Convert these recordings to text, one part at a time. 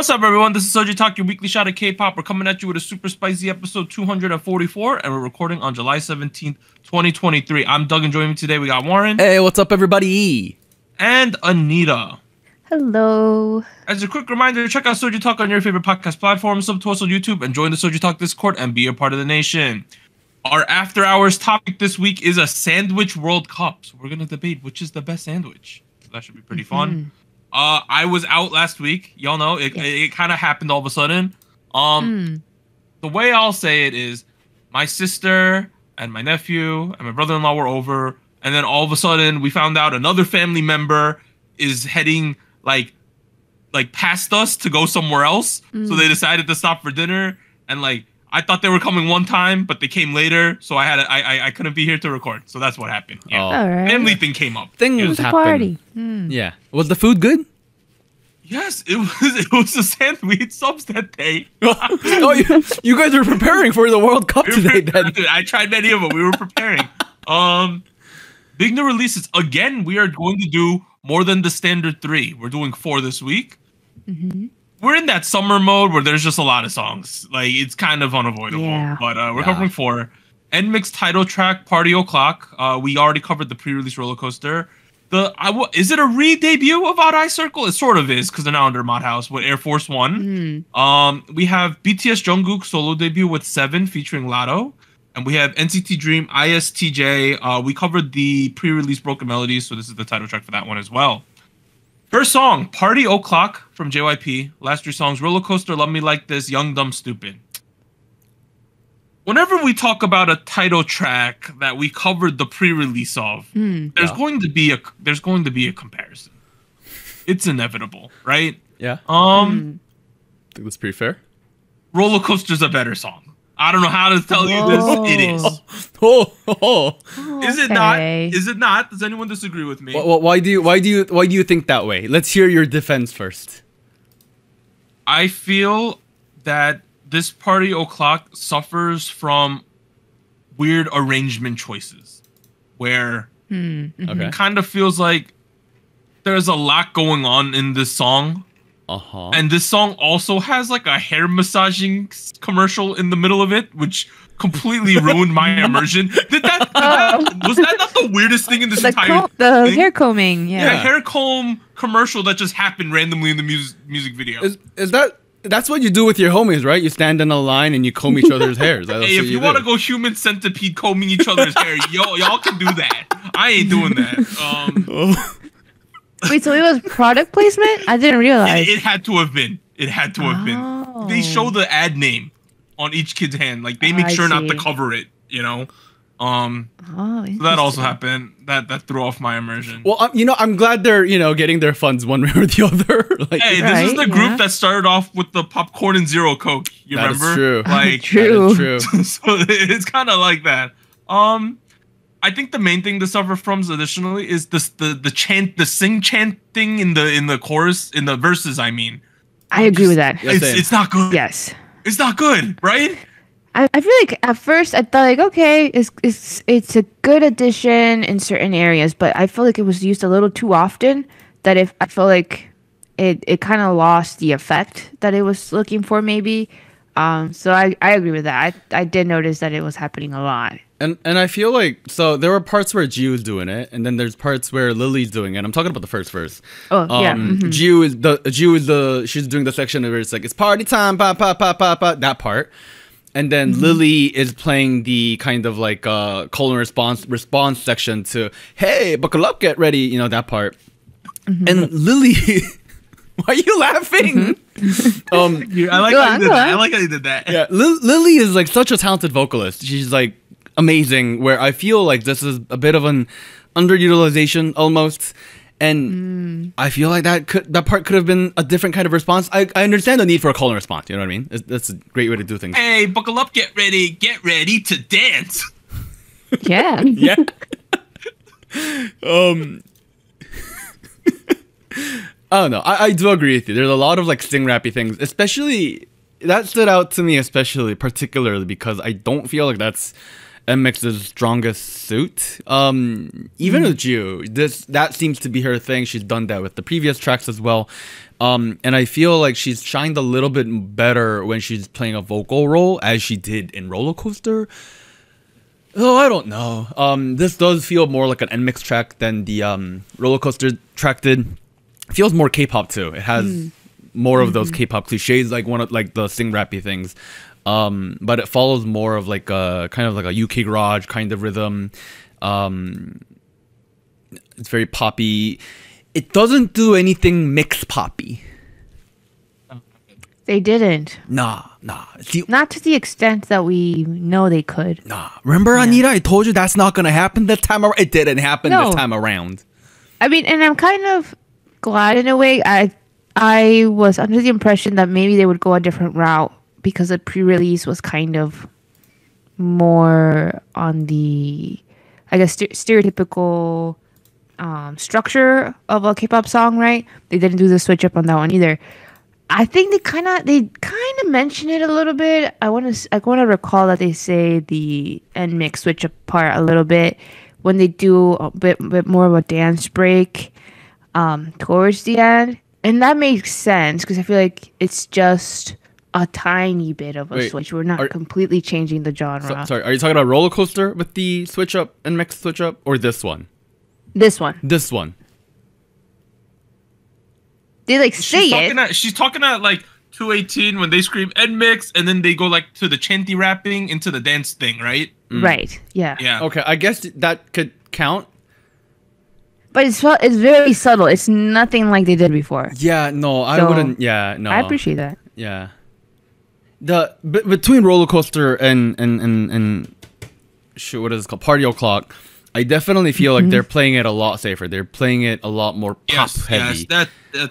what's up, everyone? This is Soji Talk, your weekly shot of K-pop. We're coming at you with a super spicy episode 244, and we're recording on July 17th, 2023. I'm Doug, and joining me today, we got Warren. Hey, what's up, everybody? And Anita. Hello. As a quick reminder, check out Soji Talk on your favorite podcast platform, sub to us on YouTube, and join the Soji Talk Discord and be a part of the nation. Our After Hours topic this week is a Sandwich World Cup. So we're going to debate which is the best sandwich. So that should be pretty fun. I was out last week. Y'all know it kind of happened all of a sudden. The way I'll say it is, my sister and my nephew and my brother-in-law were over, and then all of a sudden we found out another family member is heading like past us to go somewhere else. So they decided to stop for dinner, and like I thought they were coming one time, but they came later, so I couldn't be here to record. So that's what happened. Yeah. Oh. Right. Family thing came up. Things happened. Party. Yeah. Was the food good? Yes, it was a sandwich. We ate subs that day. Oh, you guys were preparing for the World Cup today, then. I tried many of them. We were preparing. Big new releases. Again, we are going to do more than the standard 3. We're doing 4 this week. Mm-hmm. We're in that summer mode where there's just a lot of songs. Like, it's kind of unavoidable. Yeah. But we're covering 4. NMIXX title track, Party O'Clock. We already covered the pre-release Roller Coaster. Is it a re-debut of Odd Eye Circle? It sort of is, because they're now under Mod House with Air Force One. We have BTS Jungkook solo debut with 7 featuring Latto. And we have NCT Dream, ISTJ. We covered the pre-release Broken Melodies, so this is the title track for that one as well. First song, Party O'Clock from JYP. Last 3 songs, Roller Coaster, Love Me Like This, Young, Dumb, Stupid. Whenever we talk about a title track that we covered the pre-release of, there's going to be a comparison. It's inevitable, right? Yeah. I think that's pretty fair. Roller Coaster's a better song. I don't know how to tell you this. It is. Is it not? Is it not? Does anyone disagree with me? Why do you think that way? Let's hear your defense first. I feel that this Party O'Clock suffers from weird arrangement choices, where it kind of feels like there's a lot going on in this song. And this song also has like a hair massaging commercial in the middle of it, which completely ruined my immersion. Was that not the weirdest thing in this entire thing? The hair combing, yeah, hair comb commercial that just happened randomly in the music video. That's what you do with your homies, right? You stand in a line and you comb each other's hairs. Hey, if you want to go human centipede combing each other's hair, y'all can do that. I ain't doing that. Wait, so it was product placement? I didn't realize. It had to have been. It had to have been. They show the ad name on each kid's hand. Like, they make sure not to cover it, you know? So that also happened. That threw off my immersion. Well, I'm glad they're, getting their funds one way or the other. Like, hey, this is the group that started off with the popcorn and Zero Coke. You remember? Is true. Like, true. That is true. So it's kind of like that. I think the main thing to suffer from, additionally, is the sing chanting in the chorus, in the verses. I mean, I agree with that. It's not good. Yes, it's not good, right? I feel like at first I thought like, okay, it's a good addition in certain areas, but I feel like it was used a little too often. That if I feel like it kind of lost the effect that it was looking for, maybe. So I agree with that. I did notice that it was happening a lot. And I feel like, so there were parts where Jiwoo's doing it, and then there's parts where Lily's doing it. I'm talking about the first verse. Jiwoo is she's doing the section where it's like, it's party time, pa pa pa pa pa, that part. And then Lily is playing the kind of like call and response section to, hey, buckle up, get ready, that part. And Lily, why are you laughing? I like how you did that. Yeah, Lily is like such a talented vocalist. She's like amazing, where I feel like this is a bit of an underutilization almost, and I feel like that part could have been a different kind of response. I understand the need for a call and response, you know what I mean? That's a great way to do things. Hey, buckle up, get ready to dance. Yeah. Yeah. I don't know. I do agree with you. There's a lot of like sing rappy things, especially that stood out to me, particularly because I don't feel like that's NMIXX's strongest suit. Even with Jiwoo, that seems to be her thing. She's done that with the previous tracks as well. And I feel like she's shined a little bit better when she's playing a vocal role, as she did in Roller Coaster. Oh, I don't know. This does feel more like an NMIXX track than the Roller Coaster track did. It feels more K-pop too. It has more of those K-pop cliches, like one of like the sing rappy things. But it follows more of like a kind of like a UK garage kind of rhythm. It's very poppy. It doesn't do anything mix poppy. They didn't. Nah. Not to the extent that we know they could. Nah. Remember, Anita, I told you that's not going to happen this time around. It didn't happen this time around. I mean, and I'm kind of glad in a way. I was under the impression that maybe they would go a different route, because the pre-release was kind of more on the, I guess, stereotypical structure of a K-pop song, right? They didn't do the switch up on that one either. I think they kind of mention it a little bit. I want to recall that they say the NMIXX switch up part a little bit when they do a bit more of a dance break towards the end, and that makes sense because I feel like it's just a tiny bit of a switch. We're not completely changing the genre. Sorry, are you talking about Roller Coaster with the switch up and NMIXX switch up, or this one? This one. They like say she's talking at like 2:18 when they scream NMIXX, and then they go like to the chanty rapping into the dance thing, right? Right. Yeah. Yeah. Okay. I guess that could count. But it's very subtle. It's nothing like they did before. Yeah. No, I wouldn't. Yeah. No. I appreciate that. Yeah. The between Roller Coaster and shoot, what is it called? Party O'Clock. I definitely feel like they're playing it a lot safer. They're playing it a lot more pop heavy. Yes,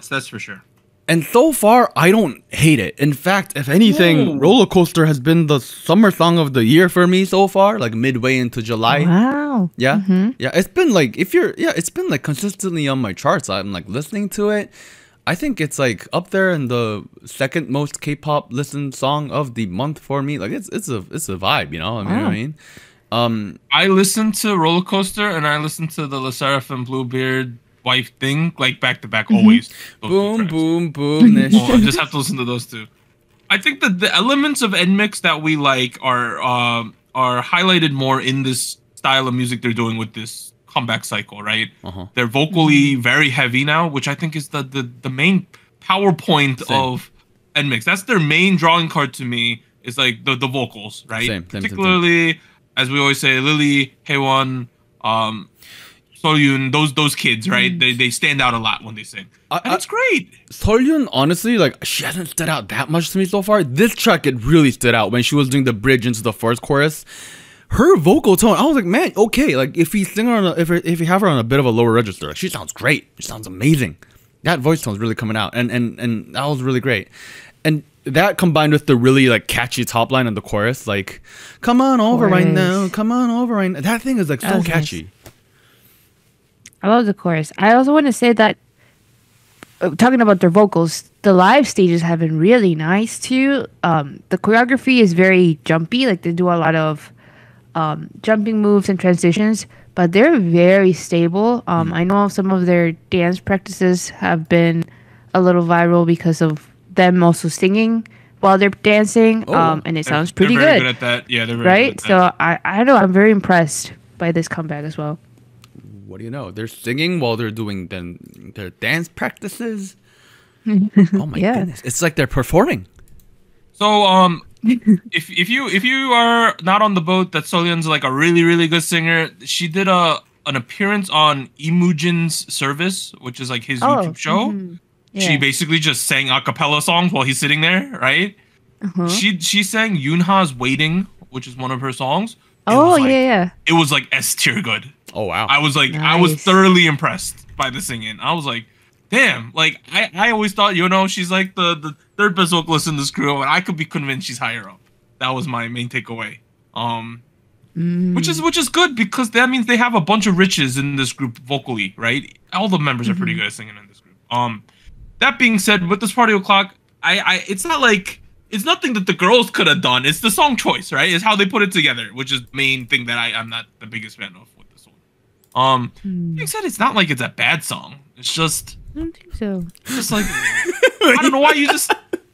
that's for sure. And so far, I don't hate it. In fact, if anything, Roller Coaster has been the summer song of the year for me so far, like midway into July. Wow. Yeah. Yeah, it's been like it's been like consistently on my charts. I'm like listening to it. I think it's like up there in the second most K-pop listened song of the month for me. Like it's a vibe, you know? I mean, what I mean? I listened to Roller Coaster and I listened to the Le Seraphim Bluebeard wife thing like back to back always. Boom, boom, boom, boom. Oh, I just have to listen to those two. I think that the elements of NMIXX that we like are highlighted more in this style of music they're doing with this comeback cycle, right? They're vocally very heavy now, which I think is the main PowerPoint of NMIXX. That's their main drawing card to me, is like the vocals, right? Particularly, as we always say, Lily, Heywon, Soyun, those kids, right? They stand out a lot when they sing. And it's great. Soyun, honestly, like, she hasn't stood out that much to me so far. This track, it really stood out when she was doing the bridge into the first chorus. Her vocal tone, I was like, man, okay, like if you sing her on if you have her on a bit of a lower register, like, she sounds great. She sounds amazing. That voice tone's really coming out, and that was really great. And that combined with the really like catchy top line in the chorus, like "Come on over right now, come on over right now." That thing is like so catchy. Nice. I love the chorus. I also want to say that talking about their vocals, the live stages have been really nice too. The choreography is very jumpy; like they do a lot of jumping moves and transitions, but they're very stable. I know some of their dance practices have been a little viral because of them also singing while they're dancing, and it sounds pretty good. They're very good at that. Yeah, they're very good at that. So I don't know. I'm very impressed by this comeback as well. What do you know? They're singing while they're doing their dance practices. Oh my goodness! It's like they're performing. So if you are not on the boat that Soyeon's like a really good singer, she did an appearance on Imogen's Service, which is like his YouTube show. Yeah. She basically just sang a cappella songs while he's sitting there, right? She sang Yoonha's Waiting, which is one of her songs. It was like S tier good. Oh wow. I was like I was thoroughly impressed by the singing. I was like, damn, like I always thought, you know, she's like the third best vocalist in this crew, and I could be convinced she's higher up. That was my main takeaway. Which is good, because that means they have a bunch of riches in this group vocally, right? All the members are pretty good at singing in this group. That being said, with this Party O'Clock, it's not like it's nothing that the girls could have done. It's the song choice, right? It's how they put it together, which is the main thing that I'm not the biggest fan of with this one. Being said, it's not like it's a bad song. It's just I don't think so. Just like, I don't know why you just...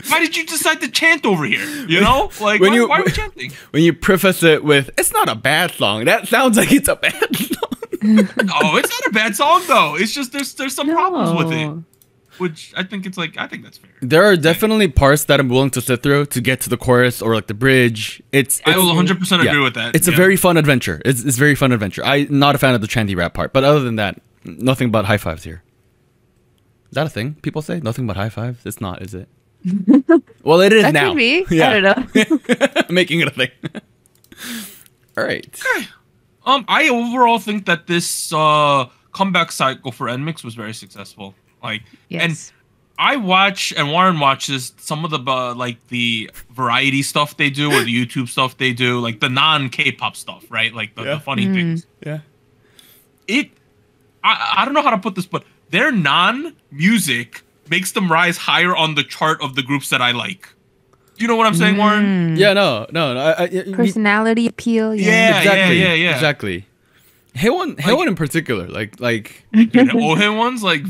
Why did you decide to chant over here? You know? Like, why are we chanting? When you preface it with, it's not a bad song. That sounds like it's a bad song. Oh, it's not a bad song, though. It's just there's some problems with it. Which I think it's like, I think that's fair. There are definitely parts that I'm willing to sit through to get to the chorus or like the bridge. I will 100% agree with that. It's a very fun adventure. It's very fun adventure. I'm not a fan of the trendy rap part. But other than that, nothing but high fives here. Is that a thing people say? Nothing but high fives? It's not, is it? Well, it is that now. Could be. Yeah. I don't know. Making it a thing. All right. Okay. I overall think that this comeback cycle for NMIXX was very successful. Like, yes. And I watch, and Warren watches some of the like the variety stuff they do, or the YouTube stuff they do, like the non-K-pop stuff, right? Like the funny things. Yeah. I don't know how to put this, but their non-music makes them rise higher on the chart of the groups that I like. Do you know what I'm saying, Warren? Yeah, no. Personality appeal. Yeah, exactly. Yeah. Exactly. Heywon in particular, like the Ohen ones, like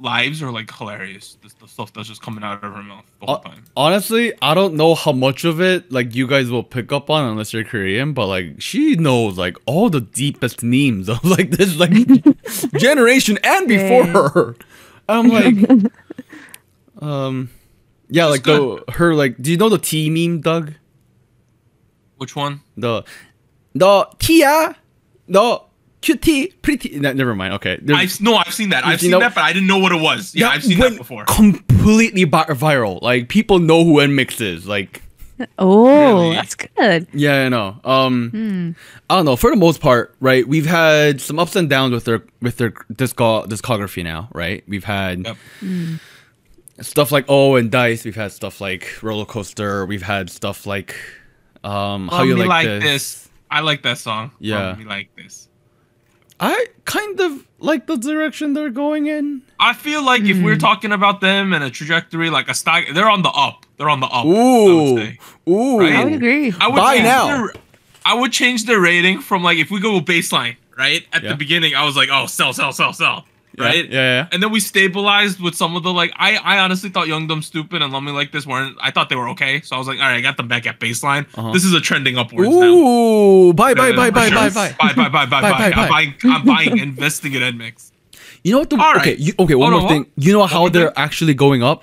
lives are like hilarious. The stuff that's just coming out of her mouth the whole time. Honestly, I don't know how much of it like you guys will pick up on unless you're Korean, but like she knows like all the deepest memes of like this like generation and before her. I'm like, yeah, that's like good. Her like, do you know the T meme, Doug? Which one? The Tia, no, cutie, pretty. No, never mind. Okay. I've seen that. I've seen that, but I didn't know what it was. Yeah, I've seen that before. Completely viral. Like people know who NMIXX is. Like, oh, really? That's good. Yeah, I know. I don't know. For the most part, right? We've had some ups and downs with their discography now, right? We've had stuff like Oh and Dice. We've had stuff like Roller Coaster. We've had stuff like How You Like This. I like that song. Yeah, Me Like This. I kind of like the direction they're going in. I feel like if we're talking about them and a trajectory, like a stock, they're on the up. They're on the up. Ooh, ooh. Right? I would agree. Buy now. I would change their rating from like if we go with baseline, right? At the beginning, I was like, oh, sell, right? Yeah. And then we stabilized with some of the like. I honestly thought Young Dumb Stupid and Love Me Like This weren't. I thought they were okay, so I was like, all right, I got them back at baseline. This is a trending upwards now. Ooh, buy. I'm buying, investing in NMIXX. You know what? One more thing. You know how they're actually going up.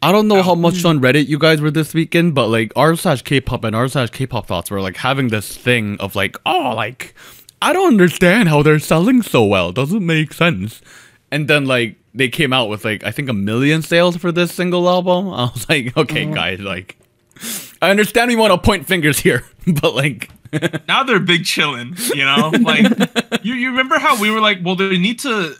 I don't know how much on Reddit you guys were this weekend, but like r/K-pop and r/K-pop thoughts were like having this thing of like, oh, like I don't understand how they're selling so well. Doesn't make sense. And then like they came out with like I think 1 million sales for this single album. I was like, okay, guys, like I understand we want to point fingers here, but like now they're big chilling, you know. Like you remember how we were like, well, they need to,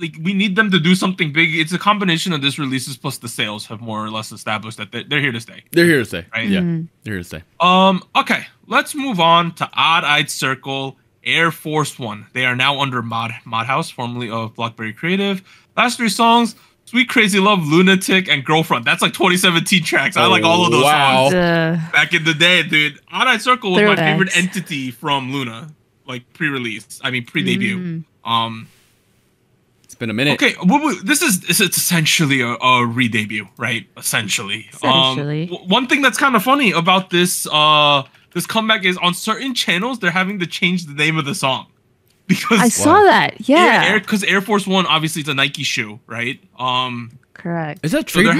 like, we need them to do something big. It's a combination of this releases plus the sales have more or less established that they're here to stay. They're here to stay. Right? Yeah, they're here to stay. Okay, let's move on to Odd Eye Circle, Air Force One. They are now under Mod House, formerly of BlackBerry Creative. Last three songs. Sweet Crazy Love, Lunatic, and Girls Front. That's like 2017 tracks. I like all of those songs. Back in the day, dude. Odd Eye Circle was my favorite entity from Luna. Like pre-release. I mean, pre-debut. It's been a minute. Okay, it's essentially a re-debut, right? Essentially. One thing that's kind of funny about this, this comeback is on certain channels, they're having to change the name of the song. Because I saw that, yeah. Because Air Force One obviously is a Nike shoe, right? Correct. Is that true? So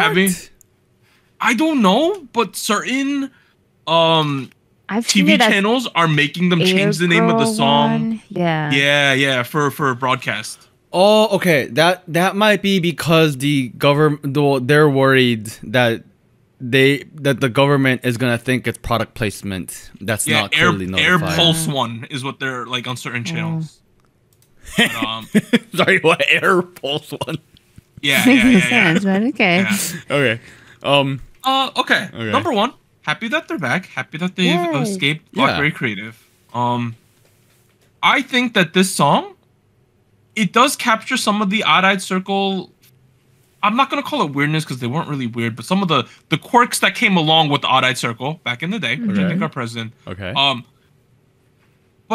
I don't know, but certain TV channels are making them change the name of the song. Yeah, for broadcast. Oh, okay. That might be because the government, they're worried that the government is gonna think it's product placement. That's not clearly notified. Air Pulse One is what they're like on certain channels. But, sorry, what? Air Pulse One? Yeah. Makes sense, right? Okay. Okay. Okay. Number one, happy that they're back. Happy that they've escaped BlackBerry Creative. I think that this song, it does capture some of the Odd-Eyed Circle. I'm not going to call it weirdness because they weren't really weird, but some of the quirks that came along with the Odd-Eyed Circle back in the day, which I think are present. But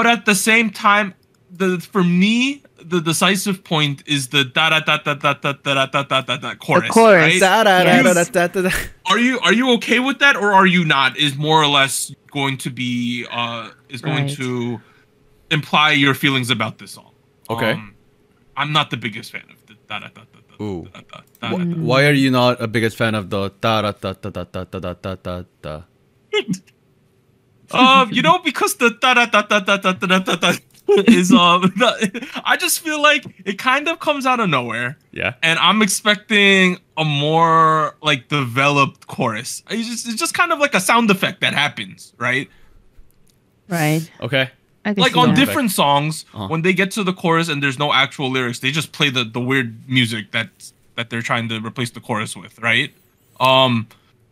at the same time, for me, the decisive point is the da da da da da da da da da da da chorus. The chorus. Da da da da da da. Are you okay with that, or are you not? Is more or less going to be is going to imply your feelings about this song. Okay. I'm not the biggest fan of the da da da da. Ooh. Why are you not a biggest fan of the da da da da da da da da da da? You know, because the da da da da da da da da da is I just feel like it kind of comes out of nowhere. Yeah. And I'm expecting a more like developed chorus. It's just kind of like a sound effect that happens, right? Right. Okay. Like on different songs, when they get to the chorus and there's no actual lyrics, they just play the weird music that they're trying to replace the chorus with, right?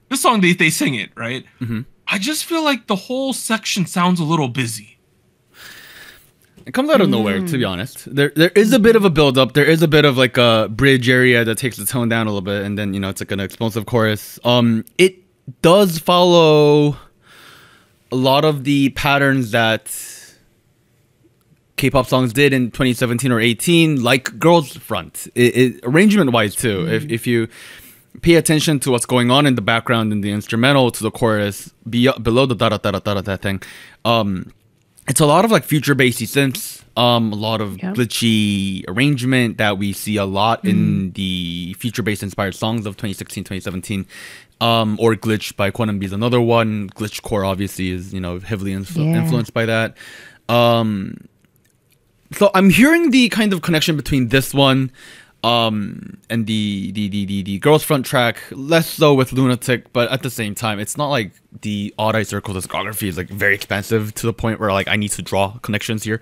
This song they sing it, right? Mm-hmm. I just feel like the whole section sounds a little busy. It comes out of nowhere, to be honest. There is a bit of a build-up. There is a bit of like a bridge area that takes the tone down a little bit, and then, you know, it's like an explosive chorus. It does follow a lot of the patterns that K-pop songs did in 2017 or 18, like Girls Front, arrangement-wise too. If you pay attention to what's going on in the background, in the instrumental, to the chorus, below the da-da-da-da-da-da thing, it's a lot of like future-based synths, a lot of glitchy arrangement that we see a lot in the future-based inspired songs of 2016, 2017, or Glitch by Kwon is another one. Glitchcore obviously is, you know, heavily influenced by that. So I'm hearing the kind of connection between this one and the Girls Front track, less so with Lunatic, but at the same time, it's not like the Odd Eye Circle discography is like very expansive to the point where like I need to draw connections here.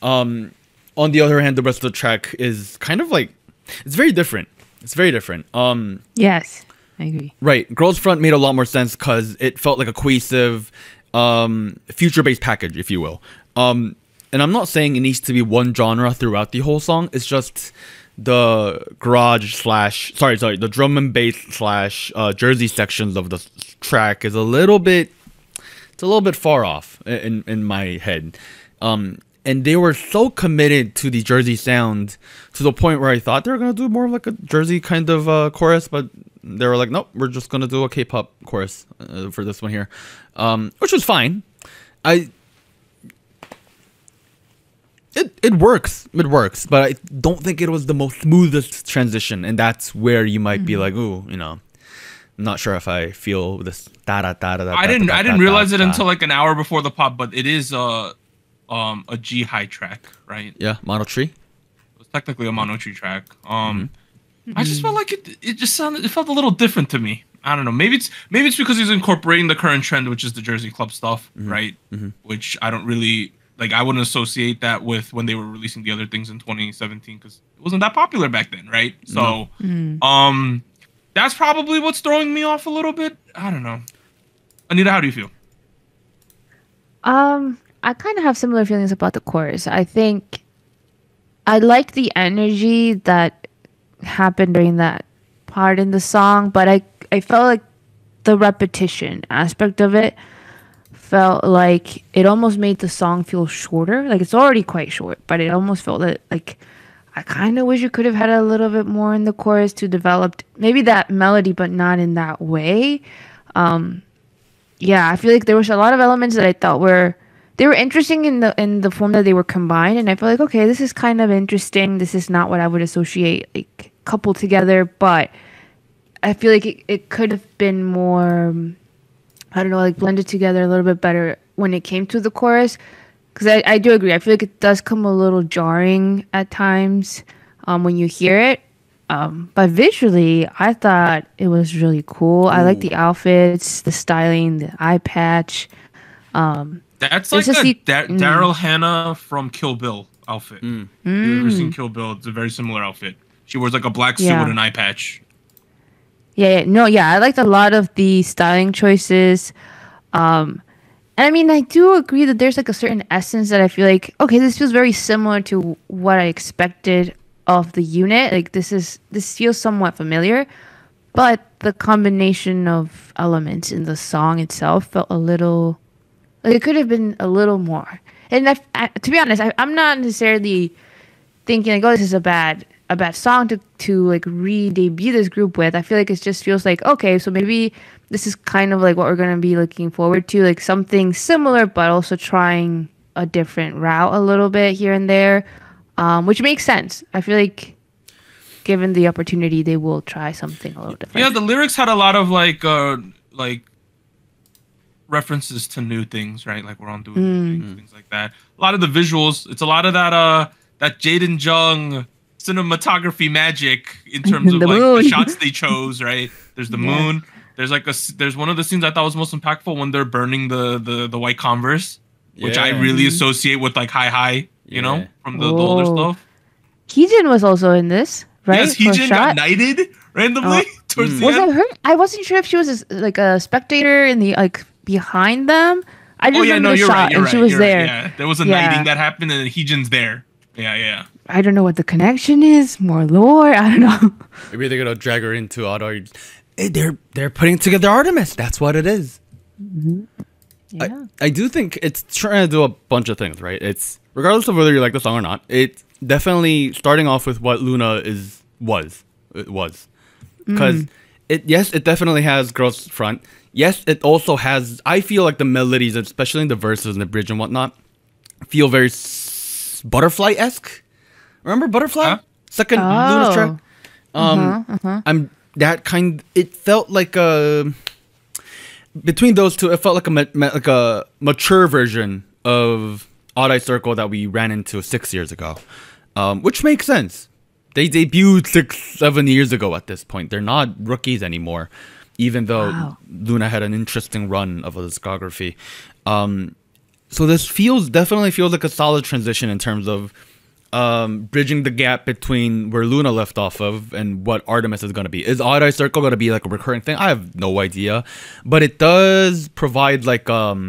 On the other hand, the rest of the track is kind of like, it's very different. It's very different. Yes, I agree. Right. Girls Front made a lot more sense because it felt like a cohesive future-based package, if you will. And I'm not saying it needs to be one genre throughout the whole song. It's just the garage slash... Sorry, the drum and bass slash Jersey sections of the track is a little bit... It's a little bit far off in my head. And they were so committed to the Jersey sound to the point where I thought they were going to do more of like a Jersey kind of chorus, but they were like, nope, we're just going to do a K-pop chorus for this one here. Which was fine. It works, but I don't think it was the most smoothest transition, and that's where you might be like, ooh, you know, I'm not sure if I feel this I didn't realize it until like an hour before the pop, but it is a G high track, right? Yeah, Mono Tree. It was technically a Mono Tree track. I just felt like it felt a little different to me. I don't know. Maybe it's because he's incorporating the current trend, which is the Jersey club stuff, right? Which I don't really like. I wouldn't associate that with when they were releasing the other things in 2017 because it wasn't that popular back then, right? So that's probably what's throwing me off a little bit. I don't know. Anita, how do you feel? I kind of have similar feelings about the chorus. I think I like the energy that happened during that part in the song, but I felt like the repetition aspect of it felt like it almost made the song feel shorter. Like, it's already quite short, but it almost felt that, like, I kind of wish you could have had a little bit more in the chorus to develop maybe that melody, but not in that way. Yeah, I feel like there was a lot of elements that I thought were interesting in the form that they were combined, and I felt like, okay, this is kind of interesting. This is not what I would associate, like, coupled together, but I feel like it could have been more... I don't know, like blended together a little bit better when it came to the chorus. Because I do agree. I feel like it does come a little jarring at times when you hear it. But visually, I thought it was really cool. I like the outfits, the styling, the eye patch. That's like a Daryl Hannah from Kill Bill outfit. You've never seen Kill Bill. It's a very similar outfit. She wears like a black suit with an eye patch. Yeah, I liked a lot of the styling choices. And I mean, I do agree that there's like a certain essence that I feel like, okay, this feels very similar to what I expected of the unit. Like, this feels somewhat familiar, but the combination of elements in the song itself felt a little Like, it could have been a little more. And to be honest, I'm not necessarily thinking like, oh, this is a bad song to like re-debut this group with. I feel like it just feels like, okay, so maybe this is kind of like what we're gonna be looking forward to, like something similar but also trying a different route a little bit here and there, which makes sense. I feel like given the opportunity, they will try something a little different. Yeah, the lyrics had a lot of like references to new things, right? Like we're on doing new things like that. A lot of the visuals, it's a lot of that Jaden Jung cinematography magic in terms of like the shots they chose, right? There's the moon. There's like there's one of the scenes I thought was most impactful when they're burning the white Converse, which I really associate with like Hi, you know, from the older stuff. Heejin was also in this, right? Yes, Heejin got knighted randomly towards the end. Was that her? I wasn't sure if she was like a spectator in the like behind them. I just remember the shot, and she was there. Right, yeah. There was a knighting that happened, and Heejin's there. Yeah. I don't know what the connection is. More lore. I don't know. Maybe they're gonna drag her into Odd Eye. They're putting together Artemis. That's what it is. Mm-hmm. Yeah. I do think it's trying to do a bunch of things, right? It's regardless of whether you like the song or not. It's definitely starting off with what Luna was, because it definitely has Girls Front. Yes, it also has. I feel like the melodies, especially in the verses and the bridge and whatnot, feel very Butterfly-esque. Remember Butterfly? Huh? Second Luna's track. I'm that kind. It felt like a between those two. It felt like a mature version of Odd Eye Circle that we ran into 6 years ago, which makes sense. They debuted 6-7 years ago at this point. They're not rookies anymore, even though Luna had an interesting run of a discography. So this definitely feels like a solid transition in terms of bridging the gap between where Luna left off of and what Artemis is going to be. Is Odd Eye Circle going to be like a recurring thing? I have no idea, but it does provide like a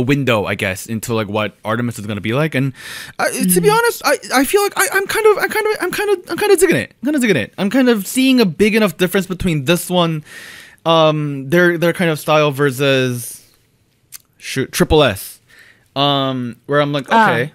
window, I guess, into like what Artemis is going to be like. And to be honest, I feel like I'm kind of digging it. I'm kind of seeing a big enough difference between this one, their kind of style versus Triple S. Where I'm like, okay,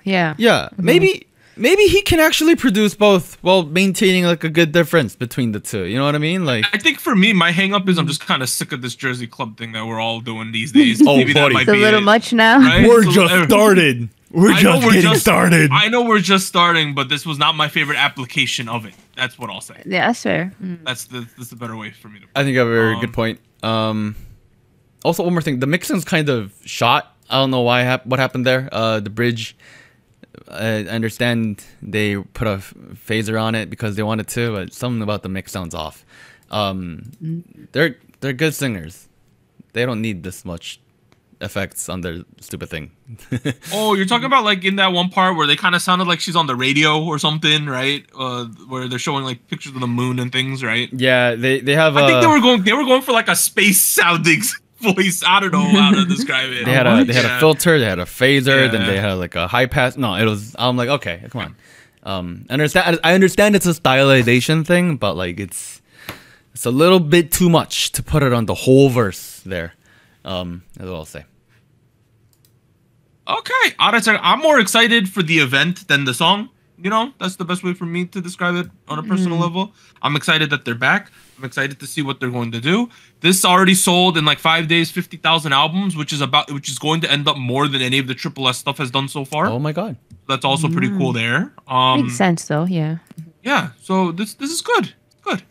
maybe he can actually produce both while maintaining like a good difference between the two. You know what I mean? Like, I think for me, my hang up is I'm just kind of sick of this Jersey club thing that we're all doing these days. Maybe that might be a little much now. Right? We're just started. We're just getting started. I know we're just starting, but this was not my favorite application of it. That's what I'll say. Yeah, that's fair. That's the better way for me to. I think I have a very good point. Also, one more thing: the mixing's kind of shot. I don't know what happened there. The bridge, I understand they put a phaser on it because they wanted to, but something about the mix sounds off. They're good singers. They don't need this much effects on their stupid thing. You're talking about like in that one part where they kind of sounded like she's on the radio or something, right? Where they're showing like pictures of the moon and things, right? Yeah, they have. I think they were going for like a space sounding voice. I don't know how to describe it. They had a filter, they had a phaser, then they had like a high pass. No, it was. I'm like, okay, come on. I understand it's a stylization thing, but like it's a little bit too much to put it on the whole verse there. That's what I'll say. Okay, I'm more excited for the event than the song. You know, that's the best way for me to describe it on a personal level. I'm excited that they're back. I'm excited to see what they're going to do. This already sold in like 5 days, 50,000 albums, which is going to end up more than any of the Triple S stuff has done so far. Oh my god, that's also pretty cool there. Makes sense though, yeah. Yeah, so this is good. Good,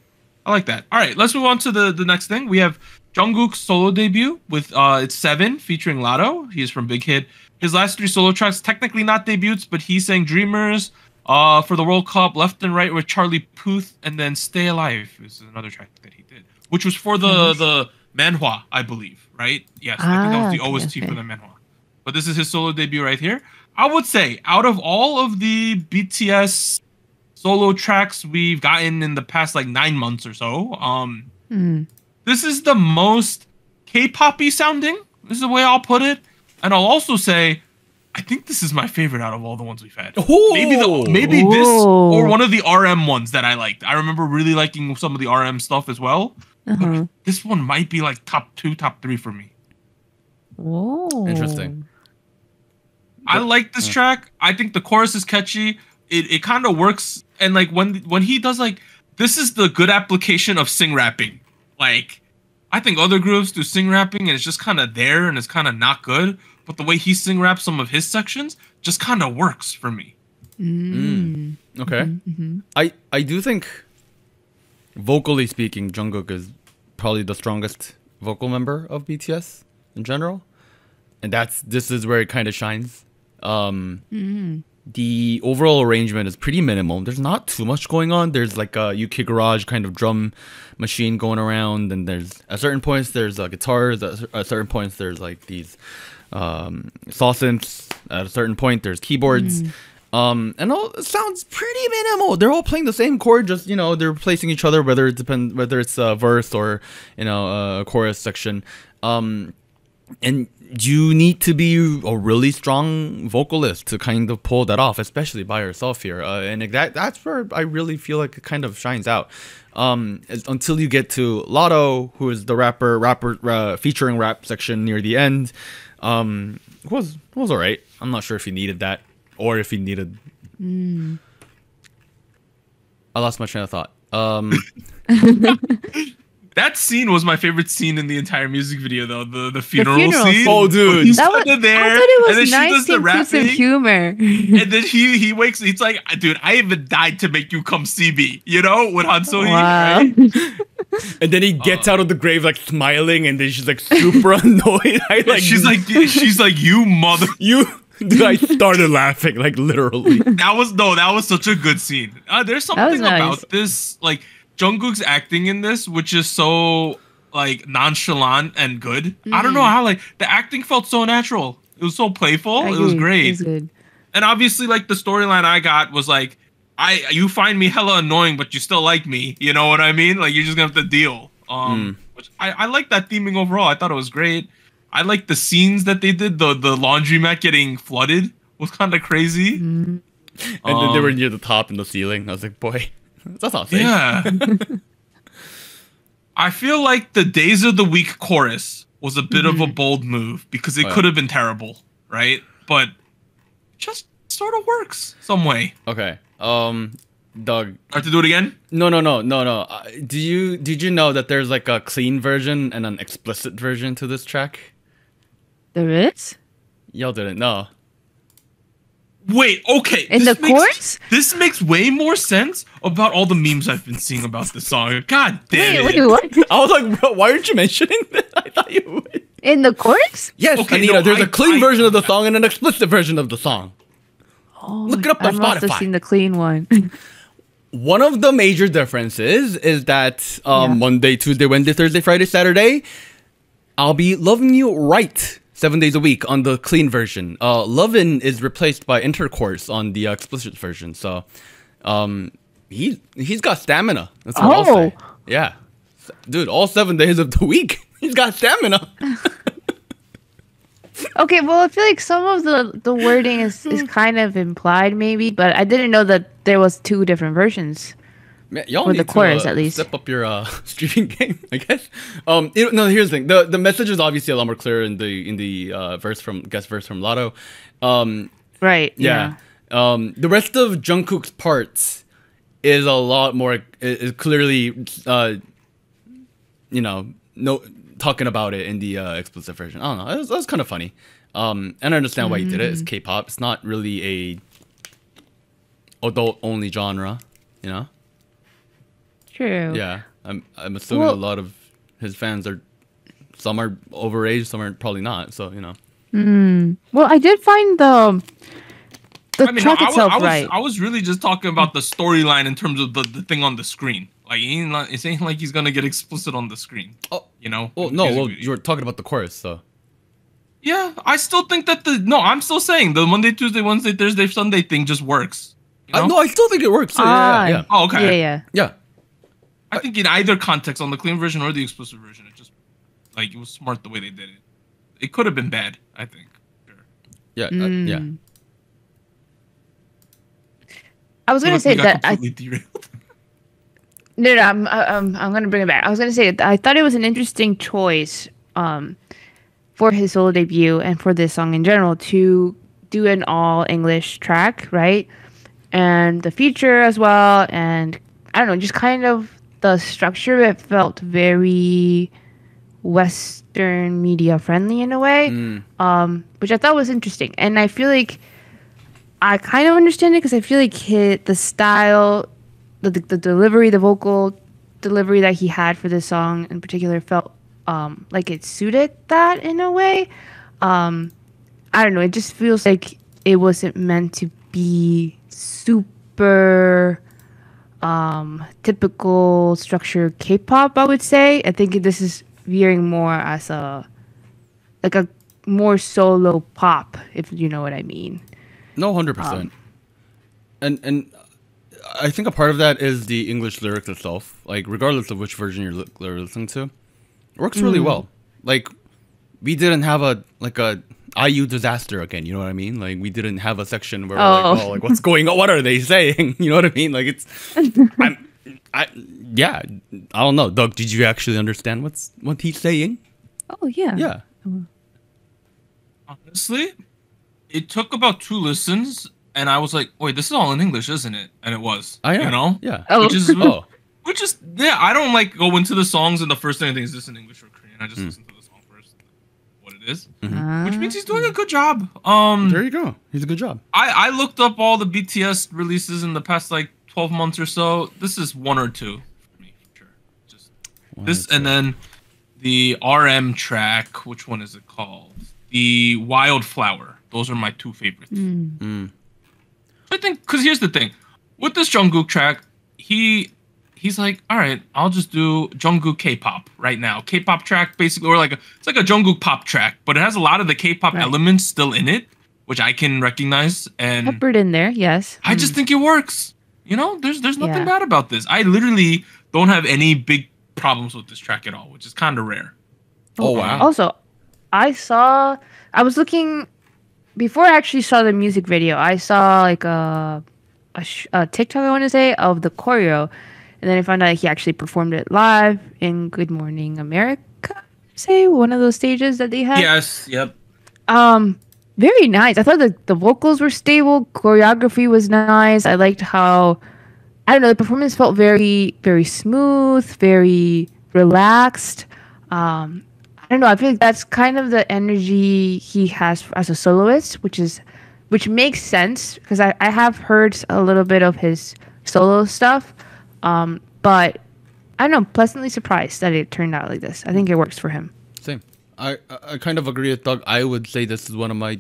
I like that. All right, let's move on to the next thing. We have Jungkook's solo debut with it's Seven featuring Latto. He's from Big Hit. His last three solo tracks technically not debuts, but he sang Dreamers. For the World Cup, Left and Right with Charlie Puth, and then Stay Alive is another track that he did, which was for the manhwa, I believe, right? Yes, I think that was the OST for the manhwa. But this is his solo debut right here. I would say, out of all of the BTS solo tracks we've gotten in the past like 9 months or so, this is the most K-pop-y sounding. This is the way I'll put it. And I'll also say, I think this is my favorite out of all the ones we've had. Ooh. Maybe this or one of the RM ones that I liked. I remember really liking some of the RM stuff as well. This one might be like top 2, top 3 for me. Whoa. Interesting. I like this track. I think the chorus is catchy. It kind of works. And like when he does like, this is the good application of sing rapping. Like I think other groups do sing rapping and it's just kind of there and it's kind of not good. But the way he sing raps some of his sections just kind of works for me. Mm. Mm. Okay. Mm-hmm. I do think, vocally speaking, Jungkook is probably the strongest vocal member of BTS in general. And this is where it kind of shines. The overall arrangement is pretty minimal. There's not too much going on. There's like a UK garage kind of drum machine going around. And there's at certain points, there's guitars. At certain points, there's like these saw synths. At a certain point, there's keyboards. And all it sounds pretty minimal. They're all playing the same chord, just, you know, they're replacing each other, whether it's a verse or, you know, a chorus section. And you need to be a really strong vocalist to kind of pull that off, especially by yourself here. And that's where I really feel like it kind of shines out. Until you get to Latto, who is the rapper featuring rap section near the end. It was all right. I'm not sure if he needed that. Or if he needed... Mm. I lost my train of thought. That scene was my favorite scene in the entire music video, though. The funeral scene. Oh, dude. That was, there, I thought it was and then nice she does the humor. And then he wakes... He's like, dude, I even died to make you come see me. You know? With Han So-hee. Wow. Right? And then he gets out of the grave, like, smiling. And then she's, like, super annoyed. She's like, you mother... Dude, I started laughing, like, literally. That was such a good scene. There's something about this, like, Jungkook's acting in this, which is so, like, nonchalant and good. I don't know how, like, the acting felt so natural. It was so playful. It was great. It was good. And obviously, like, the storyline I got was, like, you find me hella annoying, but you still like me. You know what I mean? Like, you're just gonna have to deal. Which I like that theming overall. I thought it was great. I like the scenes that they did. The laundromat getting flooded was kind of crazy. Mm-hmm. And then they were near the top and the ceiling. I was like, boy, that's awesome. Yeah. I feel like the Days of the Week chorus was a bit of a bold move because it could have been terrible, right? But just sort of works some way. Okay. Doug, I have to do it again? No. Did you know that there's like a clean version and an explicit version to this track? There is? Y'all didn't know. Wait, okay. In the chorus? This makes way more sense about all the memes I've been seeing about this song. God damn it. Wait, what? I was like, bro, why aren't you mentioning that? I thought you would. In the chorus? Yes, okay, Anita, there's a clean version of the song and an explicit version of the song. Oh, look it up on Spotify. I've also seen the clean one. One of the major differences is that Monday, Tuesday, Wednesday, Thursday, Friday, Saturday, I'll be loving you right 7 days a week on the clean version. Lovin' is replaced by intercourse on the explicit version. So he's got stamina. That's what I'll say. Yeah. Dude, all 7 days of the week, he's got stamina. Okay, well, I feel like some of the wording is kind of implied, maybe, but I didn't know that there was two different versions. Man, y'all need the chorus, at least. Step up your streaming game, I guess. No, here's the thing: the message is obviously a lot more clear in the guest verse from Latto. Right. Yeah. The rest of Jungkook's parts is a lot more is clearly, you know, talking about it in the explicit version. I don't know. That was kind of funny. And I understand why he did it. It's K-pop. It's not really a adult-only genre, you know? True. Yeah. I'm assuming a lot of his fans are... Some are overage, some are probably not. So, you know. Well, I did find the track itself, I was really just talking about the storyline in terms of the thing on the screen. Like, it ain't like he's gonna get explicit on the screen. Oh, you know? Oh, no, well, you were talking about the chorus, so. Yeah, I still think that I'm still saying the Monday, Tuesday, Wednesday, Thursday, Sunday thing just works. You know? No, I still think it works. Yeah. Oh, okay. Yeah. I think in either context, on the clean version or the explicit version, it just, like, it was smart the way they did it. It could have been bad, I think. Sure. Yeah, I was gonna say that No, I'm gonna bring it back. I was gonna say I thought it was an interesting choice for his solo debut and for this song in general to do an all-English track, right? And the feature as well, and I don't know, just kind of the structure, it felt very Western media friendly in a way, which I thought was interesting. And I feel like I kind of understand it because I feel like the style, the delivery, the vocal delivery that he had for this song in particular felt like it suited that in a way. I don't know, it just feels like it wasn't meant to be super typical structure K-pop, I would say. I think this is veering more as a more solo pop, if you know what I mean. No, 100%. And I think a part of that is the English lyrics itself. Like, regardless of which version you're listening to, it works really well. Like, we didn't have a IU disaster again, you know what I mean? Like, we didn't have a section where we're like, oh, like, what's going on? What are they saying? You know what I mean? Like, it's, I don't know. Doug, did you actually understand what he's saying? Oh, yeah. Yeah. Honestly, it took about 2 listens, and I was like, wait, this is all in English, isn't it? And it was, you know? Yeah. Which is, I don't, like, go into the songs, and the first thing I think is this in English or Korean. I just listen to is which means he's doing a good job. There you go, he's a good job. I looked up all the BTS releases in the past like 12 months or so. This is 1 or 2 for me, for sure. Just this, and then the RM track, which one is it called, the Wildflower. Those are my 2 favorites. I think, because here's the thing with this Jungkook track, he's like, all right, I'll just do Jungkook K-pop right now. K-pop track, basically, or it's like a Jungkook pop track, but it has a lot of the K-pop elements still in it, which I can recognize. And peppered in there, yes. I just think it works. You know, there's nothing bad about this. I literally don't have any big problems with this track at all, which is kind of rare. Oh, wow. Also, I was looking, before I actually saw the music video, I saw like a TikTok, I want to say, of the choreo. And then I found out he actually performed it live in Good Morning America, say, one of those stages that they had. Yes, yep. Very nice. I thought the vocals were stable. Choreography was nice. I liked how, I don't know, the performance felt very, very smooth, very relaxed. I don't know. I feel like that's kind of the energy he has as a soloist, which makes sense because I have heard a little bit of his solo stuff. But I don't know, pleasantly surprised that it turned out like this. I think it works for him. Same. I kind of agree with Doug. I would say this is one of my,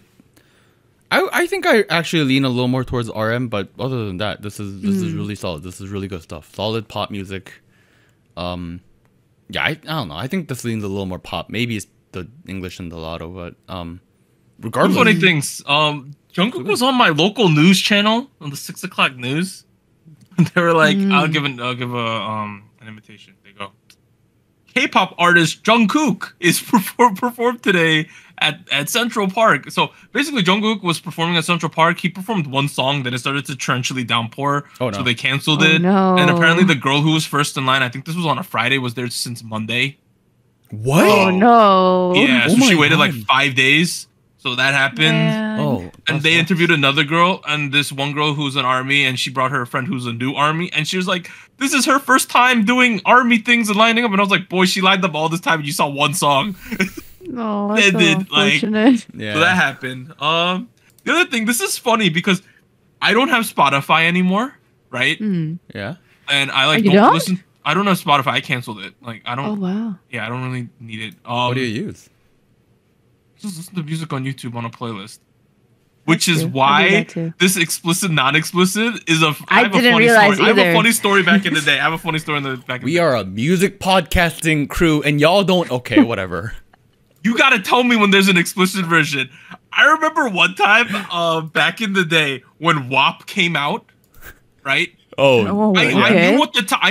I think I actually lean a little more towards RM, but other than that, this is really solid. This is really good stuff. Solid pop music. Yeah, I don't know. I think this leans a little more pop. Maybe it's the English and the Latto, but regardless. Funny things. Jungkook was on my local news channel on the 6 o'clock news. They were like, I'll give an invitation. They go, K-pop artist Jungkook is performed today at Central Park. So basically, Jungkook was performing at Central Park. He performed 1 song, then it started to torrentially downpour, so they canceled it. No. And apparently, the girl who was first in line, I think this was on a Friday, was there since Monday. What? Oh no! Yeah, so she waited like 5 days. So that happened. And they interviewed another girl, and this one girl who's an army, and she brought her friend who's a new army, and she was like, this is her first time doing army things and lining up. And I was like, boy, she lined up all this time and you saw 1 song. Oh, that's unfortunate. So that happened. The other thing, this is funny because I don't have Spotify anymore, right? Yeah. And I like don't listen. I don't have Spotify. I canceled it. Like I don't. Oh wow. Yeah, I don't really need it. What do you use? Just listen to music on YouTube on a playlist, which is why this explicit, non-explicit is a. I didn't realize either. I have a funny story back in the day. I have a funny story in the back. We are a music podcasting crew, and y'all don't. Okay, whatever. You gotta tell me when there's an explicit version. I remember one time, back in the day when WAP came out, right? I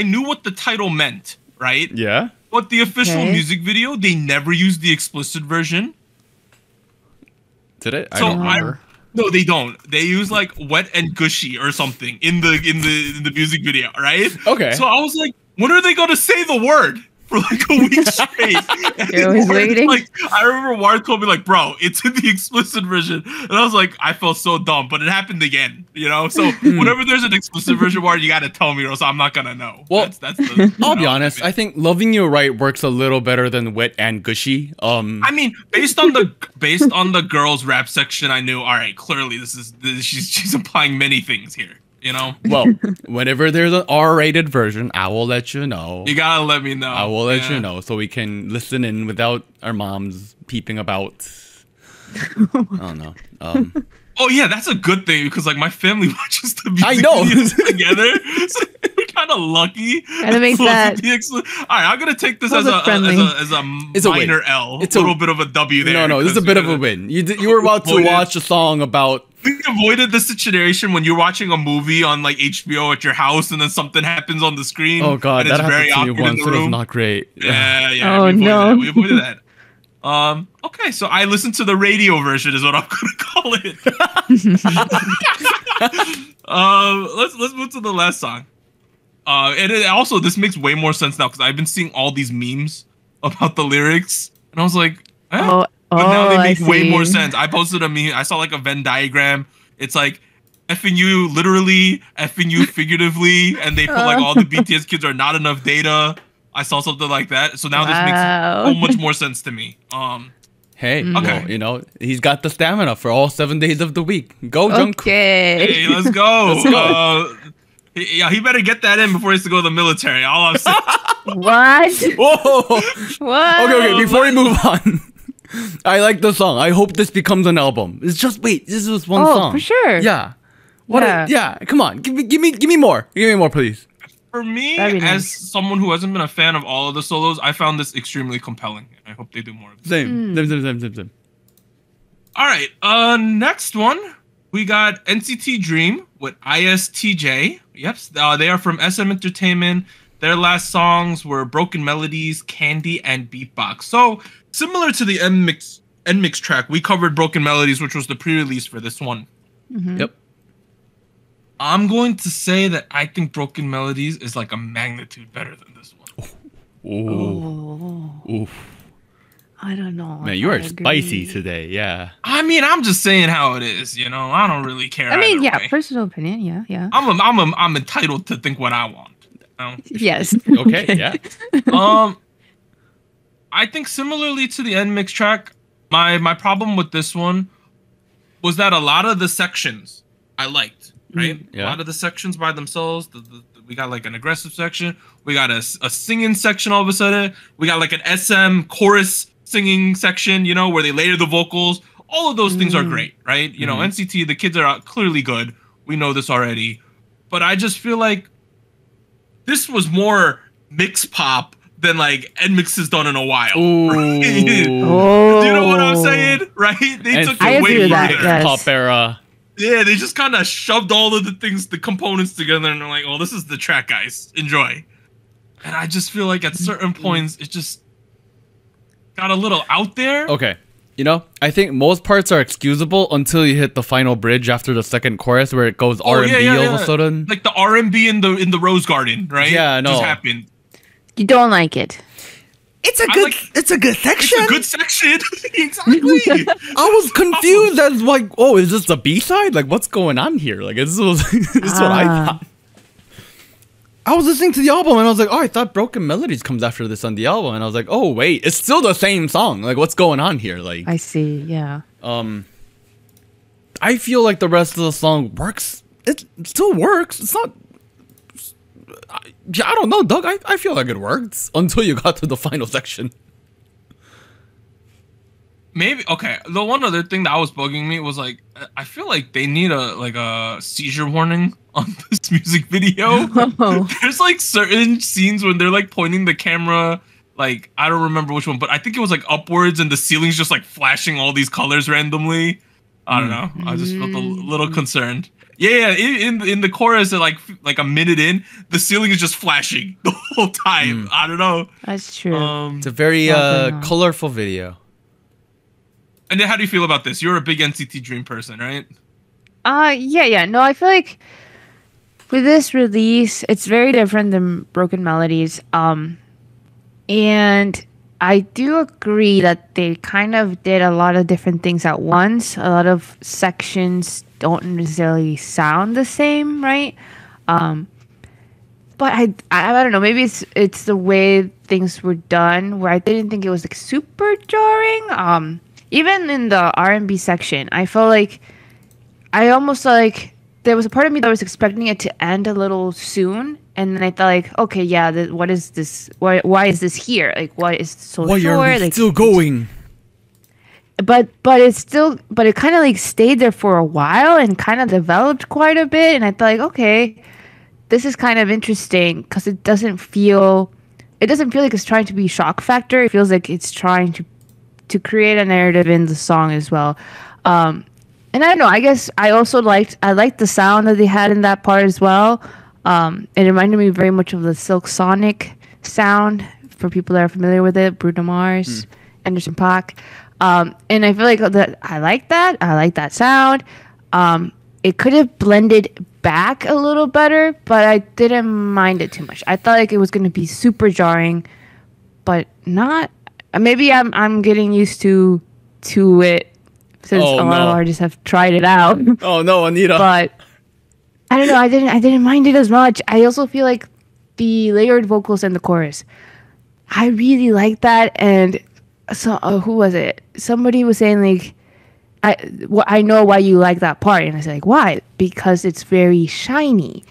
knew what the title meant, right? Yeah. But the official music video, they never used the explicit version. Did it? So I don't remember. No, they don't. They use like wet and gushy or something in the music video, right? Okay. So I was like, when are they gonna say the word? for like a week straight. It was waiting. Like, I remember Warren told me like, bro, it's in the explicit version. And I was like, I felt so dumb, but it happened again, you know? So whenever there's an explicit version, Warren, you got to tell me or else I'm not going to know. Well, I'll be honest. I think Loving You Right works a little better than Wet and Gushy. I mean, based on the girls rap section, I knew, all right, clearly she's applying many things here. You know, well, whenever there's an R-rated version, I will let you know. You gotta let me know. I will let you know so we can listen in without our moms peeping about. I don't know. Oh yeah, that's a good thing because like my family watches the music videos together. So we're kind of lucky. And it makes that. All right, I'm gonna take this as a minor win. L. It's a little bit of a W there. No, this is a bit of a win. You were about to watch a song about. We avoided the situation when you're watching a movie on like HBO at your house and then something happens on the screen. Oh god, that happened to me once. It was not great. Yeah. Oh no, we avoided that. Okay, so I listened to the radio version, is what I'm gonna call it. Let's move to the last song. And also this makes way more sense now because I've been seeing all these memes about the lyrics, and I was like, But now they make way more sense. I posted a meme. I saw like a Venn diagram. It's like effing you literally, effing you figuratively, and they put like all the BTS kids are not enough data. I saw something like that. So now this makes so much more sense to me. Hey, well, you know, he's got the stamina for all 7 days of the week. Go, Jungkook. Hey, let's go. Yeah, he better get that in before he has to go to the military. All I'm saying. What? Whoa. What? Okay. Before we move on. I like the song. I hope this becomes an album. It's just this was one song. Oh, for sure. Yeah. Come on. Give me more. Give me more, please. For me, as someone who hasn't been a fan of all of the solos, I found this extremely compelling. I hope they do more of this. Same. All right. Next one, we got NCT Dream with ISTJ. Yep. They are from SM Entertainment. Their last songs were Broken Melodies, Candy, and Beatbox. So similar to the NMIXX track, we covered Broken Melodies, which was the pre-release for this one. Yep. I'm going to say that I think Broken Melodies is like a magnitude better than this one. Ooh. I don't know. Man, you are spicy today. Yeah. I mean, I'm just saying how it is. You know, I don't really care. I mean, yeah, personal opinion. Yeah. I'm entitled to think what I want. Yes. Okay. Yeah. I think similarly to the NMIXX track, my problem with this one was that a lot of the sections I liked, right? A lot of the sections by themselves. We got like an aggressive section. We got a singing section all of a sudden. We got like an SM chorus singing section, you know, where they layer the vocals. All of those things are great, right? You know, NCT, the kids are clearly good. We know this already. But I just feel like this was more mix pop than like NMIXX has done in a while. Right? Do you know what I'm saying? Right? They took it way further. Pop era. Yeah, they just kind of shoved all of the things, the components together, and they're like, "Oh, this is the track, guys. Enjoy." And I just feel like at certain points, it just got a little out there. Okay. You know, I think most parts are excusable until you hit the final bridge after the second chorus where it goes R&B all of a sudden. Like the R&B in the Rose Garden, right? Yeah, no. It just happened. You don't like it. It's a good section. It's a good section. Exactly. I was confused as like, oh, is this the B-side? Like, what's going on here? Like, this is what I thought. I was listening to the album and I was like, oh, I thought Broken Melodies comes after this on the album. And I was like, oh, wait, it's still the same song. Like, what's going on here? Like, I see. Yeah. I feel like the rest of the song works. It still works. It's not. I don't know, Doug. I feel like it works until you got to the final section. Maybe. Okay. The one other thing that was bugging me was like, I feel like they need a seizure warning on this music video. There's like certain scenes when they're like pointing the camera, like I don't remember which one, but I think it was like upwards and the ceiling's just like flashing all these colors randomly. I don't know. I just felt a little concerned. Yeah, in the chorus, like a minute in, the ceiling is just flashing the whole time. I don't know. That's true. It's a very colorful video. And then how do you feel about this? You're a big NCT Dream person, right? Yeah. No, I feel like with this release, it's very different than Broken Melodies. And I do agree that they kind of did a lot of different things at once. A lot of sections don't necessarily sound the same, right? But I don't know. Maybe it's the way things were done, where I didn't think it was like super jarring. Even in the R&B section, I felt like I almost like there was a part of me that was expecting it to end a little soon. And then I thought, like, okay, yeah, what is this? Why is this here? Like, why is so why short? Why are we still going? But it's still, but it kind of like stayed there for a while and kind of developed quite a bit. And I thought, like, okay, this is kind of interesting because it doesn't feel like it's trying to be shock factor. It feels like it's trying to create a narrative in the song as well. And I don't know. I guess I also liked the sound that they had in that part as well. It reminded me very much of the Silk Sonic sound, for people that are familiar with it, Bruno Mars, Anderson .Paak. And I feel like that I like that sound. It could have blended back a little better, but I didn't mind it too much. I thought like it was going to be super jarring, but not. Maybe I'm getting used to it since a lot of artists have tried it out. Oh no, Anita. But I don't know. I didn't mind it as much. I also feel like the layered vocals in the chorus, I really like that. And so, who was it? Somebody was saying like, I know why you like that part, and I said like, why? Because it's very shiny.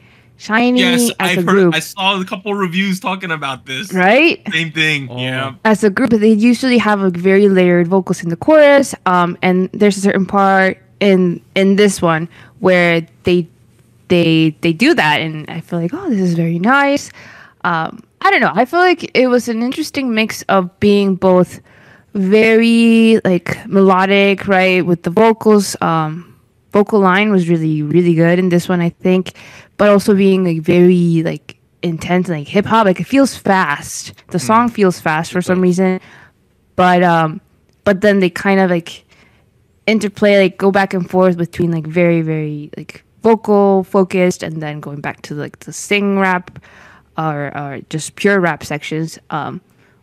Yes, as a group. I saw a couple reviews talking about this. Right? Same thing. Oh. Yeah. As a group, they usually have a very layered vocals in the chorus. And there's a certain part in this one where they do that, and I feel like, oh, this is very nice. I don't know. I feel like it was an interesting mix of being both very like melodic, right, with the vocals. Vocal line was really, really good in this one, I think, but also being like very like intense, like hip hop. Like it feels fast. The song feels fast for some reason, but then they kind of like interplay, like go back and forth between like very, very like vocal focused and then going back to like the sing rap or just pure rap sections,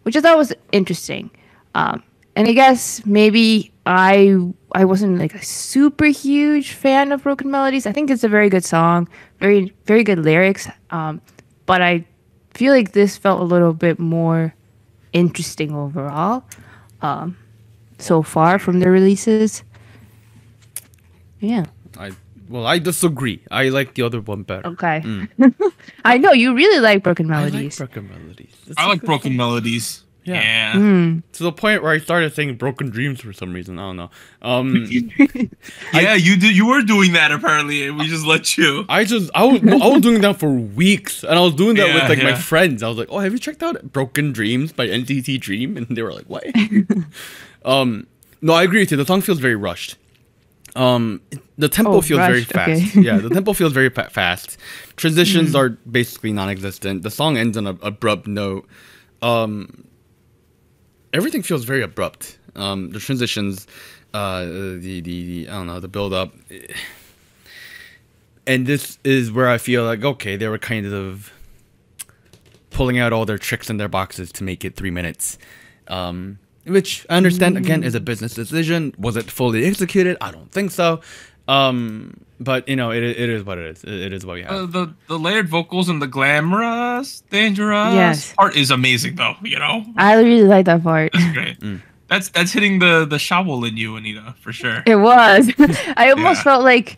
which I thought was interesting. And I guess maybe I wasn't like a super huge fan of Broken Melodies. I think it's a very good song, very, very good lyrics. But I feel like this felt a little bit more interesting overall so far from the releases. Yeah. Well, I disagree. I like the other one better. Okay. I know you really like Broken Melodies. I like Broken Melodies. It's like Broken Melodies. Yeah. To the point where I started saying Broken Dreams for some reason. I don't know. You were doing that apparently, and we just let you. I was doing that for weeks, and I was doing that with my friends. I was like, "Oh, have you checked out Broken Dreams by NCT Dream?" And they were like, "What?" No, I agree with you. The song feels very rushed. The tempo feels very fast. Okay. Yeah, the tempo feels very fast. Transitions are basically non-existent. The song ends on an abrupt note. Everything feels very abrupt. The transitions, I don't know, the build up. And this is where I feel like, okay, they were kind of pulling out all their tricks in their boxes to make it 3 minutes. Which I understand, again, is a business decision. Was it fully executed? I don't think so. But, you know, it is what it is. It is what we have. The layered vocals and the glamorous, dangerous part is amazing, though, you know? I really like that part. That's great. That's hitting the shovel in you, Anita, for sure. It was. I almost felt like...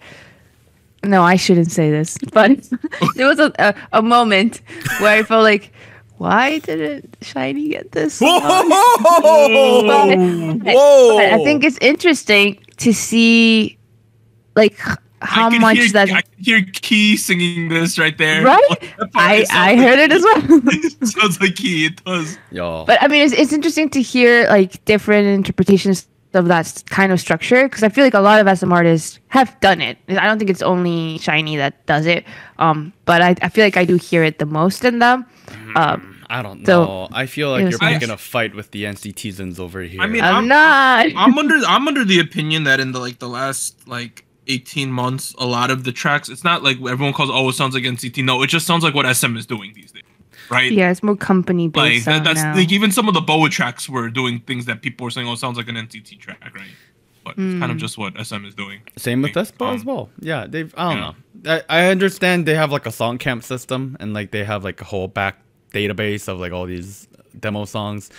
No, I shouldn't say this, but there was a moment where I felt like... Why didn't SHINee get this? But I think it's interesting to see, like, how much that. I can hear Key singing this right there. Right? I heard it as well. It sounds like Key. It does. Yeah. But I mean, it's interesting to hear like different interpretations of that kind of structure, because I feel like a lot of SM artists have done it. I don't think it's only SHINee that does it. But I feel like I do hear it the most in them. I don't know. I feel like you're picking a fight with the NCTzens over here. I mean, I'm not. I'm under the opinion that in the last 18 months, a lot of the tracks, it's not like everyone calls it sounds like NCT. No, it just sounds like what SM is doing these days. right? Yeah, it's more company based. Like that's now. Like even some of the BoA tracks were doing things that people were saying, "Oh, it sounds like an NCT track," right? But it's kind of just what SM is doing. Same with SBO as well. Yeah, they've I don't know. I understand they have like a song camp system and like they have like a whole back database of like all these demo songs.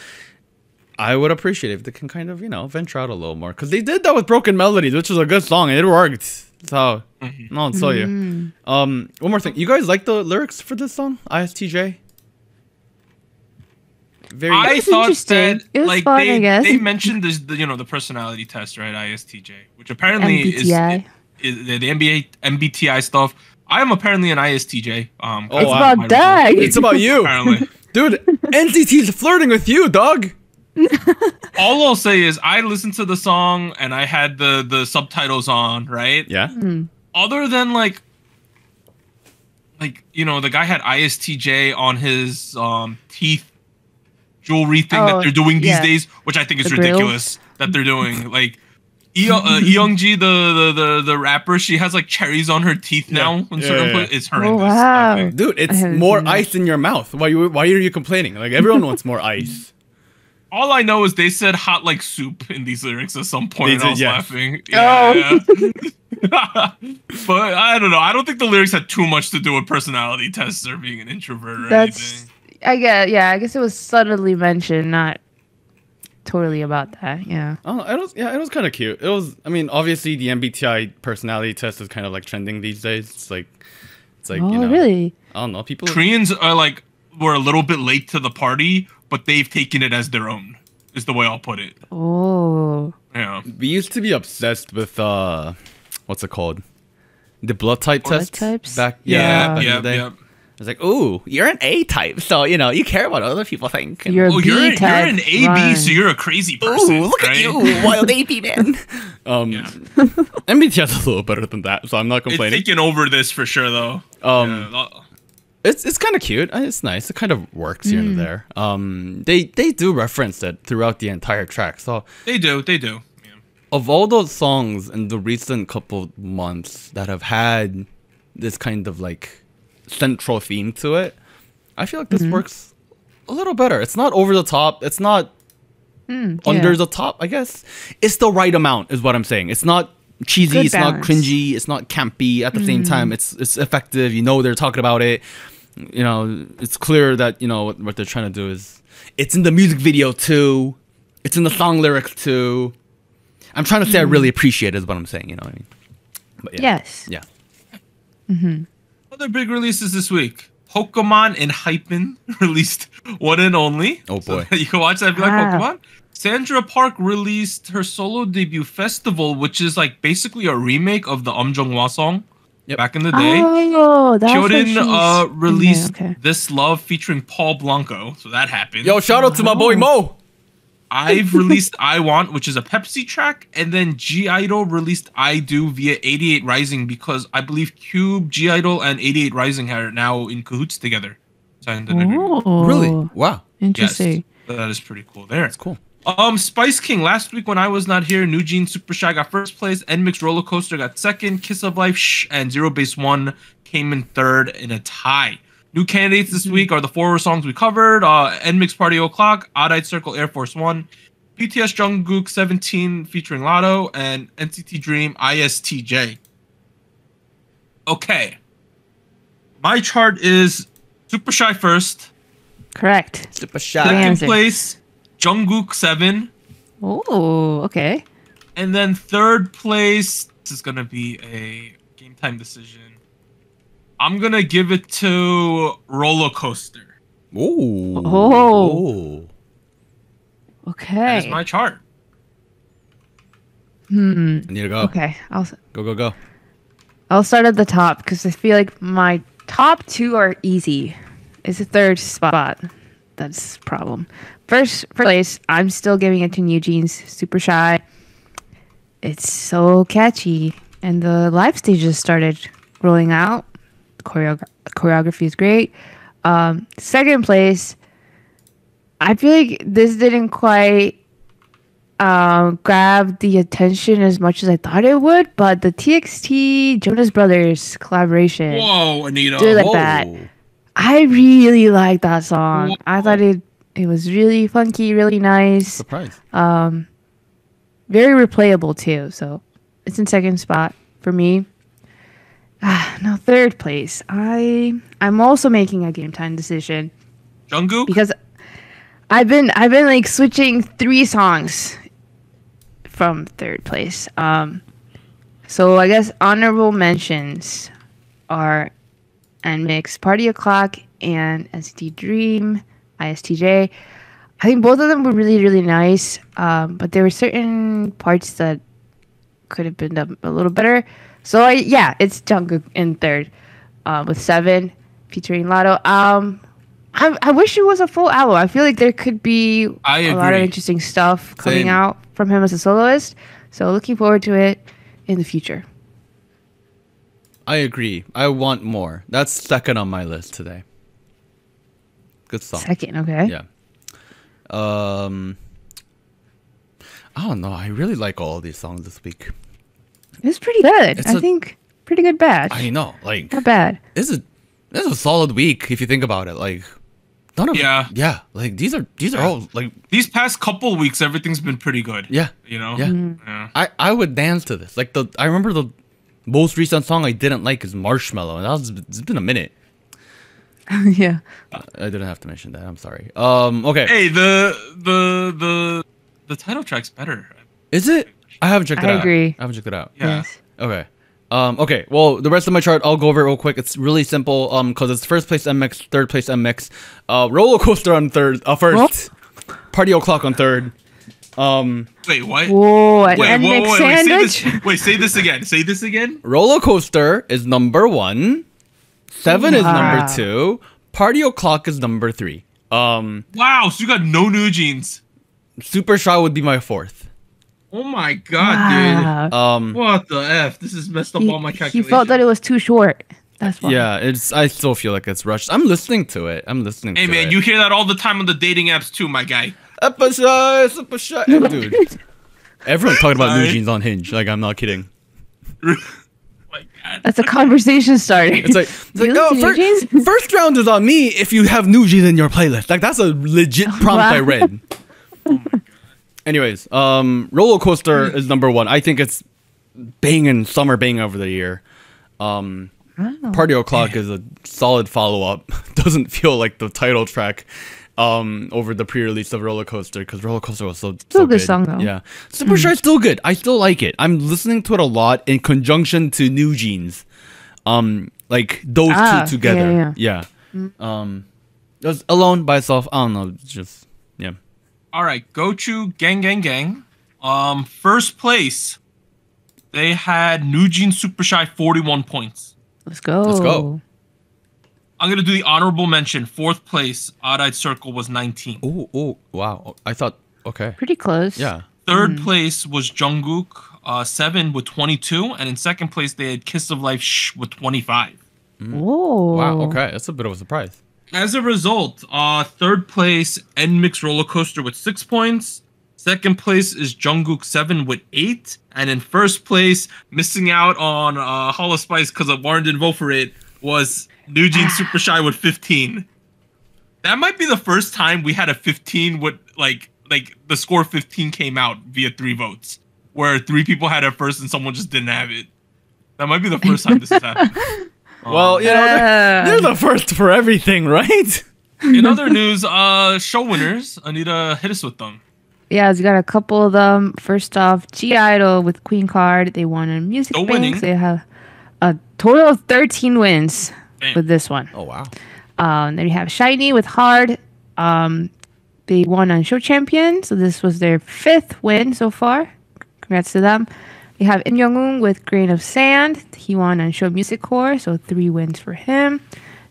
I would appreciate it if they can kind of, you know, venture out a little more, because they did that with Broken Melodies, which was a good song and it worked. So I'll tell you. One more thing, you guys like the lyrics for this song, ISTJ? Very I thought that like fun, they mentioned this, you know, the personality test, right? ISTJ, which apparently is the MBTI stuff. I am apparently an ISTJ. It's about that. It's about you, apparently. Dude, NCT's flirting with you, dog. All I'll say is I listened to the song and I had the subtitles on, right? Yeah. Other than like you know, the guy had ISTJ on his teeth jewelry thing that they're doing these days, which I think is ridiculous that they're doing. Like Eunji, the rapper, she has like cherries on her teeth now. It's horrendous. Oh, wow. Dude, it's more ice in your mouth. Why are you complaining? Like everyone wants more ice. All I know is they said hot like soup in these lyrics at some point, and I was laughing. Yeah, but I don't know. I don't think the lyrics had too much to do with personality tests or being an introvert or anything. I guess, I guess it was subtly mentioned, not totally about that. Yeah. Oh, it was. Yeah, it was kind of cute. It was. I mean, obviously the MBTI personality test is kind of like trending these days. It's like you know, really? I don't know. People Koreans are like were a little bit late to the party, but they've taken it as their own, is the way I'll put it. Oh. Yeah. We used to be obsessed with, what's it called? The blood type test? Back, back in the day. It's like, ooh, you're an A type, so, you know, you care what other people think. And, you're an AB, so you're a crazy person. Ooh, look at you, wild AB man. MBTI is a little better than that, so I'm not complaining. It's taken over this for sure, though. It's kind of cute. It's nice. It kind of works here and there. They do reference it throughout the entire track. So they do. Yeah. Of all those songs in the recent couple months that have had this kind of like central theme to it, I feel like this works a little better. It's not over the top. It's not under the top. I guess it's the right amount, is what I'm saying. It's not cheesy. Good balance. It's not cringy. It's not campy. At the same time, it's effective. You know, they're talking about it. You know, it's clear that, you know, what they're trying to do is... It's in the music video, too. It's in the song lyrics, too. I'm trying to say I really appreciate it, is what I'm saying. You know what I mean? But yeah. Yes. Yeah. Other big releases this week. Pokemon and Hypen released One and Only. Oh, boy. So you can watch that if you like Pokemon. Central Park released her solo debut, Festival, which is like basically a remake of the Jung-hwa song back in the day. Oh, that's Jordan released This Love featuring Paul Blanco, so that happened. Yo, shout out to my boy Mo. I've released I Want, which is a Pepsi track, and then G-Idol released I Do via 88 Rising, because I believe Cube, G-Idol, and 88 Rising are now in cahoots together. Oh. Really? Wow. Interesting. Yes, that is pretty cool there. That's cool. Spice King, last week when I was not here, New Jeans Super Shy got first place, NMIXX Roller Coaster got second, Kiss of Life and Zero Base One came in third in a tie. New candidates this week are the four songs we covered, NMIXX Party O'Clock, Odd Eye Circle, Air Force One, BTS Jungkook 17 featuring Latto, and NCT Dream ISTJ. Okay. My chart is Super Shy first. Correct. Super Shy. Second place, Jungkook 7. Oh, okay. And then third place, this is going to be a game time decision. I'm going to give it to Roller Coaster. Oh. Oh. Okay. That's my chart. I need to go. Okay. Go. I'll start at the top because I feel like my top two are easy. It's the third spot. That's the problem. First place, I'm still giving it to New Jeans Super Shy. It's so catchy. And the live stage just started rolling out. Choreography is great. Second place, I feel like this didn't quite grab the attention as much as I thought it would, but the TXT Jonas Brothers collaboration. Whoa, Anita. Do it like that. I really liked that song. I thought it was really funky, really nice. Surprise. Very replayable too. So it's in second spot for me. Now third place. I'm also making a game time decision. Jungkook? Because I've been like switching three songs from third place. So I guess honorable mentions are NMIXX, Party O'Clock, and NCT Dream, ISTJ. I think both of them were really, really nice, but there were certain parts that could have been done a little better. So, it's Jungkook in third with 7 featuring Latto. I wish it was a full album. I feel like there could be a lot of interesting stuff coming out from him as a soloist. So looking forward to it in the future. I agree. I want more. That's second on my list today. Good song. Second, okay. Yeah. I don't know. I really like all of these songs this week. It's pretty good. I think pretty good batch. I know. Like, not bad. This is a solid week if you think about it. Like, yeah. Like these are all like these past couple weeks everything's been pretty good. Yeah. You know? Yeah. Mm-hmm. Yeah. I would dance to this. Like I remember the most recent song I didn't like is Marshmallow, and it's been a minute. Yeah. I didn't have to mention that. I'm sorry. Okay. Hey, the title track's better. Is it? I haven't checked it out. I agree. I haven't checked it out. Yeah. Yes. Okay. Okay. Well, the rest of my chart, I'll go over it real quick. It's really simple. Because it's first place NMIXX, third place NMIXX, Roller Coaster on first, what? Party O'Clock on third. Wait, what? Whoa, wait, sandwich? Say this again. Say this again. Roller Coaster is number 1. 7 is number 2. Party O'Clock is number 3. Wow, so you got no New Jeans. Super Shy would be my 4th. Oh my god, dude. What the F? This is messed up all my calculations. He felt that it was too short. That's why. Yeah, I still feel like it's rushed. I'm listening to it. Hey, man, you hear that all the time on the dating apps too, my guy. Super shy. Dude. Everyone's talking about New Jeans on Hinge. Like, I'm not kidding. Oh my god. That's a conversation starter. It's like no, first round is on me if you have New Jeans in your playlist. Like, that's a legit prompt I read. Oh my god. Anyways, Roller Coaster is number 1. I think it's banging, summer bang over the year. Party O'Clock is a solid follow-up. Doesn't feel like the title track over the pre-release of Roller Coaster, because Roller Coaster was so good. Still good song, though. Yeah. Super Shy is still good. I still like it. I'm listening to it a lot in conjunction to New Jeans. Like, those two together. Yeah. Just alone, by itself, I don't know. Just, yeah. All right, Gochu Gang. First place, they had New Jeans Super Shy 41 points. Let's go. I'm gonna do the honorable mention. Fourth place, Odd Eye Circle was 19. Oh, wow! I thought pretty close. Yeah. Third place was Jungkook, 7 with 22, and in second place they had Kiss of Life with 25. Oh. Wow. Okay, that's a bit of a surprise. As a result, third place NMIXX Roller Coaster with 6 points. Second place is Jungkook 7 with 8, and in first place, missing out on Hollow Spice because Warren didn't vote for it, was New Jeans Super Shy with 15. That might be the first time we had a 15 with like the score 15 came out via 3 votes, where 3 people had it first and someone just didn't have it. That might be the first time this has happened. Well, you know, they're the first for everything, right? In other news, show winners, Anita, hit us with them. Yeah, we got a couple of them. First off, G-Idol with Queen Card. They won a music bank. They have a total of 13 wins with this one. Oh, wow. Then we have SHINee with Hard. They won on Show Champion, so this was their 5th win so far. Congrats to them. We have In Young-un with Grain of Sand. He won on Show Music Core, so 3 wins for him.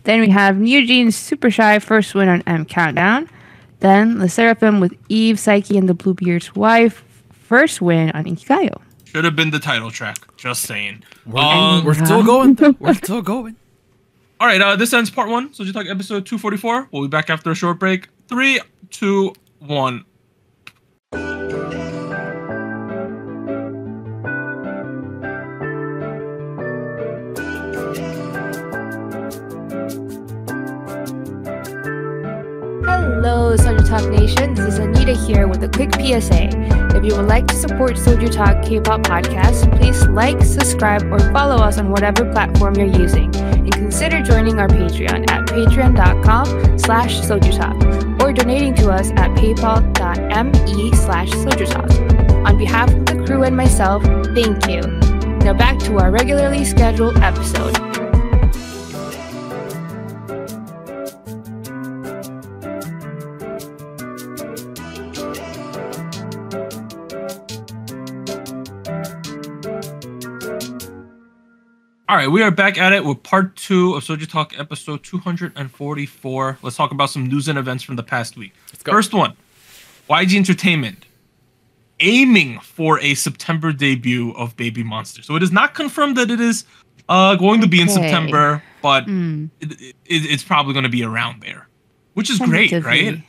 Then we have New Jeans Super Shy, first win on M Countdown. Then The Seraphim with Eve, Psyche, and the Bluebeard's Wife, first win on Inkigayo. Should have been the title track, just saying. We're still going, though. We're still going. All right, this ends part 1. So, JTalk episode 244. We'll be back after a short break. 3, 2, 1. Talk Nation, this is Anita here with a quick PSA. If you would like to support Soju Talk K-pop podcast, please like, subscribe, or follow us on whatever platform you're using. And consider joining our Patreon at patreon.com/sojutalk or donating to us at paypal.me/sojutalk. On behalf of the crew and myself, thank you. Now back to our regularly scheduled episode. All right, we are back at it with part two of Soju Talk episode 244. Let's talk about some news and events from the past week. Let's go. First one, YG Entertainment aiming for a September debut of Baby Monster. So it is not confirmed that it is going to be in September, but it's probably going to be around there, which is great, right?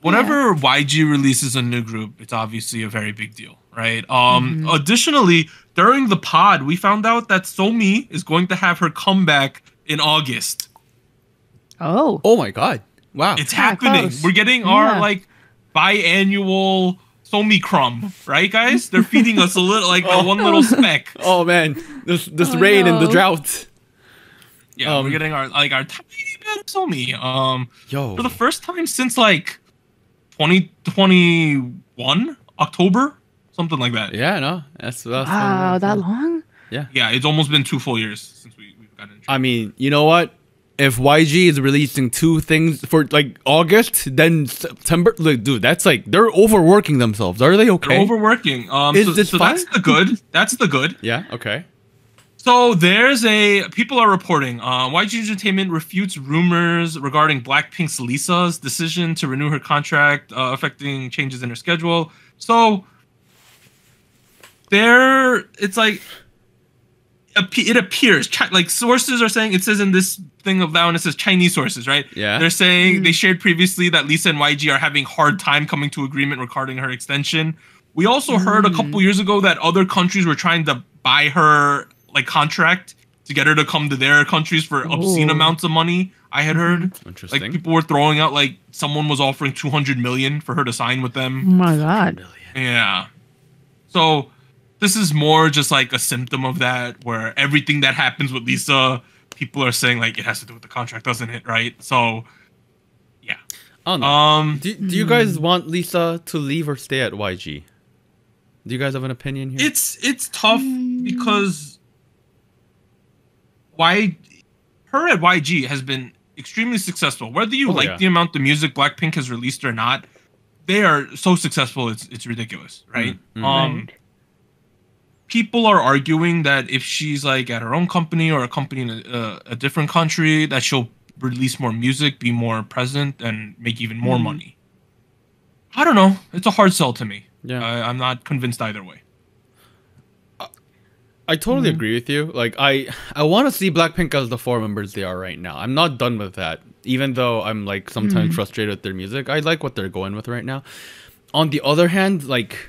Whenever YG releases a new group, it's obviously a very big deal, right? Additionally, during the pod, we found out that Somi is going to have her comeback in August. Oh my God. Wow. It's happening. Close. We're getting our like biannual Somi crumb, right, guys? They're feeding us a little, like one little speck. Oh man, this rain and the drought. Yeah, we're getting our tiny bit of Somi. For the first time since like 2021 October. Something like that. Yeah, no, that's wow, that long? Yeah, yeah, it's almost been 2 full years since we've gotten. I mean, you know what? If YG is releasing 2 things for like August, then September, like, dude, that's like they're overworking themselves. Are they okay? They're overworking. So that's the good. That's the good. Yeah. Okay. So there's people are reporting. YG Entertainment refutes rumors regarding Blackpink's Lisa's decision to renew her contract, affecting changes in her schedule. So. It's like, it appears, like sources are saying, it says in this thing of that one, it says Chinese sources, right? Yeah. They're saying, they shared previously that Lisa and YG are having hard time coming to agreement regarding her extension. We also heard a couple years ago that other countries were trying to buy her like contract to get her to come to their countries for obscene amounts of money, I had heard. Interesting. Like people were throwing out, like someone was offering 200 million for her to sign with them. Oh my God. Yeah. So... this is more just like a symptom of that, where everything that happens with Lisa, people are saying like it has to do with the contract, doesn't it? Right? So, yeah. Oh no. Do you guys want Lisa to leave or stay at YG? Do you guys have an opinion here? It's tough because her at YG has been extremely successful. Whether you the amount of music Blackpink has released or not, they are so successful. It's ridiculous, right? People are arguing that if she's like at her own company or a company in a different country, that she'll release more music, be more present, and make even more money. I don't know. It's a hard sell to me. Yeah, I'm not convinced either way. I totally agree with you. Like I want to see Blackpink as the 4 members they are right now. I'm not done with that, even though I'm like sometimes frustrated with their music. I like what they're going with right now. On the other hand, like.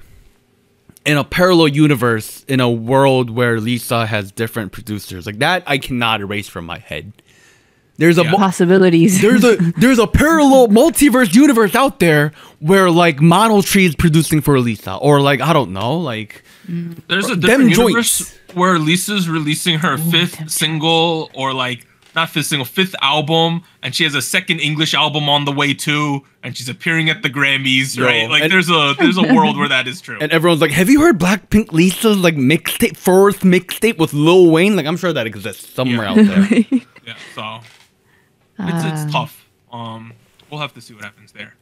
In a parallel universe, in a world where Lisa has different producers, like that, I cannot erase from my head. There's a possibilities. There's a parallel multiverse universe out there where like Mono Tree is producing for Lisa, or like I don't know, like there's a different universe where Lisa's releasing her 5th single, or like not 5th single, 5th album, and she has a 2nd English album on the way too, and she's appearing at the Grammys, right? Like there's a world where that is true. And everyone's like, have you heard Blackpink Lisa's like mixtape, 1st mixtape with Lil Wayne? Like I'm sure that exists somewhere out there. So it's tough. We'll have to see what happens there.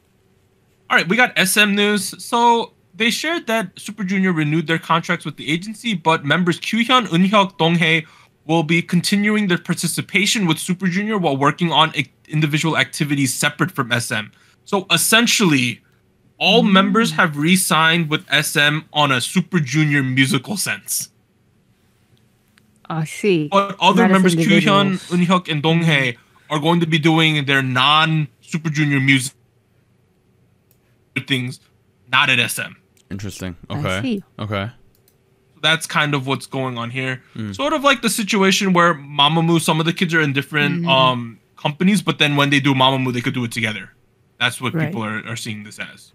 All right, we got SM news. So they shared that Super Junior renewed their contracts with the agency, but members Kyuhyun, Eunhyuk, Donghae will be continuing their participation with Super Junior while working on individual activities separate from SM. So essentially, all members have re-signed with SM on a Super Junior musical sense. I see. But other members, Kyuhyun, Eunhyuk, and Donghae, are going to be doing their non-Super Junior music things, not at SM. Interesting. Okay. I see. Okay. That's kind of what's going on here. Sort of like the situation where Mamamoo, some of the kids are in different companies, but then when they do Mamamoo, they could do it together. That's what people are seeing this as.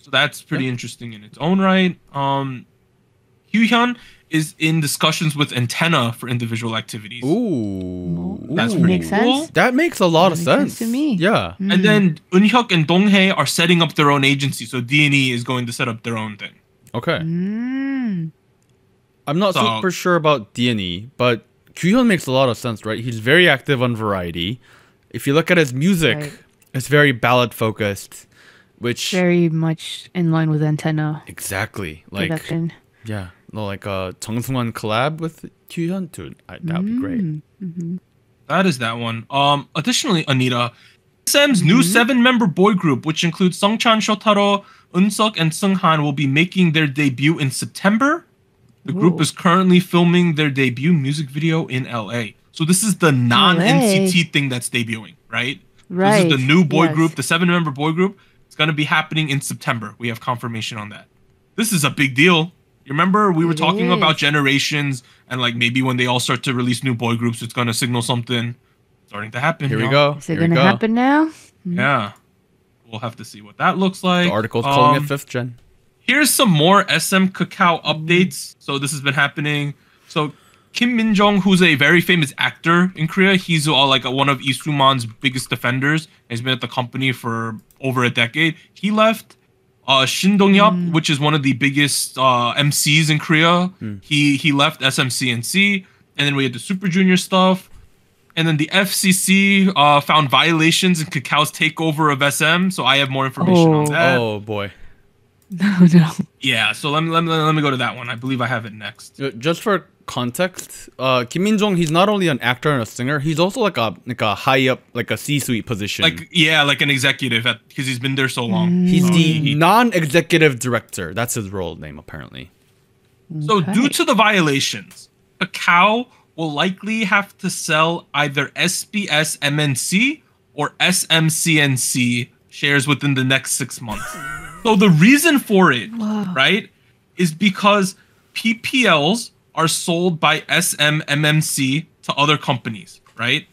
So that's pretty interesting in its own right. Hyuhyun is in discussions with Antenna for individual activities. Ooh. That's pretty cool. That makes a lot of sense. To me. Yeah. Mm. And then Eunhyuk and Donghae are setting up their own agency. So D&E is going to set up their own thing. Okay. Mm. I'm not super sure about D&E, but Kyuhyun makes a lot of sense, right? He's very active on variety. If you look at his music, it's very ballad focused, which very much in line with Antenna. Exactly. Like yeah. No, like Jung Sung-won collab with Kyuhyun too. That would be great. Mm-hmm. That is that one. Additionally, Anita, SM's new 7-member boy group, which includes Seongchan, Shotaro, Eunseok, and Seunghan, will be making their debut in September. The group is currently filming their debut music video in LA. So this is the non-NCT thing that's debuting, right? Right. This is the new boy group, the 7-member boy group. It's going to be happening in September. We have confirmation on that. This is a big deal. You remember we were talking about generations and like maybe when they all start to release new boy groups, it's going to signal something starting to happen. Here we go. Is it going to happen now? Yeah. We'll have to see what that looks like. The article's calling it 5th gen. Here's some more SM Kakao updates. So this has been happening. So Kim Min-jung, who's a very famous actor in Korea, he's like one of Lee Soo-man's biggest defenders. He's been at the company for over a decade. He left. Shin Dong-yeop, which is one of the biggest MCs in Korea, he left SMCNC. And then we had the Super Junior stuff. And then the FCC found violations in Kakao's takeover of SM. So I have more information on that. Oh, boy. No, no. Yeah, so let me go to that one. I believe I have it next. Just for context, Kim Min-jung, he's not only an actor and a singer, he's also like a high up, like a C-suite position. Like like an executive, because he's been there so long. He's the non-executive director. That's his role name, apparently. So due to the violations, Kakao will likely have to sell either SBS MNC or SMCNC shares within the next 6 months. So the reason for it, right, is because PPLs are sold by SMMMC to other companies, right?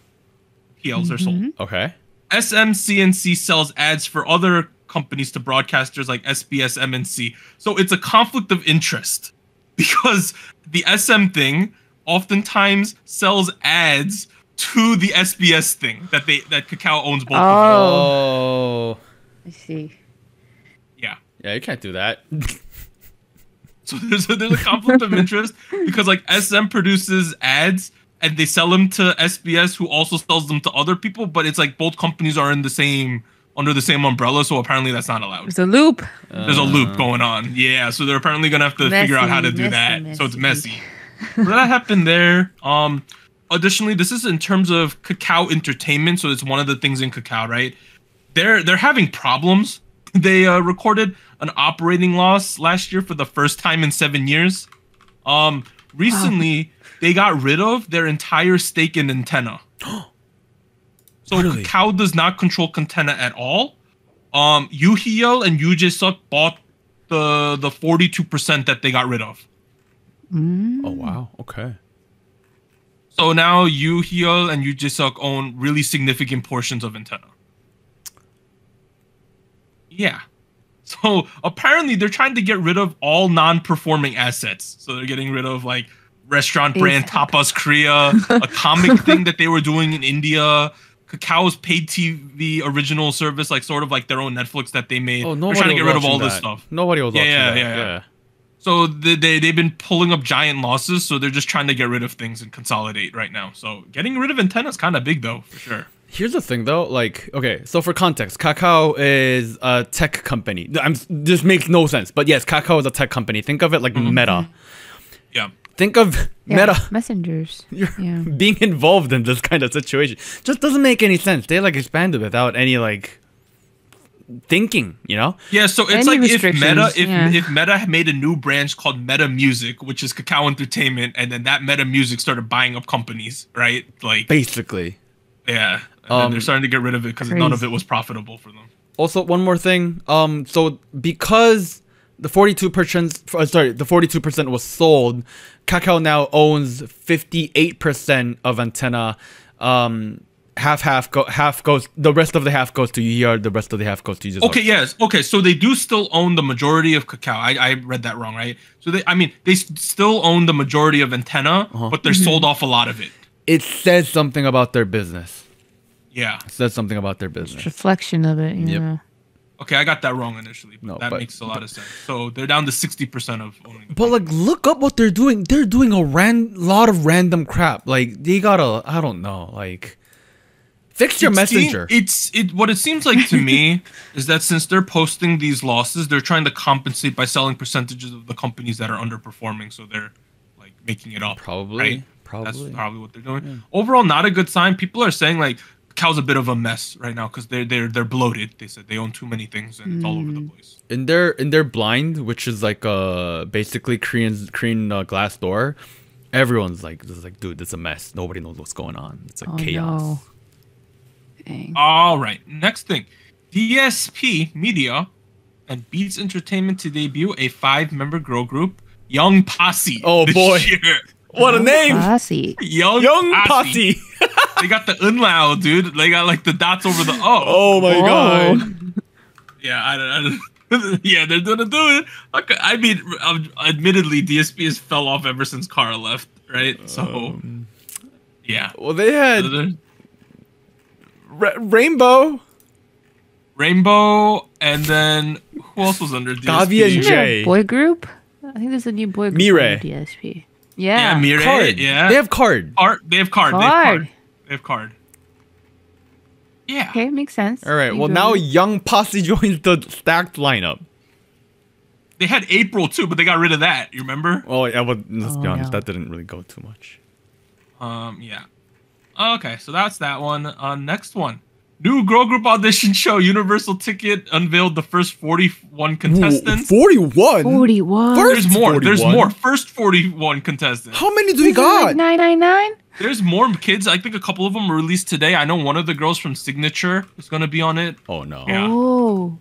PLs are sold. Okay. SMCNC sells ads for other companies to broadcasters like SBSMNC. So it's a conflict of interest because the SM thing oftentimes sells ads to the SBS thing that Kakao owns both of them. I see. Yeah, you can't do that. So there's a conflict of interest because like SM produces ads and they sell them to SBS, who also sells them to other people. But it's like both companies are in the same under the same umbrella, so apparently that's not allowed. There's a loop. There's a loop going on. Yeah, so they're apparently gonna have to figure out how to do that. So it's messy. So that happened there. Additionally, this is in terms of Kakao Entertainment, so it's one of the things in Kakao, right? They're having problems. They recorded an operating loss last year for the first time in 7 years. Recently, they got rid of their entire stake in Antenna. So Kakao does not control Antenna at all. Yoo-hyeol and Yoo Jae-suk bought the 42% that they got rid of. Oh, wow. Okay. So now Yoo-hyeol and Yoo Jae-suk own really significant portions of Antenna. Yeah. So apparently they're trying to get rid of all non-performing assets. So they're getting rid of like restaurant brand Tapas Korea, a comic thing that they were doing in India, Kakao's paid TV original service, like sort of like their own Netflix that they made. Oh, they're trying to get rid of all this stuff. Nobody was watching that. Yeah. So they've been pulling up giant losses. So they're just trying to get rid of things and consolidate right now. So getting rid of Antenna is kind of big though, for sure. Here's the thing, though. Like, okay, so for context, Kakao is a tech company. This makes no sense. But yes, Kakao is a tech company. Think of it like Meta. Yeah. Think of Meta. Messengers. Being involved in this kind of situation just doesn't make any sense. They, like, expanded without any, like, thinking, you know? Yeah, so it's any like if Meta made a new branch called Meta Music, which is Kakao Entertainment, and then that Meta Music started buying up companies, right? Like, basically. Yeah. And they're starting to get rid of it because none of it was profitable for them. Also, one more thing. So because the 42% was sold, Kakao now owns 58% of Antenna. the rest of the half goes to Year, the rest of the half goes to JYP. Okay, yes. Okay, so they do still own the majority of Kakao. I read that wrong, right? So they, I mean, they still own the majority of Antenna, but they're sold off a lot of it. It says something about their business. Yeah. It says something about their business. It's a reflection of it, you know. Okay, I got that wrong initially, but that makes a lot of sense. So they're down to 60% of owning. But like, look up what they're doing. They're doing a lot of random crap. Like they gotta, I don't know, like fix your messenger. What it seems like to me is that since they're posting these losses, they're trying to compensate by selling percentages of the companies that are underperforming. So they're like making it up. Probably, right? That's probably what they're doing. Yeah. Overall, not a good sign. People are saying like, Cow's a bit of a mess right now because they're bloated. They said they own too many things and it's all over the place. And they're blind, which is like basically Korean glass door. Everyone's like, dude, this is a mess. Nobody knows what's going on. It's like chaos. No. All right, next thing, DSP Media and Beats Entertainment to debut a 5-member girl group, Young Posse. Oh boy, what a name! Posse. Young Posse. They got the unloud, dude. They got like the dots over the O. Oh my god. Yeah, I don't. Yeah, they're gonna do it. Okay, I mean, admittedly, DSP has fell off ever since Kara left, right? So, yeah. Well, they had Rainbow, and then who else was under DSP? Davia J. Boy group. I think there's a new boy group. Mirai. DSP. Yeah. Yeah, Mirai. Card. Yeah. They have Card. They have Card. Yeah. Okay, makes sense. All right. Well, now Young Posse joins the stacked lineup. They had April too, but they got rid of that. You remember? Oh yeah, but let's be honest, that didn't really go too much. Yeah. Okay, so that's that one. Next one. New girl group audition show. Universal Ticket unveiled the first 41 contestants. Ooh, 41. 41. There's more. 41? There's more. First 41 contestants. How many do we got? 999. There's more kids. I think a couple of them were released today. I know one of the girls from Signature is going to be on it. Oh, no. Yeah. Oh.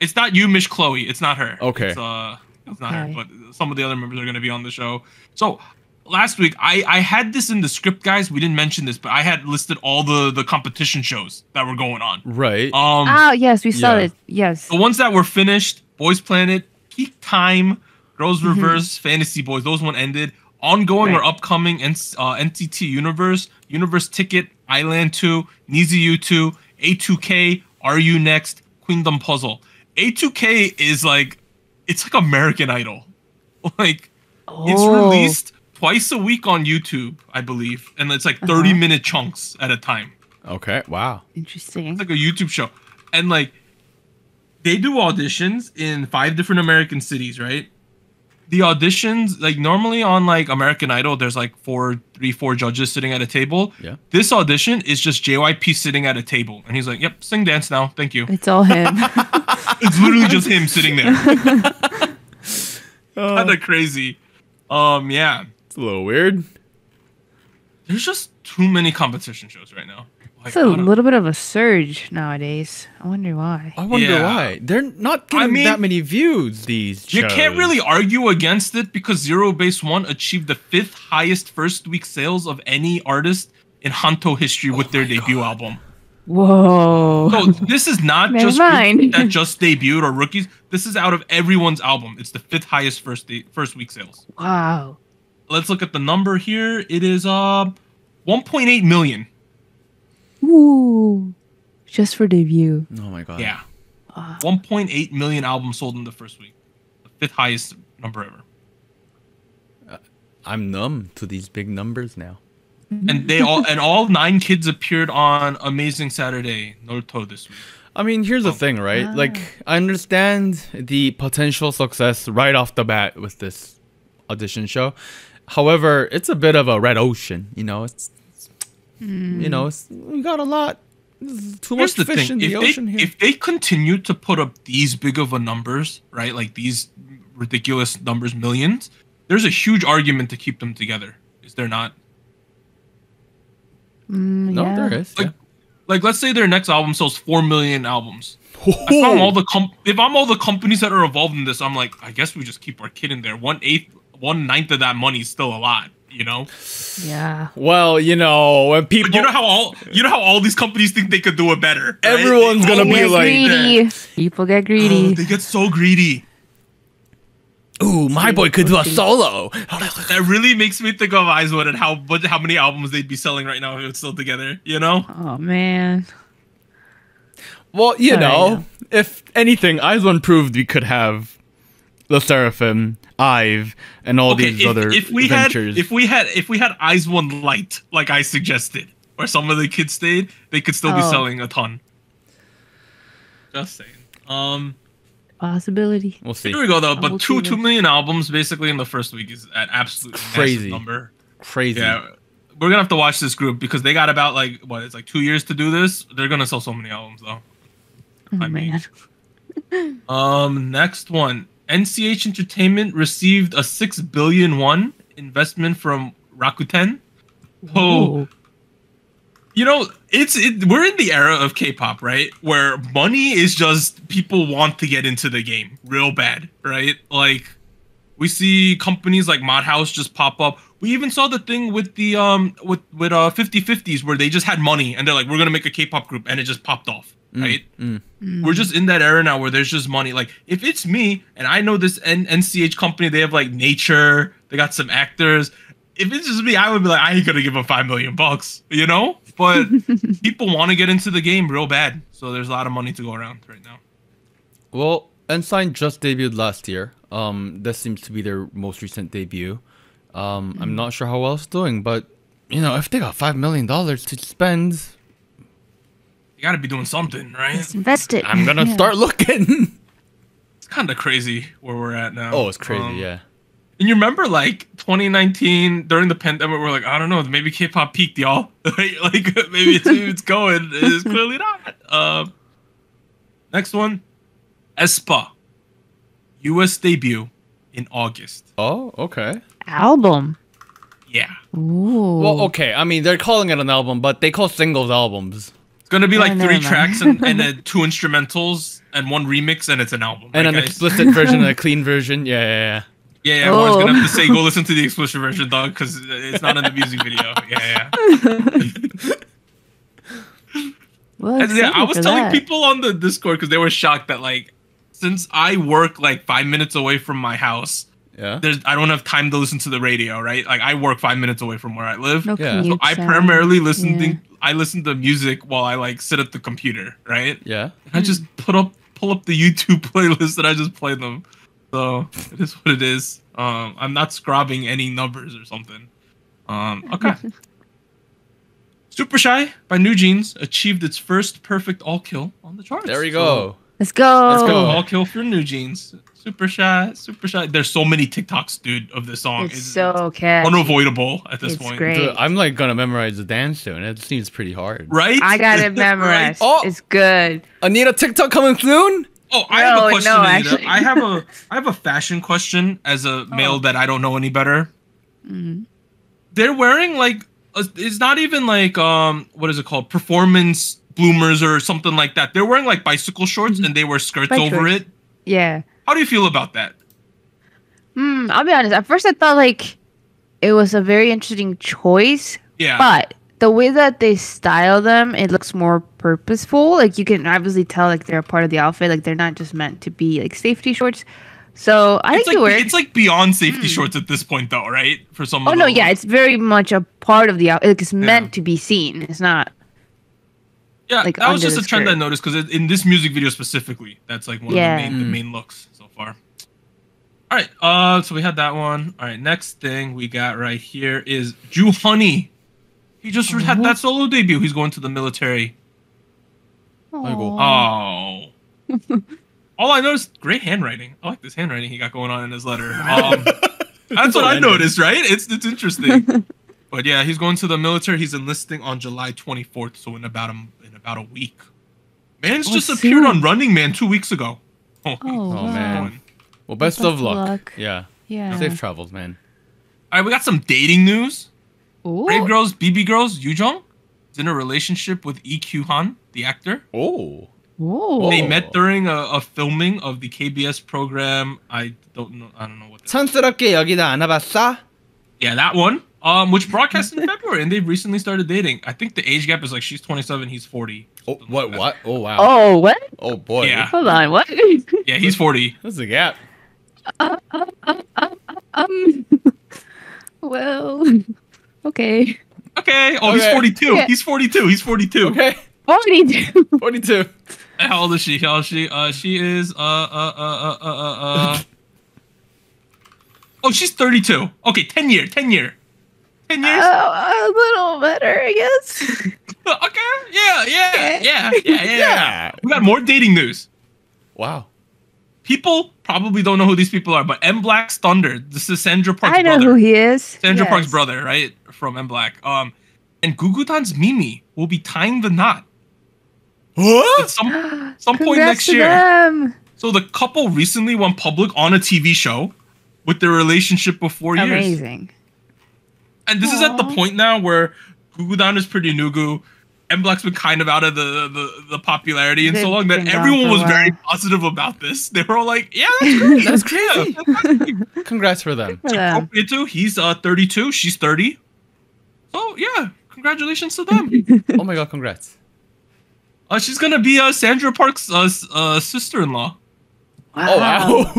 It's not you, Mish Chloe. It's not her. Okay. It's not her, but some of the other members are going to be on the show. So last week, I had this in the script, guys. We didn't mention this, but I had listed all the competition shows that were going on. Right. Oh, yes. We saw it. Yes. The ones that were finished, Boys Planet, Peak Time, Girls Reverse, Fantasy Boys. Those one ended. Ongoing or upcoming NCT Universe, Universe Ticket, Island 2, NiziU 2, A2K, RU Next, Queendom Puzzle. A2K is like, it's like American Idol. Like, it's released twice a week on YouTube, I believe. And it's like 30-minute chunks at a time. Okay, wow. Interesting. It's like a YouTube show. And like, they do auditions in 5 different American cities, right? The auditions, like normally on like American Idol, there's like three, four judges sitting at a table. Yeah. This audition is just JYP sitting at a table. And he's like, yep, sing, dance now. Thank you. It's all him. It's literally just him sitting there. Kind of crazy. Yeah. It's a little weird. There's just too many competition shows right now. Like, it's a little bit of a surge nowadays. I wonder why. I wonder why. They're not getting that many views, these shows. You can't really argue against it because Zero Base One achieved the 5th highest first-week sales of any artist in Hanto history with their debut album. Whoa. So this is not just that just debuted or rookies. This is out of everyone's album. It's the 5th highest first-week sales. Wow. Let's look at the number here. It is 1.8 million. Ooh, just for debut. Oh my god. Yeah. 1.8 million albums sold in the first week. The 5th highest number ever. I'm numb to these big numbers now. And they all and all 9 kids appeared on Amazing Saturday Naruto this week. I mean, here's the thing, right? Like, I understand the potential success right off the bat with this audition show. However, it's a bit of a red ocean, you know. You know, we got a lot. Too much fish in the ocean here. If they continue to put up these big of a numbers, right, like these ridiculous numbers, millions, there's a huge argument to keep them together. Is there not? No, there is. Like, let's say their next album sells 4 million albums. If I'm all the companies that are involved in this, I'm like, I guess we just keep our kid in there. 1/8, 1/9 of that money is still a lot. you know? Yeah. Well, you know, when people... You know how all these companies think they could do it better. Right? Everyone's going to be like... Greedy. People get greedy. Oh, they get so greedy. Ooh, my boy could do a solo. That really makes me think of IZ*ONE and how many albums they'd be selling right now if it was still together, you know? Oh, man. Well, you know, if anything, IZ*ONE proved we could have The Seraphim, IVE, and all these other ventures. If we had IZ*ONE Light, like I suggested, where some of the kids stayed, they could still be selling a ton. Just saying. Possibility. We'll see. Here we go though. But two million albums basically in the first week is an absolute crazy number. Crazy. Yeah, we're gonna have to watch this group because they got about like what? It's like 2 years to do this. They're gonna sell so many albums though. Oh, I mean, man. Next one. NCH Entertainment received a 6 billion won investment from Rakuten. Oh, you know, we're in the era of K-pop, right? Where money is just people want to get into the game real bad, right? Like we see companies like Mod House just pop up. We even saw the thing with the 50/50s where they just had money and they're like, we're gonna make a K-pop group, and it just popped off. Right? We're just in that era now where there's just money. Like, if it's me, and I know this NCH company, they have, like, nature, they got some actors. If it's just me, I would be like, I ain't gonna give them $5 million bucks, you know? But people want to get into the game real bad. So there's a lot of money to go around right now. Well, Ensign just debuted last year. This seems to be their most recent debut. I'm not sure how well it's doing, but, you know, if they got $5 million to spend... You gotta be doing something, right? Let's invest it. I'm gonna start looking. It's kind of crazy where we're at now. Oh, it's crazy, yeah. And you remember, like, 2019 during the pandemic, we're like, I don't know, maybe K-pop peaked, y'all. Like, maybe it's going. It's clearly not. Next one, aespa, U.S. debut in August. Oh, okay. Album. Yeah. Ooh. Well, okay. I mean, they're calling it an album, but they call singles albums. It's gonna be like three tracks and 2 instrumentals and 1 remix, and it's an album. And an explicit version and a clean version. Yeah. Everyone's gonna have to say, go listen to the explicit version, dog, because it's not in the music video. Yeah. Well, I was telling people on the Discord because they were shocked that, like, since I work like 5 minutes away from my house, I don't have time to listen to the radio, right? Like, I work 5 minutes away from where I live. So I primarily listen to. I listen to music while I, like, sit at the computer, right? Yeah. And I just pull up the YouTube playlist and I just play them. So it is what it is. I'm not scrubbing any numbers or something. Okay. Super Shy by New Jeans achieved its first perfect all kill on the charts. There we go. So, let's go. All kill for New Jeans. Super Shy. There's so many TikToks, dude, of this song. It's so catchy. Unavoidable at this point. Great. Dude, I'm, like, gonna memorize the dance soon. It seems pretty hard. Right? I got it memorized. Right? Oh, it's good. Anita, TikTok coming soon? Oh, I have a question, Anita. Actually. I have a fashion question as a male that I don't know any better. They're wearing, like, it's not even, like, what is it called? Performance bloomers or something like that. They're wearing, like, bicycle shorts and they wear skirts over it. Yeah. How do you feel about that? I'll be honest. At first, I thought, like, it was a very interesting choice. Yeah. But the way that they style them, it looks more purposeful. Like, you can obviously tell, like, they're a part of the outfit. Like, they're not just meant to be, like, safety shorts. So I think it works. It's, like, beyond safety shorts at this point, though, right? For some. Oh, no, yeah. It's very much a part of the outfit. Like, it's meant to be seen. It's not. Yeah, like, that was just a trend I noticed because in this music video specifically, that's, like, one of the main looks. All right, so we had that one. All right, next thing we got right here is Ju-Honey. He just had that solo debut. He's going to the military. Aww. Oh. All I noticed, great handwriting. I like this handwriting he got going on in his letter. That's what I noticed, right? It's interesting. But yeah, he's going to the military. He's enlisting on July 24th, so in about a week. Man's just appeared on Running Man 2 weeks ago. Oh, man. Well, best of luck. Yeah. Safe travels, man. All right, we got some dating news. Ooh. Brave Girls, BB Girls, Yoo-jung is in a relationship with Lee Kyu-han, the actor. Oh. They met during a filming of the KBS program. I don't know what. 사랑스럽게 여기다 안 와봤어? Yeah, that one. Which broadcast in February, and they've recently started dating. I think the age gap is like she's 27, he's 40. Oh, what? What? Oh, wow. Oh, what? Oh, boy. Yeah. Hold on, what? Yeah, he's 40. What's the gap? Well, okay. Okay. Oh, okay. He's 42. Okay. He's 42. He's 42. Okay. 42. 42. How old is she? How old is she? She is Oh, she's 32. Okay, 10 years. 10 years. A little better, I guess. Okay. Yeah. We got more dating news. Wow. People probably don't know who these people are, but M Black's Thunder. This is Central Park's brother. I know who he is. Central Park's brother, right? From M Black. And Gugudan's Mimi will be tying the knot. Huh? At some point next year. Them. So the couple recently went public on a TV show with their relationship before years. Amazing. And this is at the point now where Gugudan is pretty nugu. M Black's been kind of out of the popularity in so long that everyone was very positive about this. They were all like, yeah, that's great. That's crazy. Congrats for them. He's 32. She's 30. Oh, yeah. Congratulations to them. Oh, my God. Congrats. She's going to be Sandra Park's sister-in-law. Wow. Oh, wow.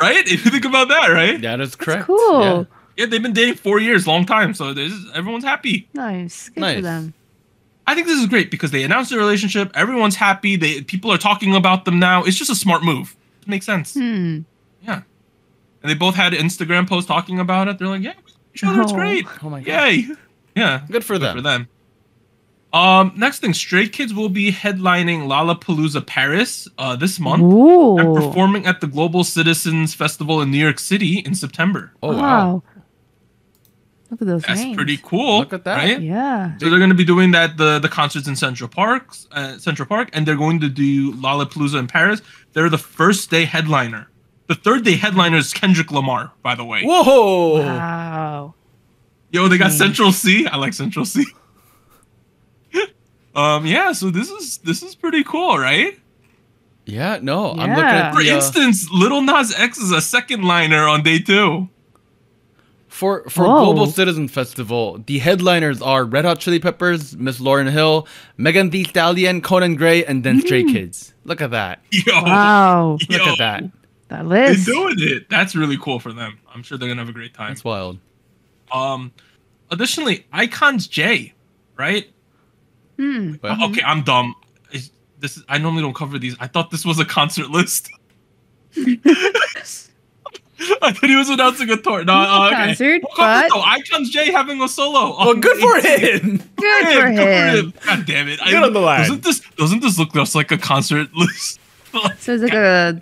Right? If you think about that, right? That is correct. That's cool. Yeah, they've been dating 4 years, long time. So everyone's happy. Nice. Good for them. I think this is great because they announced their relationship. Everyone's happy. People are talking about them now. It's just a smart move. It makes sense. Hmm. Yeah. And they both had Instagram posts talking about it. They're like, yeah, it's great. Oh my God. Yay. Yeah. Good for them. Next thing, Stray Kids will be headlining Lollapalooza Paris this month. Ooh. And performing at the Global Citizens Festival in New York City in September. Oh, wow. Look at those names. That's pretty cool. Look at that. Right? Yeah. So they're going to be doing that the concerts in Central Park, and they're going to do Lollapalooza in Paris. They're the first day headliner. The third day headliner is Kendrick Lamar, by the way. Whoa. Wow. Yo, they got Central C. I like Central C. Yeah, so this is pretty cool, right? Yeah, no. Yeah. I'm looking at For instance, Lil Nas X is a second liner on day two. For Global Citizen Festival, the headliners are Red Hot Chili Peppers, Miss Lauryn Hill, Megan Thee Stallion, Conan Gray, and then Stray Kids. Look at that. Yo. Wow. Look at that. That list. They're doing it. That's really cool for them. I'm sure they're going to have a great time. That's wild. Additionally, Icons J, right? Okay, I'm dumb. I normally don't cover these. I thought this was a concert list. I thought he was announcing a tour. No, concert, but Icons J having a solo. Well, good for him. Good for him. God damn it! Good on the line. Doesn't this look just like a concert list? So it's like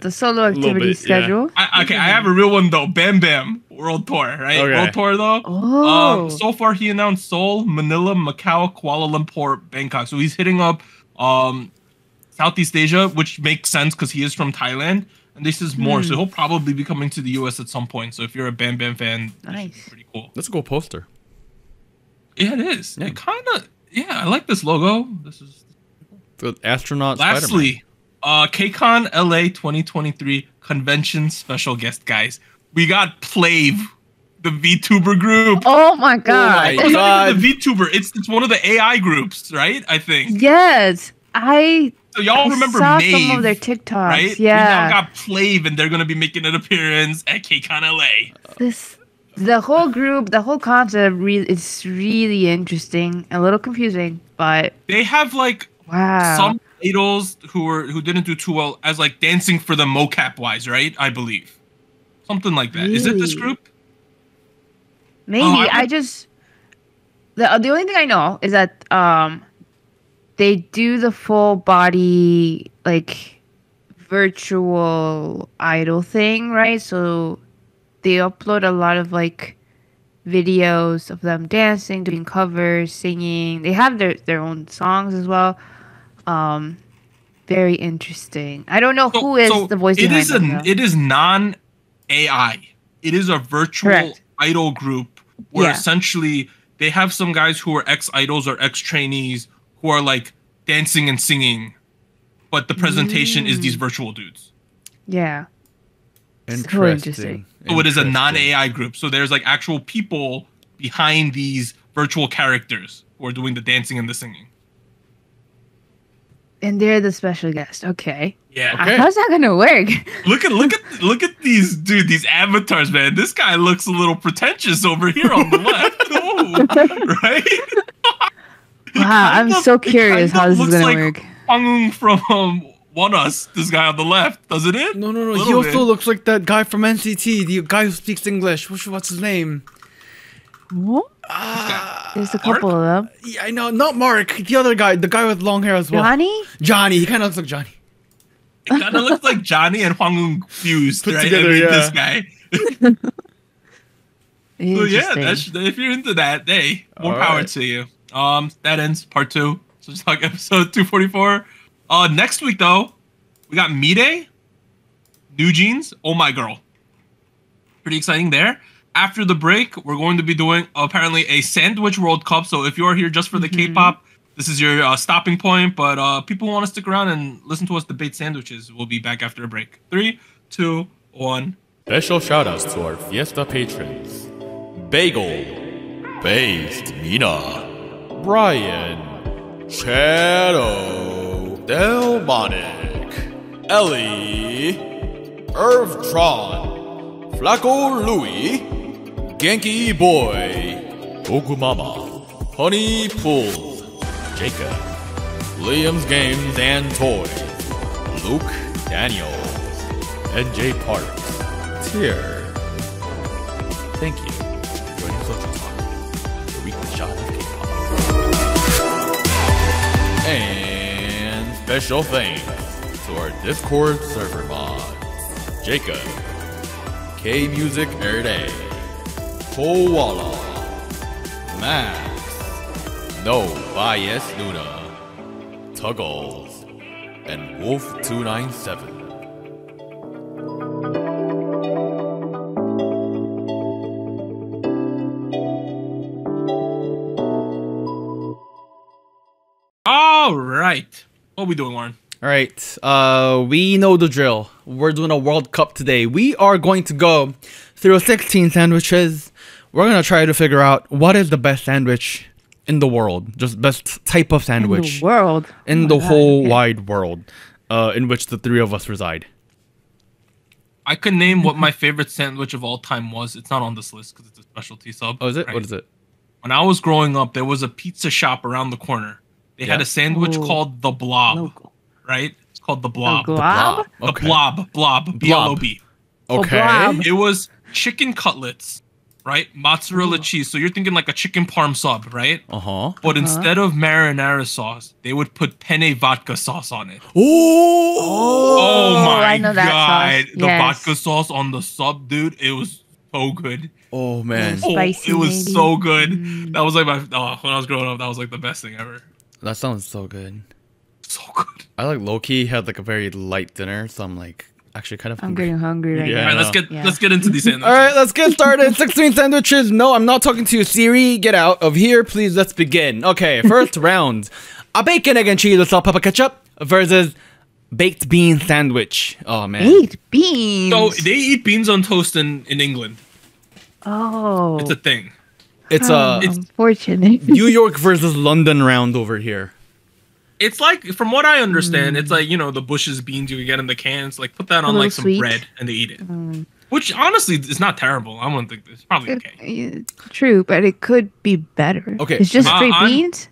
the solo activity schedule. Yeah. I have a real one though. Bam Bam World Tour, right? Okay. World Tour though. Oh. So far he announced Seoul, Manila, Macau, Kuala Lumpur, Bangkok. So he's hitting up Southeast Asia, which makes sense because he is from Thailand. And this is more, so he'll probably be coming to the U.S. at some point. So if you're a Bam Bam fan, nice. This is pretty cool. That's a cool poster. Yeah, it is. Yeah. It kind of, I like this logo. This is the astronaut. Lastly, KCON LA 2023 convention special guest guys. We got Plave, the VTuber group. Oh my God! Oh my God. The VTuber. It's one of the AI groups, right? I think. Yes, So y'all remember Maeve, some of their TikToks, right? Yeah. We now got Plave, and they're gonna be making an appearance at KCON LA. The whole group, the whole concept, it's really interesting, a little confusing, but they have like some idols who didn't do too well as like dancing for them mocap wise, right? I believe something like that. Really? Is it this group? Maybe the only thing I know is that they do the full body, like, virtual idol thing, right? So they upload a lot of, like, videos of them dancing, doing covers, singing. They have their own songs as well. Very interesting. I don't know who is the voice behind them, though. It is non-AI. It is a virtual idol group where essentially they have some guys who are ex-idols or ex-trainees who are like dancing and singing, but the presentation is these virtual dudes. Yeah. Interesting. So it is a non-AI group. So there's like actual people behind these virtual characters who are doing the dancing and the singing. And they're the special guest. Okay. Yeah. Okay. How's that gonna work? Look at these dude, these avatars, man. This guy looks a little pretentious over here on the left. Oh, right? Wow, I'm so curious how this is gonna work. Hwang from One Us, this guy on the left, doesn't it? No. He also looks like that guy from NCT, the guy who speaks English. What's his name? What? There's a couple of them. Yeah, I know. Not Mark. The other guy. The guy with long hair as well. Johnny? Johnny. He kind of looks like Johnny. It kind of looks like Johnny and Hwang fused. Put right? Together, I mean, this guy. So yeah, that's, if you're into that, hey, more all power to you. That ends part 2. So just like episode 244. Next week, though, we got Mide, New Jeans, Oh My Girl. Pretty exciting there. After the break, we're going to be doing apparently a Sandwich World Cup. So if you're here just for the K-pop, this is your stopping point. But people want to stick around and listen to us debate sandwiches. We'll be back after a break. 3, 2, 1. Special shoutouts to our Fiesta patrons: Bagel, Based Mina, Brian, Shadow, Delmonic, Ellie, Irvtron, Flaco Louie, Genki Boy, Ogumama, Honey Pool, Jacob, Liam's Games and Toys, Luke Daniels, NJ Parks, Tier. Thank you for joining Social Talk, the weekly shot of K-pop. And special thanks to our Discord server mods: Jacob, K Music Airday, Koala, Max, No Bias Luna, Tuggles, and Wolf297. All right. What are we doing, Warren? All right. We know the drill. We're doing a World Cup today. We are going to go through 16 sandwiches. We're going to try to figure out what is the best sandwich in the world. Just best type of sandwich. In the world. In the whole wide world in which the 3 of us reside. I could name what my favorite sandwich of all time was. It's not on this list because it's a specialty sub. Oh, is it? Right? What is it? When I was growing up, there was a pizza shop around the corner. They had a sandwich called The Blob. Local. Right? It's called The Blob. The Blob? The Blob. Blob. B-L-O-B. Okay. It was chicken cutlets. Right? Mozzarella cheese. So you're thinking like a chicken parm sub, right? Uh-huh. But instead of marinara sauce, they would put penne vodka sauce on it. Oh my I know that God. Sauce. The vodka sauce on the sub, dude. It was so good. Oh, man. Spicy, it was maybe. So good. That was like my... when I was growing up, that was like the best thing ever. That sounds so good. So good. I like low-key had like a very light dinner, so I'm like... Actually, kind of. I'm getting hungry right now. All right, let's get into these sandwiches. All right, let's get started. 16 sandwiches. No, I'm not talking to you, Siri. Get out of here, please. Let's begin. Okay, first round: a bacon, egg, and cheese with salt, pepper, ketchup versus baked bean sandwich. Oh man, baked beans. So they eat beans on toast in England. Oh, it's a thing. It's unfortunate. New York versus London round over here. It's like, from what I understand, it's like, you know, the Bush's beans you get in the cans. Like, put that on, like, some bread and they eat it. Which, honestly, is not terrible. I wouldn't think it's probably okay. True, but it could be better. Okay. It's just straight beans?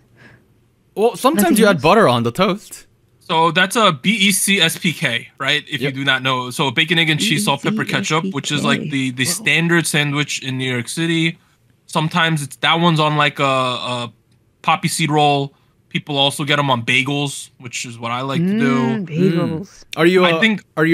Well, sometimes you add butter on the toast. So that's a BECSPK, right? If you do not know. So bacon, egg, and cheese, salt, pepper, ketchup, which is, like, the standard sandwich in New York City. Sometimes it's that one's on, like, a poppy seed roll. People also get them on bagels, which is what I like to do. Bagels. Are you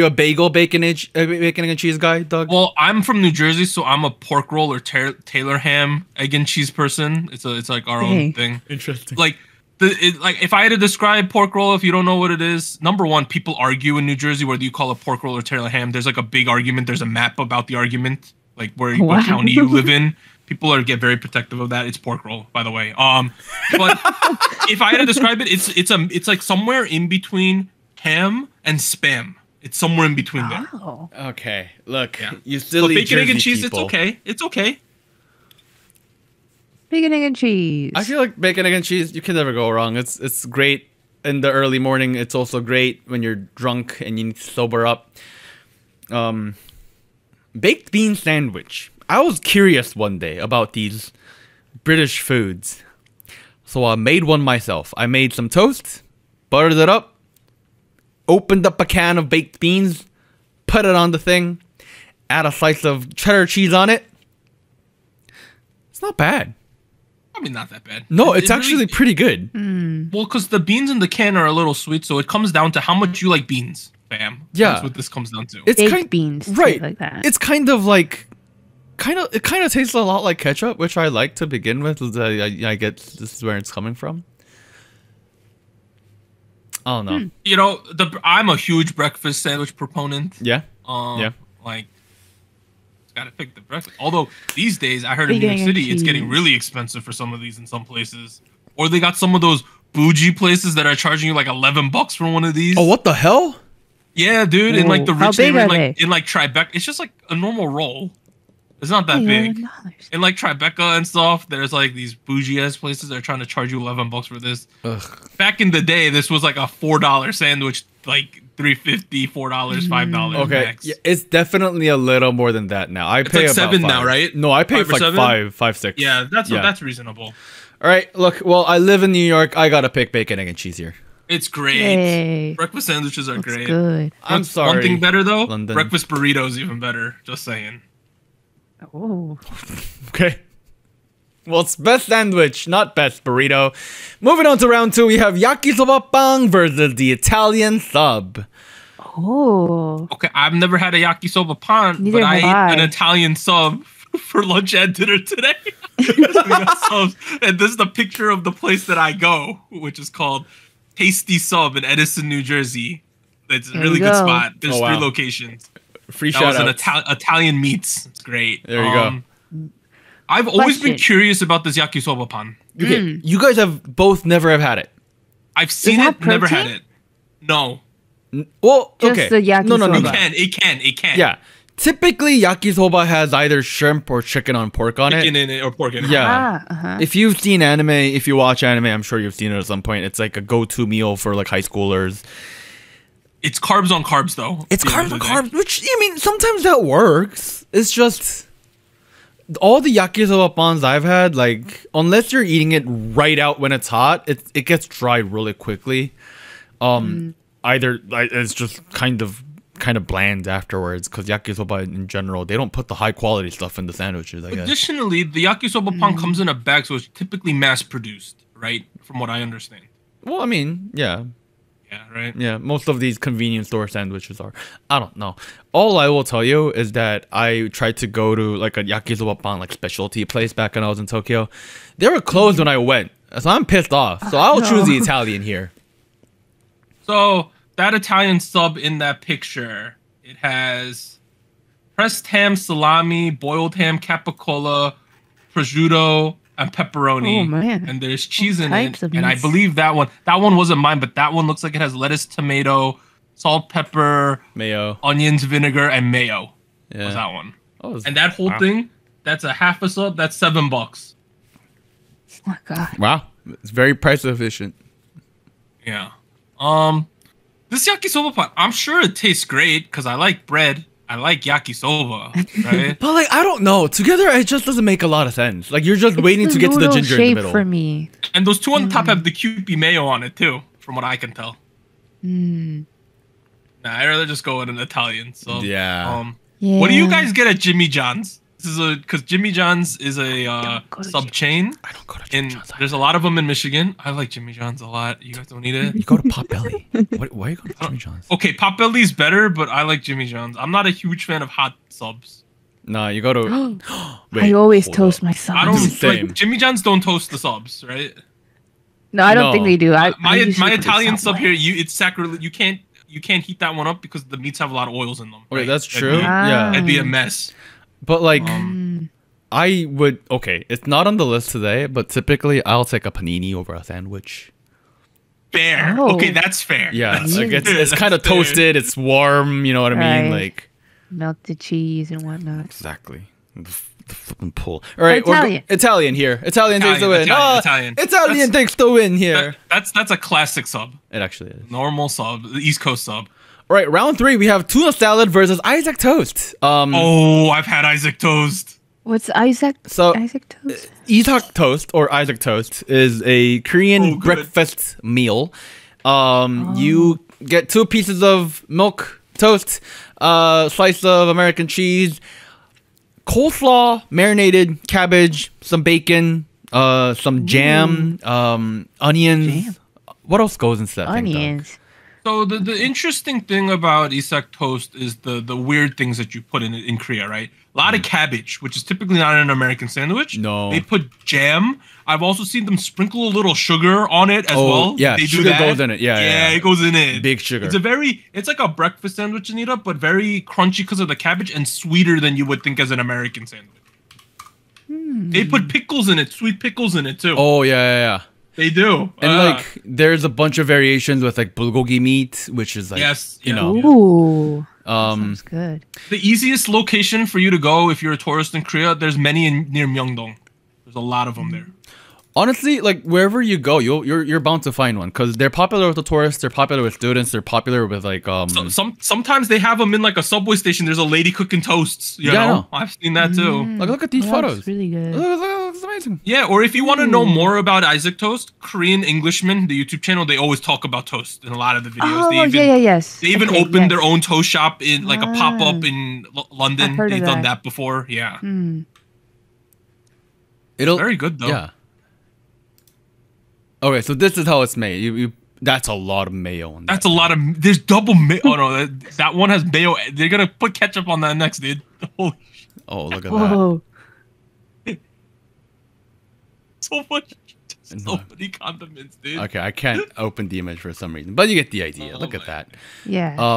a bagel, bacon, egg, and cheese guy, Doug? Well, I'm from New Jersey, so I'm a pork roll or Taylor ham, egg and cheese person. It's like our own thing. Interesting. Like if I had to describe pork roll, if you don't know what it is, number one, people argue in New Jersey whether you call it pork roll or Taylor ham. There's like a big argument. There's a map about the argument, like what county you live in. People get very protective of that. It's pork roll, by the way. But if I had to describe it, it's like somewhere in between ham and spam. It's somewhere in between there. Okay, look, you silly Jersey people. Bacon, egg, and cheese. It's okay. It's okay. Bacon, egg, and cheese. I feel like bacon, egg, and cheese, you can never go wrong. It's great in the early morning. It's also great when you're drunk and you need to sober up. Baked bean sandwich. I was curious one day about these British foods, so I made one myself. I made some toast, buttered it up, opened up a can of baked beans, put it on the thing, add a slice of cheddar cheese on it. It's not bad. I mean, not that bad. No, it's actually pretty good. Well, because the beans in the can are a little sweet, so it comes down to how much you like beans, fam. Yeah. That's what this comes down to. It's baked beans. Right. Like that. It's kind of like... it kind of tastes a lot like ketchup, which I like to begin with. I get this is where it's coming from. Oh no! You know, I'm a huge breakfast sandwich proponent. Yeah. Like, gotta pick the breakfast. Although these days, I heard in New York City, it's getting really expensive for some of these in some places. Or they got some of those bougie places that are charging you like $11 for one of these. Oh, what the hell? Yeah, dude. In like the rich neighborhood, like in like Tribeca, it's just like a normal roll. It's not that big. And like Tribeca and stuff, there's like these bougie-ass places that are trying to charge you $11 for this. Ugh. Back in the day, this was like a $4 sandwich, like $3.50, $4, $5 okay. max. Yeah, it's definitely a little more than that now. I pay like $7 now, right? No, I pay like $5, $6. Yeah, that's reasonable. All right, look, well, I live in New York. I gotta pick bacon, egg, and cheese here. It's great. Yay. Breakfast sandwiches are great. Good. I'm sorry. One thing better though, London. Breakfast burritos even better. Just saying. Oh. Okay. Well, it's best sandwich, not best burrito. Moving on to round two, we have yakisoba bang versus the Italian sub. Oh. Okay, I've never had a yakisoba bang, but I ate an Italian sub for lunch and dinner today. And this is the picture of the place that I go, which is called Tasty Sub in Edison, New Jersey. It's a really good spot. There's three locations. Free shout out. Italian meats. It's great. There you go. I've always been curious about this yakisoba pan. You guys have both never have had it. I've seen it, never had it. No. Well, okay. Just the yakisoba. No. It can. Yeah. Typically, yakisoba has either shrimp or chicken on pork on it. Chicken in it or pork in it. Yeah. If you've seen anime, if you watch anime, I'm sure you've seen it at some point. It's like a go-to meal for like high schoolers. It's carbs on carbs, though. It's carbs on carbs, which, I mean, sometimes that works. It's just, all the yakisoba pans I've had, like, unless you're eating it right out when it's hot, it gets dry really quickly. Either, it's just kind of bland afterwards, because yakisoba in general, they don't put the high-quality stuff in the sandwiches, I guess. Additionally, the yakisoba pan comes in a bag, so it's typically mass-produced, right? From what I understand. Well, I mean, yeah. Yeah, right? Yeah, most of these convenience store sandwiches are. I don't know. All I will tell you is that I tried to go to like a yakisoba pan like specialty place back when I was in Tokyo. They were closed when I went, so I'm pissed off. So I'll choose the Italian here. So that Italian sub in that picture, it has pressed ham, salami, boiled ham, capicola, prosciutto, and pepperoni, and there's cheese in it, and I believe that one wasn't mine, but that one looks like it has lettuce, tomato, salt, pepper, mayo, onions, vinegar, and mayo. Yeah, was that one? Oh, and that whole thing, that's a half a sub. That's $7. Oh my god! Wow, it's very price efficient. Yeah. This yakisoba pot, I'm sure it tastes great because I like bread. I like yakisoba, right? But like, I don't know. Together, it just doesn't make a lot of sense. Like, you're just waiting to get to the ginger in the middle. For me. And those two on top have the QP mayo on it too, from what I can tell. Nah, I'd rather just go with an Italian. So yeah. What do you guys get at Jimmy John's? This is because Jimmy John's is a sub chain. I don't go to Jimmy John's. There's a lot of them in Michigan. I like Jimmy John's a lot. You guys don't need it. You go to Potbelly. Why are you going to Jimmy John's? Okay, Potbelly's better, but I like Jimmy John's. I'm not a huge fan of hot subs. Nah, you go to. Wait, I always toast my subs. I don't like Jimmy John's. Don't toast the subs, right? No, I don't think they do. My Italian sub here, it's sacrilege. You can't heat that one up because the meats have a lot of oils in them. Okay, right? That's true. Yeah, it'd be a mess. But like, I would, okay, it's not on the list today, but typically I'll take a panini over a sandwich. Fair. Oh. Okay, that's fair. Yeah, that's like it's kind of toasted, it's warm, you know what I mean? Like melted cheese and whatnot. Exactly. the fucking pull. All right, Italian. Italian here. Italian takes the win. Italian, Italian takes the win here. That's a classic sub. It actually is. Normal sub, the East Coast sub. All right, round three. We have tuna salad versus Isaac toast. Oh, I've had Isaac toast. What's Isaac? So Isaac toast. Isaac toast or Isaac toast is a Korean breakfast meal. You get 2 pieces of milk toast, slice of American cheese, coleslaw, marinated cabbage, some bacon, some jam, onions. Jam. What else goes into that thing? So the interesting thing about Isaac toast is the weird things that you put in it in Korea, right? A lot of cabbage, which is typically not in an American sandwich. No. They put jam. I've also seen them sprinkle a little sugar on it as well. Yeah, they sugar goes in it. Yeah, it goes in it. Big sugar. It's a very, it's like a breakfast sandwich, Anita, but very crunchy because of the cabbage and sweeter than you would think as an American sandwich. Mm. They put pickles in it, sweet pickles in it too. Oh, yeah. They do. And like, there's a bunch of variations with like bulgogi meat, which is like, you know. Ooh. Sounds good. The easiest location for you to go if you're a tourist in Korea, there's many near Myeongdong. There's a lot of them there. Honestly, like wherever you go, you're bound to find one because they're popular with the tourists, they're popular with students, they're popular with like sometimes they have them in like a subway station. There's a lady cooking toasts. You know? I've seen that too. Like look at these photos. That's really good. It's amazing. Yeah, or if you want to know more about Isaac Toast, Korean Englishmen, the YouTube channel, they always talk about toast in a lot of the videos. They even opened their own toast shop in like a pop up in London. They've done that before. Yeah. It's very good though. Yeah. Okay, so this is how it's made. That's a lot of mayo on that. That's a lot of... There's double mayo. Oh, no. That one has mayo. They're going to put ketchup on that next, dude. Holy shit. Oh, look at that. So many condiments, dude. Okay, I can't open the image for some reason. But you get the idea. Look at that. Yeah.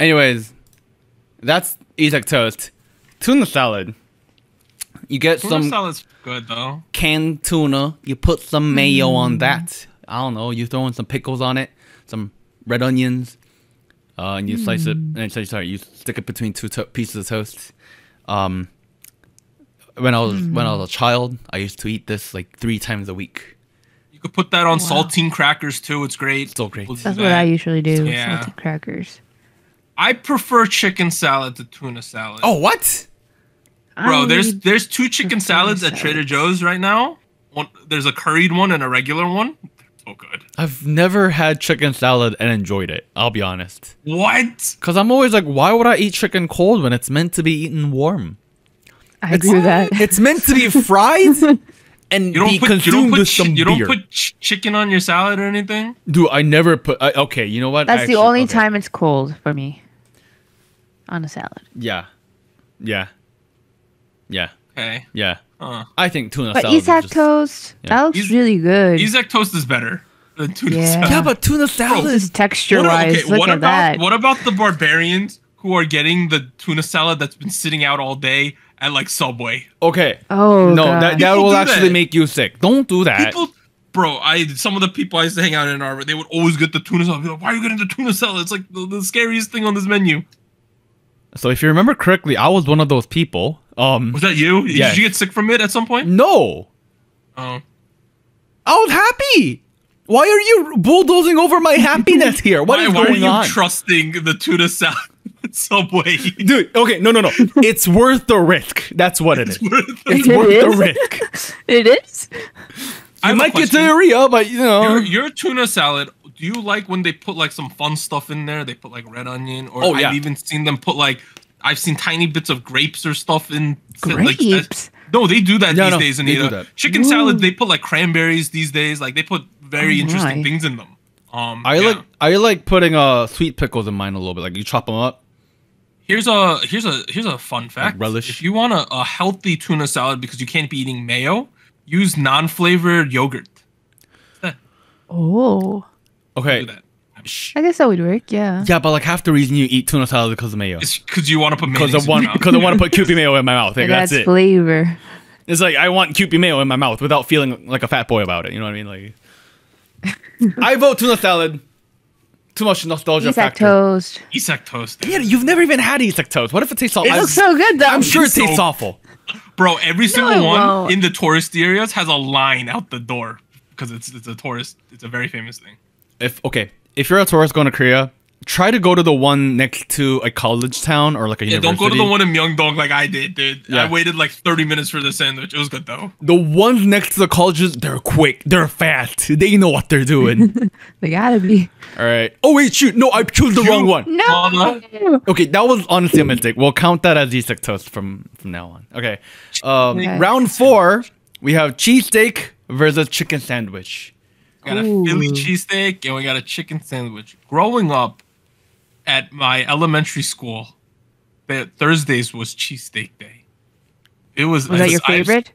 Anyways, that's Isaac toast. Tuna salad. You get tuna salad's good though. Canned tuna. You put some mayo on that. I don't know. You throw in some pickles on it, some red onions, and you slice it. You stick it between 2 pieces of toast. When I was a child, I used to eat this like 3 times a week. You could put that on saltine crackers too. It's great. Still great. That's what I usually do. Yeah. Saltine crackers. I prefer chicken salad to tuna salad. Oh what? Bro, there's 2 chicken salads at Trader Joe's right now. There's a curried one and a regular one. They're so good. I've never had chicken salad and enjoyed it. I'll be honest. What? Because I'm always like, why would I eat chicken cold when it's meant to be eaten warm? I agree with that. It's meant to be fried and be consumed with some beer. You don't put chicken on your salad or anything? Dude, I never put... okay, you know what? That's the only time it's cold for me. On a salad. Yeah. Okay. Yeah. I think tuna salad. But Isaac toast, that looks really good. Isaac toast is better than tuna salad. Yeah, but tuna salad is texture-wise. Okay, what about the barbarians who are getting the tuna salad that's been sitting out all day at like Subway? Okay. Oh no, that will actually make you sick. Don't do that. Bro, some of the people I used to hang out in Ann Arbor, they would always get the tuna salad. I'd be like, why are you getting the tuna salad? It's like the scariest thing on this menu. So if you remember correctly, I was one of those people. Was that you? Yes. Did you get sick from it at some point? No. Oh. I was happy. Why are you bulldozing over my happiness here? Why are you trusting the tuna salad Subway? Dude, okay, no. It's worth the risk. That's what it is. It's worth the risk. It is? I might get diarrhea, but you know. Your tuna salad... Do you like when they put like some fun stuff in there? They put like red onion, or I've even seen them put like tiny bits of grapes or stuff in. Grapes? Like, no, they do that these days. Anita. Chicken salad, they put like cranberries these days. Like they put very interesting things in them. I like putting sweet pickles in mine a little bit. Like you chop them up. Here's a fun fact. Like relish. If you want a healthy tuna salad because you can't be eating mayo, use non-flavored yogurt. Oh. Okay, I guess that would work, yeah. Yeah, but like half the reason you eat tuna salad is because of mayo. It's because you want to put mayo in your mouth. Because I want to put Kewpie mayo in my mouth. Like, that's flavor. It's like, I want Kewpie mayo in my mouth without feeling like a fat boy about it. You know what I mean? Like, I vote tuna salad. Too much nostalgia factor. Isaac toast. Yeah, you've never even had Isaac toast. What if it tastes awful? It looks so good, though. I'm sure it tastes awful. Bro, every single one in the tourist areas has a line out the door because it's a tourist. It's a very famous thing. If you're a tourist going to Korea, try to go to the one next to a college town or like a university. Don't go to the one in Myeongdong like I did, dude. Yeah. I waited like 30 minutes for the sandwich. It was good though. The ones next to the colleges, they're quick. They're fast. They know what they're doing. They gotta be. All right. Oh, wait, shoot. No, I chose the wrong one. No. Okay, that was honestly a mistake. We'll count that as Isaac toast from now on. Okay. Round four, we have cheesesteak versus chicken sandwich. We got a Philly cheesesteak and we got a chicken sandwich. Growing up, at my elementary school, Thursdays was cheesesteak day. It was. Was that your favorite?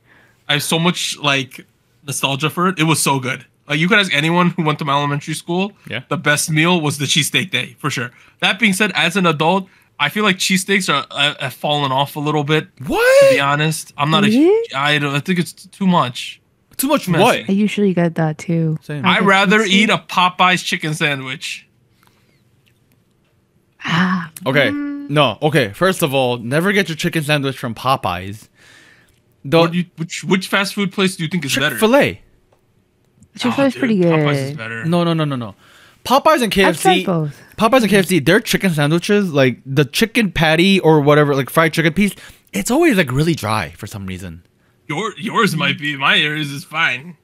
I have so much like nostalgia for it. It was so good. Like you could ask anyone who went to my elementary school. Yeah. The best meal was the cheesesteak day for sure. That being said, as an adult, I feel like cheesesteaks are have fallen off a little bit. What? To be honest, I'm not a. I think it's too much. Too much mess. What? I usually get that too. Same. I'd rather eat a Popeye's chicken sandwich. Okay. No. Okay. First of all, never get your chicken sandwich from Popeyes. Which fast food place do you think is better? Chick-fil-A. Chick-fil-A is pretty good. Popeyes is better. No. Popeyes and KFC. I've tried both. Popeyes and KFC. Their chicken sandwiches, like the chicken patty or whatever, like fried chicken piece, it's always like really dry for some reason. Yours might be. My yours is fine.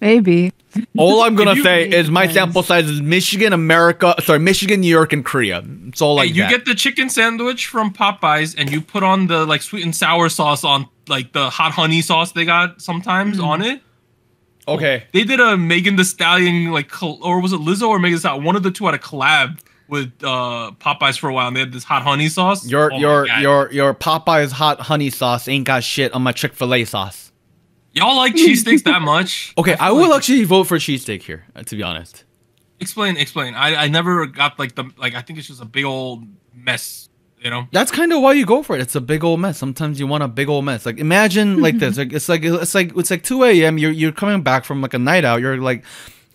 Maybe. All I'm gonna say is my sample size is Michigan, New York, and Korea. It's all like you get the chicken sandwich from Popeyes, and you put on the like sweet and sour sauce on like the hot honey sauce they got sometimes on it. Okay. They did a Megan Thee Stallion like, or was it Lizzo or Megan Thee Stallion? One of the two had a collab with Popeyes for a while, and they had this hot honey sauce. Your Popeyes hot honey sauce ain't got shit on my Chick-fil-A sauce. Y'all like cheesesteaks that much? Okay, I will actually vote for cheesesteak here, to be honest. Explain. I never got like I think it's just a big old mess, you know? That's kind of why you go for it. It's a big old mess. Sometimes you want a big old mess. Like imagine like this. Like it's like 2 a.m. You're coming back from like a night out. You're like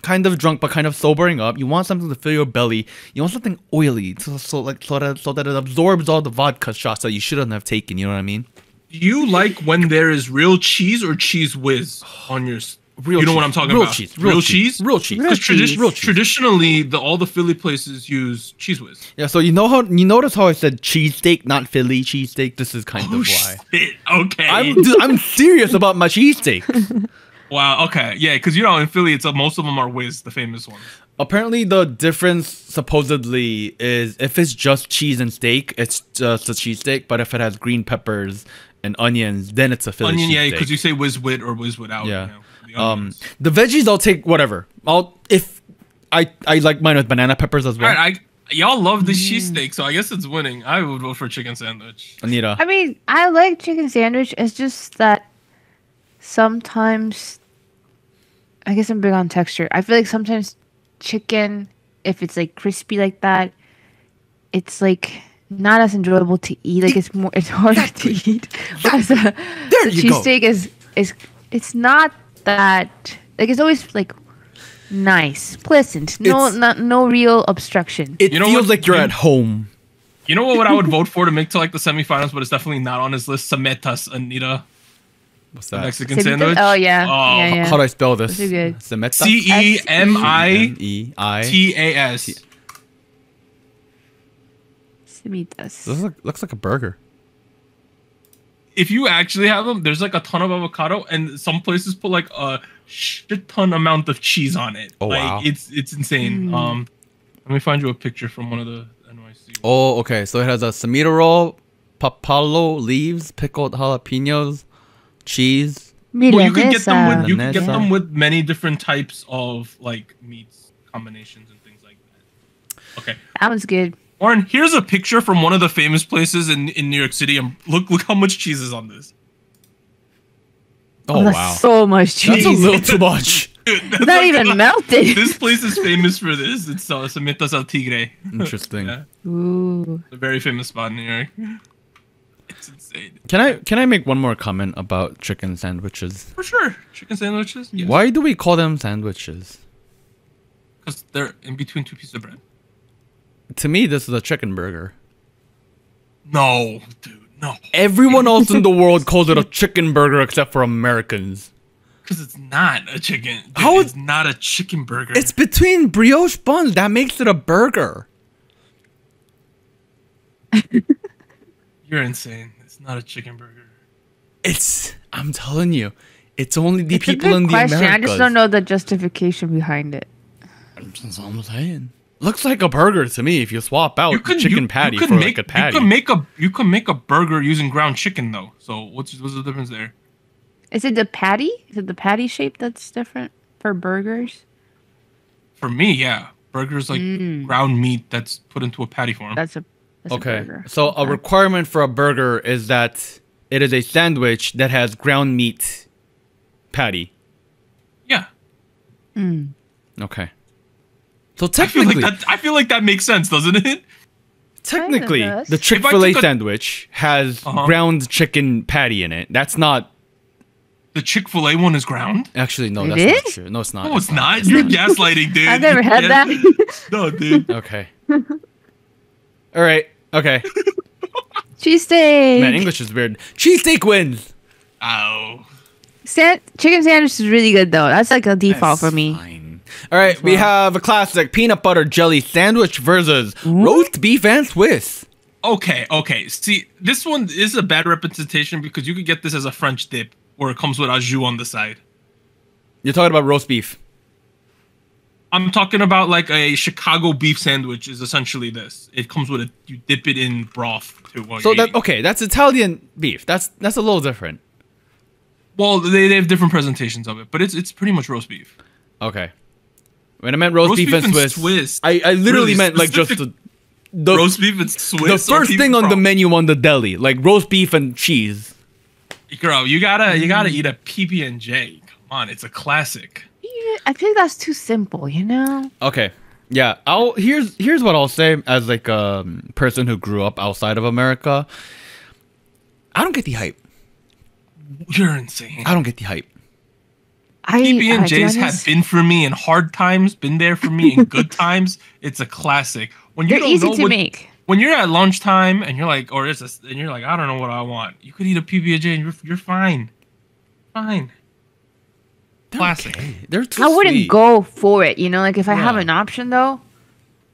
kind of drunk but kind of sobering up. You want something to fill your belly. You want something oily so that it absorbs all the vodka shots that you shouldn't have taken. You know what I mean? Do you like when there is real cheese or cheese whiz on your... Real you know cheese. What I'm talking real about? Cheese. Real cheese. Because traditionally, all the Philly places use cheese whiz. Yeah, so you notice how I said cheesesteak, not Philly cheesesteak? This is kind of why. Shit. Okay. I'm serious about my cheesesteak. Wow, okay. Yeah, because, you know, in Philly, it's most of them are whiz, the famous ones. Apparently, the difference, supposedly, is if it's just cheese and steak, it's just a cheesesteak. But if it has green peppers and onions, then it's a Philly cheesesteak. Yeah, because you say whiz with or whiz without. Yeah. You know, the veggies, I'll take whatever. I like mine with banana peppers as well. All right, y'all love the cheesesteak, so I guess it's winning. I would vote for chicken sandwich. Anita. I mean, I like chicken sandwich. It's just that sometimes, I guess I'm big on texture. I feel like sometimes chicken, if it's like crispy like that, it's like not as enjoyable to eat. Like it's harder to eat. Whereas the cheesesteak it's not that, like, it's always like nice, pleasant, no real obstruction. It feels like you're at home. You know what I would vote for to make to like the semifinals, but it's definitely not on his list? Sametas, Anita. What's that? Mexican sandwich? Oh, yeah. How do I spell this? C-E-M-I-T-A-S. Semitas. This looks like a burger. If you actually have them, there's like a ton of avocado, and some places put like a shit ton amount of cheese on it. Oh, like, wow. It's insane. Let me find you a picture from one of the NYC. Oh, okay. So it has a semita roll, papalo leaves, pickled jalapenos, cheese. Well, you can get them with many different types of like meats combinations and things like that. Okay, that was good. Oren, here's a picture from one of the famous places in New York City, and look how much cheese is on this. Oh wow, so much cheese. That's a little too much. Dude, that's not even melted. This place is famous for this. It's Sametas al Tigre. Interesting. Yeah. Ooh, it's a very famous spot in New York. It's insane. Can I make one more comment about chicken sandwiches? For sure. Chicken sandwiches? Yes. Why do we call them sandwiches? Because they're in between two pieces of bread. To me, this is a chicken burger. No, dude. No. Everyone else in the world calls it a chicken burger except for Americans. Because it's not a chicken. Dude, how it's not a chicken burger. It's between brioche buns. That makes it a burger. You're insane. It's not a chicken burger. It's, I'm telling you, it's only the people in the Americas. I just don't know the justification behind it. That's all I'm saying. Looks like a burger to me if you swap out the chicken patty for like a patty. You can make a burger using ground chicken though. So what's the difference there? Is it the patty? Is it the patty shape that's different for burgers? For me, yeah. Burgers like ground meat that's put into a patty form. That's a burger. So a requirement for a burger is that it is a sandwich that has ground meat patty. Yeah. Mm. Okay. So technically, I feel like that makes sense, doesn't it? Technically, the Chick-fil-A sandwich has ground chicken patty in it. That's not. The Chick-fil-A one is ground? Actually, no, that's not true. No, it's not. No, it's not. You're gaslighting, dude. I've never had that. No, dude. Okay. All right. Okay. Cheesesteak. Man, English is weird. Cheesesteak wins. Ow. Chicken sandwich is really good, though. That's like a default for me. Fine. All right, we have a classic peanut butter jelly sandwich versus roast beef and Swiss. Okay, okay. See, this one is a bad representation because you could get this as a French dip where it comes with au jus on the side. You're talking about roast beef. I'm talking about like a Chicago beef sandwich is essentially this. It comes with a, you dip it in broth too. So that, okay, that's Italian beef. That's a little different. Well, they have different presentations of it, but it's pretty much roast beef. Okay. When I meant roast beef and Swiss, I literally meant like just the roast beef and Swiss. The first thing on the menu on the deli, like roast beef and cheese. Girl, you gotta eat a PB&J. Come on, it's a classic. Yeah, I think that's too simple, you know. Okay, yeah. Here's what I'll say as like a person who grew up outside of America. I don't get the hype. You're insane. I don't get the hype. PB&Js have been for me in hard times, been there for me in good times. It's a classic. When you don't know when you're at lunchtime and you're like, and you're like, I don't know what I want. You could eat a PB&J and you're fine, Classic. Okay. They're too sweet. I wouldn't go for it, you know. Like if I have an option though,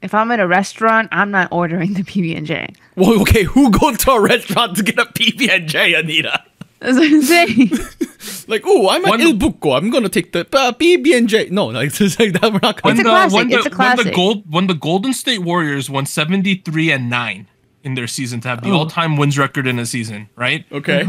if I'm at a restaurant, I'm not ordering the PB&J. Well, okay, who goes to a restaurant to get a PB&J, Anita? That's what I'm saying. Like, oh, I'm at Il Bucco. I'm gonna take the PB&J. No, it's just like that. We're not gonna. It's a classic. When the Golden State Warriors won 73-9 in their season to have the all-time wins record in a season, right? Okay.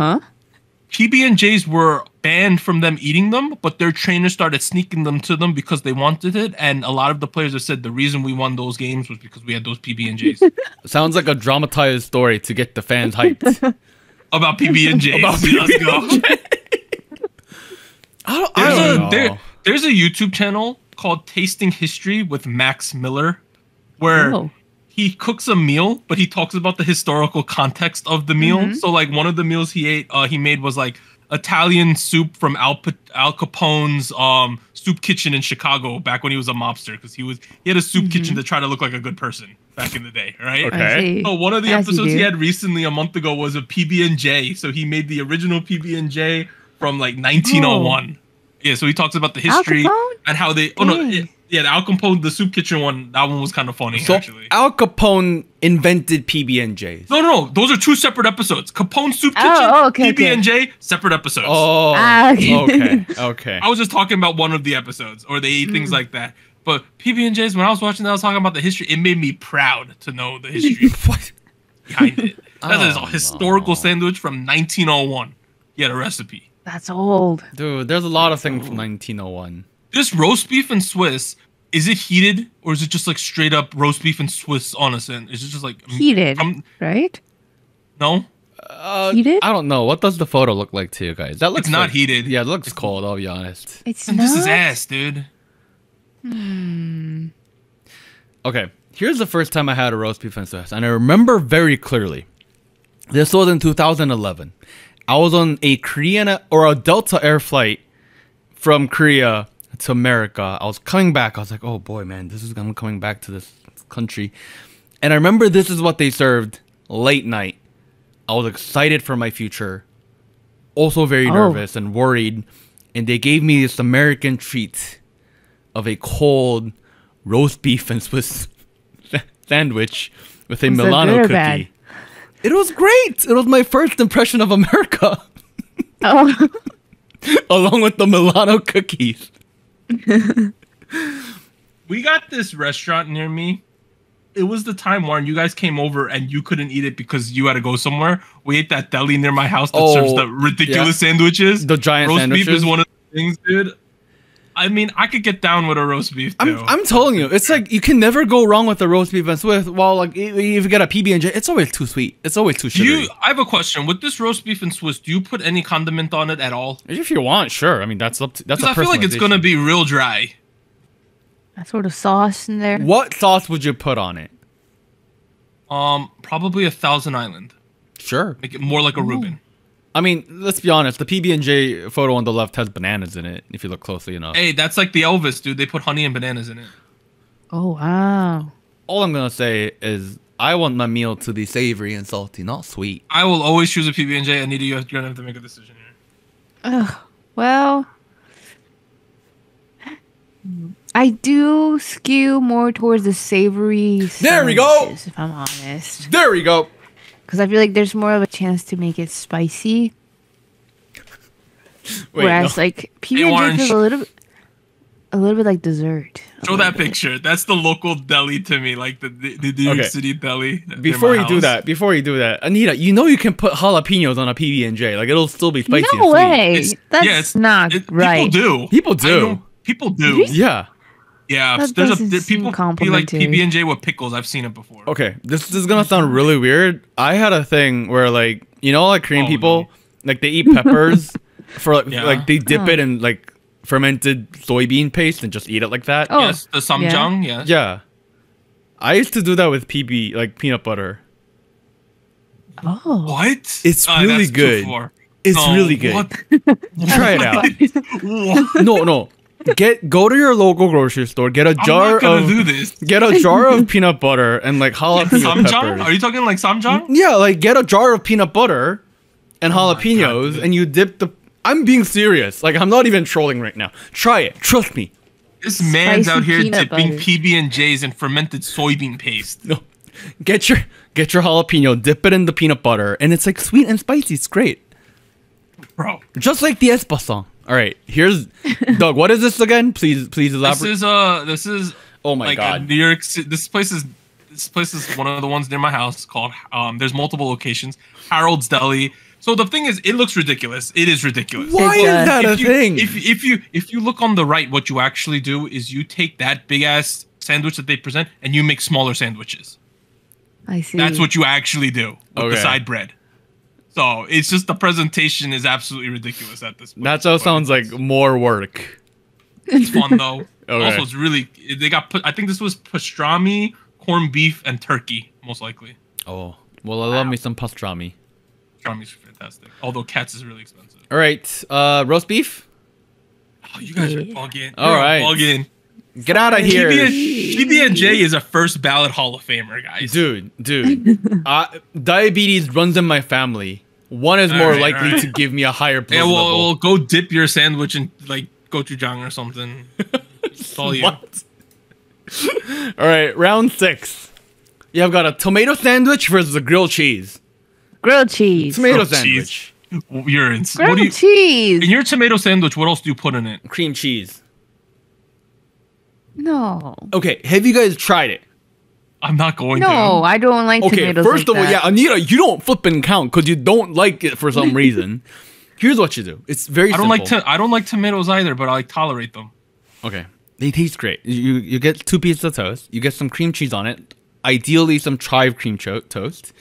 PB&Js were banned from them eating them, but their trainers started sneaking them to them because they wanted it, and a lot of the players have said the reason we won those games was because we had those PB&Js. Sounds like a dramatized story to get the fans hyped. About PB&J. About PB&J. There's a YouTube channel called Tasting History with Max Miller where he cooks a meal, but he talks about the historical context of the meal. So like one of the meals he ate, he made was like Italian soup from Al Capone's soup kitchen in Chicago back when he was a mobster, because he had a soup kitchen to try to look like a good person back in the day, right? Okay. So one of the episodes he had recently a month ago was a PB&J. So he made the original PB&J from like 1901. Yeah, so he talks about the history and how they the Al Capone, the soup kitchen one, that one was kind of funny actually. Al Capone invented PB&Js. No, those are two separate episodes. Capone soup kitchen, PB&J, separate episodes. Oh, okay. I was just talking about one of the episodes, or they eat things like that. But PB&Js, when I was watching that, I was talking about the history. It made me proud to know the history behind it. That is a historical sandwich from 1901. He had a recipe. That's old. Dude, there's a lot of things from 1901. This roast beef and Swiss, is it heated or is it just like straight up roast beef and Swiss on a sandwich? Is it just like heated, right? No? Heated? I don't know. What does the photo look like to you guys? That looks not heated. Yeah, it looks cold, I'll be honest. It's not? This is ass, dude. Okay, here's the first time I had a roast beef and Swiss, and I remember very clearly. This was in 2011. I was on a Korean or a Delta Air flight from Korea to America. I was coming back. I was like, oh boy, man, I'm coming back to this country. And I remember this is what they served late night. I was excited for my future, also very nervous and worried. And they gave me this American treat of a cold roast beef and Swiss sandwich with a Milano cookie. Bad. It was great. It was my first impression of America. Oh. Along with the Milano cookies. We got this restaurant near me. It was the time, Warren, you guys came over and you couldn't eat it because you had to go somewhere. We ate that deli near my house that serves the ridiculous sandwiches. The giant roast sandwiches. Roast beef is one of the things, dude. I mean, I could get down with a roast beef, too. I'm telling you. It's like you can never go wrong with a roast beef and Swiss. Well, like, if you get a PB&J, it's always too sweet. It's always too sugary. I have a question. With this roast beef and Swiss, do you put any condiment on it at all? If you want, sure. I mean, that's up to... Because I feel like it's going to be real dry. That sort of sauce in there. What sauce would you put on it? Probably a Thousand Island. Sure. Make it more like a Reuben. I mean, let's be honest. The PB&J photo on the left has bananas in it, if you look closely enough. Hey, that's like the Elvis, dude. They put honey and bananas in it. Oh, wow. All I'm going to say is I want my meal to be savory and salty, not sweet. I will always choose a PB&J. Anita, you're going to have to make a decision here. Ugh, well... I do skew more towards the savory sandwiches, there we go. If I'm honest. There we go. Because I feel like there's more of a chance to make it spicy. Wait, whereas, like, PB&J is a little bit like dessert. Show that picture. That's the local deli to me, like the New York City deli. Before you do that, Anita, you know you can put jalapenos on a PB&J. Like, it'll still be spicy. No way. That's not right. People do. Yeah. Yeah, people be like PB&J with pickles. I've seen it before. Okay, this is going to sound really weird. I had a thing where, like, you know, like Korean people, like, they eat peppers for, like, like they dip it in, like, fermented soybean paste and just eat it like that. Oh. Yes, the samjang, Yeah. I used to do that with PB, like, peanut butter. Oh. What? It's really good. It's really good. What? Try it out. Go to your local grocery store. Get a jar of peanut butter and like jalapeno peppers. Are you talking like samjang? Yeah, like get a jar of peanut butter and jalapenos, and you dip the. I'm being serious. Like I'm not even trolling right now. Try it. Trust me. This man's out here dipping PB&Js in fermented soybean paste. No, get your jalapeno, dip it in the peanut butter, and it's like sweet and spicy. It's great, bro. Just like the Espa song. All right, here's Doug. What is this again? Please elaborate. This is oh my god, New York City. This place is one of the ones near my house called. There's multiple locations. Harold's Deli. So the thing is, it looks ridiculous. It is ridiculous. Why is that a thing? If you look on the right, what you actually do is you take that big ass sandwich that they present and you make smaller sandwiches. I see. That's what you actually do with the side bread. So it's just the presentation is absolutely ridiculous at this point. That sounds like more work. It's fun though. Also, it's really I think this was pastrami, corned beef, and turkey, most likely. Oh well, I love me some pastrami. Pastrami's fantastic. Although Katz is really expensive. All right, roast beef. Oh, you guys are bugging. All right, bugging. Get out of here. PB&J is a first ballot Hall of Famer, guys. Dude. Diabetes runs in my family. One is more likely to give me a higher blood level. Well, go dip your sandwich in like gochujang or something. It's all you. What? All right, round six. You have got a tomato sandwich versus a grilled cheese. Grilled cheese. Tomato sandwich. You're in. Grilled cheese. In your tomato sandwich, what else do you put in it? Cream cheese. No. Okay, have you guys tried it? I'm not going to. No, I don't like tomatoes. Okay, first of all, Anita, you don't flipping count because you don't like it for some reason. Here's what you do. It's very simple. I don't like tomatoes either, but I like tolerate them. Okay. They taste great. You get two pieces of toast. You get some cream cheese on it. Ideally, some chive cream toast.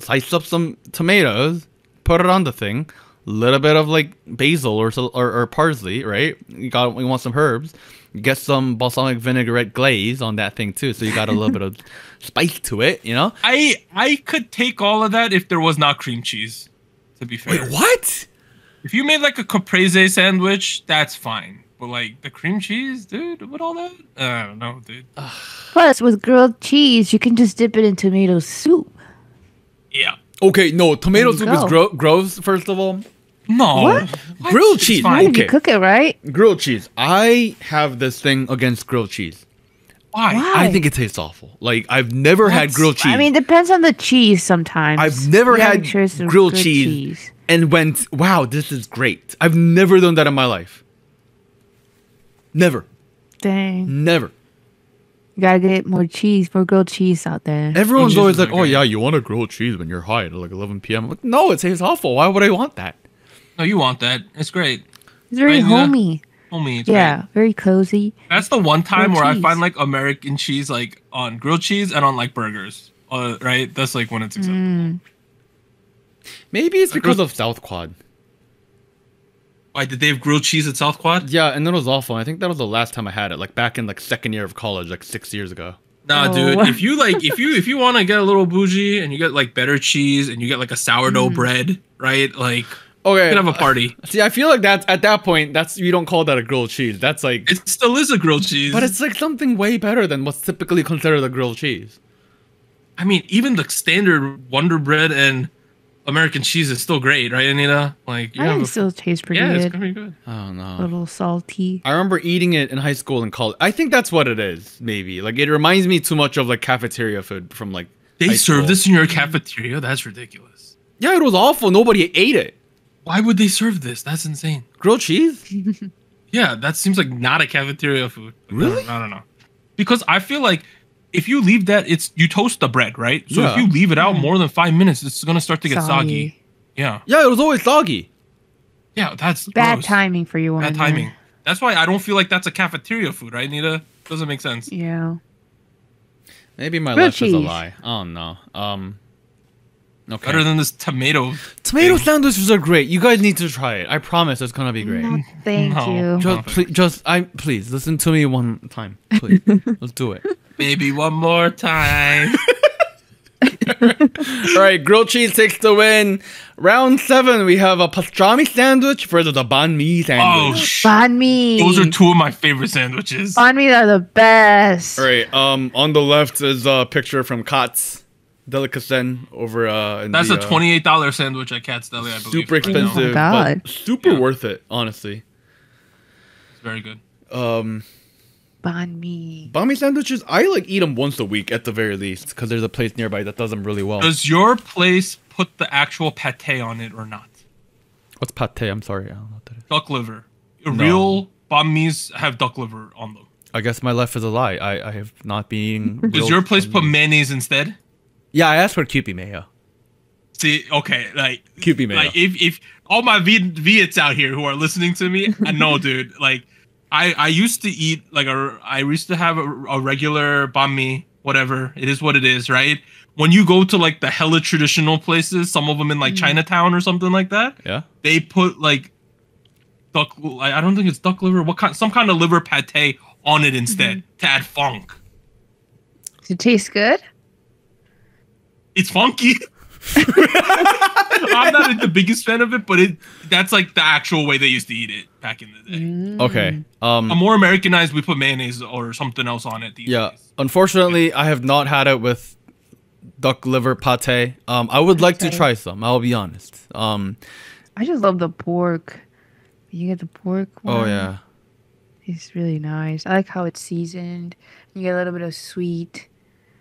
Slice up some tomatoes. Put it on the thing. A little bit of like basil or parsley, right? You want some herbs. Get some balsamic vinaigrette glaze on that thing too, so you got a little bit of spice to it, you know. I could take all of that if there was not cream cheese. To be fair. Wait, what? If you made like a caprese sandwich, that's fine. But like the cream cheese, dude, with all that, I don't know, dude. Plus, with grilled cheese, you can just dip it in tomato soup. Yeah, Okay, no, tomato soup is gross, first of all. No. What? Grilled cheese. Fine. Okay. You cook it, right? Grilled cheese. I have this thing against grilled cheese. Why? I think it tastes awful. Like, I've never had grilled cheese. I mean, it depends on the cheese sometimes. I've never had grilled cheese and went, wow, this is great. I've never done that in my life. Never. Dang. Never. You gotta get more cheese, more grilled cheese out there. Everyone's always like, oh, yeah, you want a grilled cheese when you're high at like 11 p.m. I'm like, no, it tastes awful. Why would I want that? No, you want that. It's great. It's very homey. Homey. Yeah, very cozy. That's the one time where I find like American cheese like on grilled cheese and on like burgers, right? That's like when it's acceptable. Maybe it's because of South Quad. Why, did they have grilled cheese at South Quad? Yeah, and that was awful. I think that was the last time I had it, like back in like second year of college, like 6 years ago. Nah, dude. If you like, if you want to get a little bougie and you get like better cheese and you get like a sourdough bread, right? Like, okay, you can have a party. See, I feel like that's at that point, that's you don't call that a grilled cheese. That's like it still is a grilled cheese, but it's like something way better than what's typically considered a grilled cheese. I mean, even the standard Wonder Bread and American cheese is still great, right, Anita? Like, I think it still tastes pretty good. Yeah, it's gonna be good. Oh no, a little salty. I remember eating it in high school and college. I think that's what it is. Maybe like it reminds me too much of like cafeteria food from like. They serve this in your cafeteria? That's ridiculous. Yeah, it was awful. Nobody ate it. Why would they serve this? That's insane. Grilled cheese? Yeah, that seems like not a cafeteria food. Really? I don't know. Because I feel like. If you leave that, it's you toast the bread, right? So if you leave it out more than 5 minutes, it's gonna start to get soggy. Yeah. Yeah, it was always soggy. Yeah, that's bad timing for you. Bad timing. That's why I don't feel like that's a cafeteria food, right, Nita? Doesn't make sense. Yeah. Maybe my life is a lie. Oh no. Okay. Better than this tomato. Tomato sandwiches are great. You guys need to try it. I promise it's gonna be great. No, thank you. Please listen to me one time. Please, let's do it. Maybe one more time. All right, grilled cheese takes the win. Round 7, we have a pastrami sandwich versus a banh mi sandwich. Oh, banh mi. Those are two of my favorite sandwiches. Banh mi are the best. All right, on the left is a picture from Katz Delicatessen over in that's a $28 sandwich at Katz Deli, I believe. Super expensive, but super worth it, honestly. It's very good. Banh mi. Banh mi sandwiches, I like eat them once a week at the very least because there's a place nearby that does them really well. Does your place put the actual pate on it or not? What's pate? I'm sorry, I don't know what that is. Duck liver. Real banh mi's have duck liver on them. I guess my life is a lie. I have not been eating. Does your place put mayonnaise instead? Yeah, I asked for Kewpie mayo. See, okay, like Kewpie mayo. Like if all my Viets out here who are listening to me, I know, dude, like. I used to eat like I used to have a regular banh mi, whatever it is, what it is, right? When you go to like the hella traditional places, some of them in like Chinatown or something like that, yeah, they put like duck. I don't think it's duck liver. What kind? Some kind of liver pate on it instead to add funk. Does it taste good? It's funky. I'm not the biggest fan of it, but that's like the actual way they used to eat it back in the day. Okay. A more Americanized, we put mayonnaise or something else on it. Yeah. Days. Unfortunately, I have not had it with duck liver pate. I would like to try some. I'll be honest. I just love the pork. You get the pork one. Oh yeah. It's really nice. I like how it's seasoned. You get a little bit of sweet.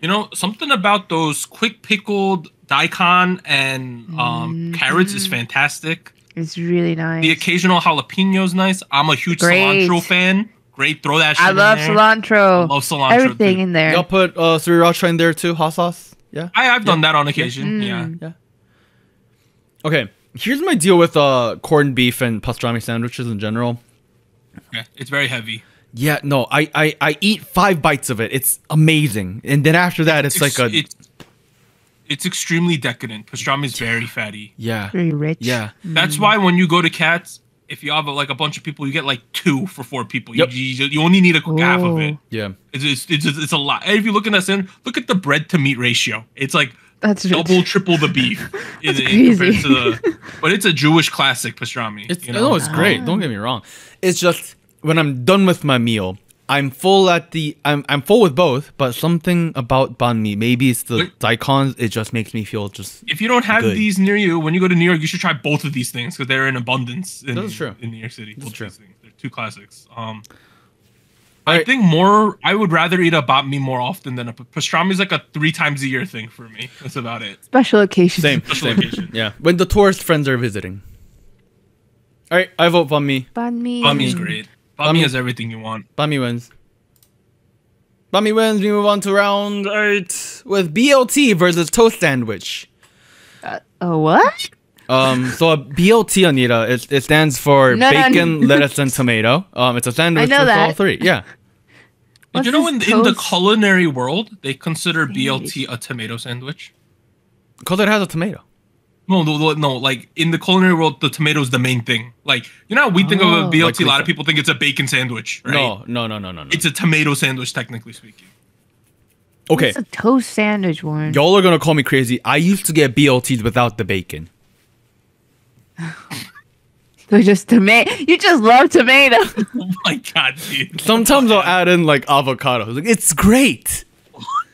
You know, something about those quick pickled daikon and carrots is fantastic. It's really nice. The occasional jalapeno is nice. I'm a huge cilantro fan. Great, throw that shit in there. I love cilantro. I love cilantro. Everything in there. Y'all put sriracha in there too, hot sauce. Yeah, I've done that on occasion. Yeah. Okay, here's my deal with corned beef and pastrami sandwiches in general. Okay, it's very heavy. Yeah, no, I eat 5 bites of it. It's amazing, and then after that, it's extremely decadent. Pastrami is very fatty. Yeah. Very rich. Yeah. That's why when you go to Katz, if you have like a bunch of people, you get like 2 for 4 people. Yep. You only need a half of it. Yeah. It's a lot. And if you look at that sandwich, look at the bread to meat ratio. It's like double, triple the beef. That's crazy. But it's a Jewish classic pastrami. It's, you know? No, it's great. Don't get me wrong. It's just when I'm done with my meal, I'm full with both, but something about banh mi, maybe it's the daikons, it just makes me feel just if you don't have good. These near you, when you go to New York, you should try both of these things because they're in abundance in, in New York City. That's true. They're two classics. I think more, I would rather eat a banh mi more often than a pastrami is like a 3 times a year thing for me. That's about it. Special occasion. Same. Occasion. Yeah. When the tourist friends are visiting. All right, I vote banh mi. Banh mi. Banh mi is great. Banh mi has everything you want. Banh mi wins. Banh mi wins. We move on to round 8 with BLT versus toast sandwich. What? So a BLT, Anita, it stands for bacon, lettuce, and tomato. It's a sandwich with all three. Yeah. Did you know in the culinary world, they consider BLT a tomato sandwich? Because it has a tomato. No, like in the culinary world, the tomato is the main thing. Like, you know how we think of a BLT, like a lot of people think it's a bacon sandwich, right? No. It's a tomato sandwich, technically speaking. Okay. It's a toast sandwich, Warren. Y'all are going to call me crazy. I used to get BLTs without the bacon. They're just tomato. You just love tomato. Oh my god, dude. Sometimes I'll add in like avocado. Like, it's great.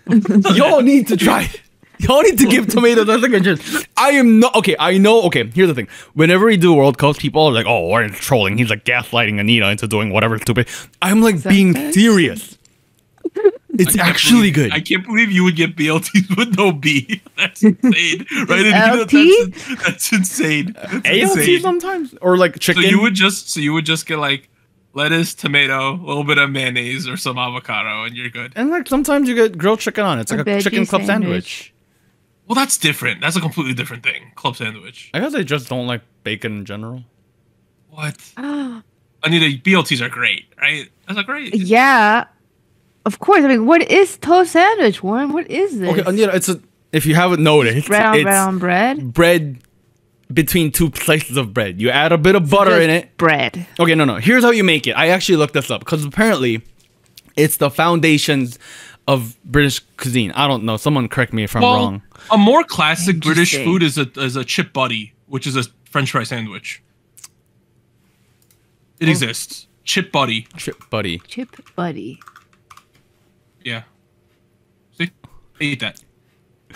Y'all need to try it. Y'all need to give tomatoes. I am not okay. I know. Okay, here's the thing. Whenever we do World Cups, people are like, "Oh, Warren's trolling. He's like gaslighting Anita into doing whatever stupid." I'm like being serious. It's actually good. I can't believe you would get BLTs with no B. That's insane, right? That's insane. ALT sometimes, or like chicken. So you would just get like lettuce, tomato, a little bit of mayonnaise, or some avocado, and you're good. And like sometimes you get grilled chicken on it. It's like a chicken club sandwich. Well, that's different. That's a completely different thing. Club sandwich. I guess I just don't like bacon in general. What? Anita, BLTs are great, right? That's great. Yeah. Of course. I mean, what is toast sandwich, Warren? What is this? Okay, Anita, it's a, if you haven't noticed, bread on bread. Bread between two slices of bread. You add a bit of butter in it. Bread. Okay, no. Here's how you make it. I actually looked this up because apparently it's the foundations of British cuisine. I don't know. Someone correct me if I'm wrong. A more classic British food is a chip buddy, which is a French fry sandwich. It exists. Chip buddy. Chip buddy. Yeah. See? I eat that.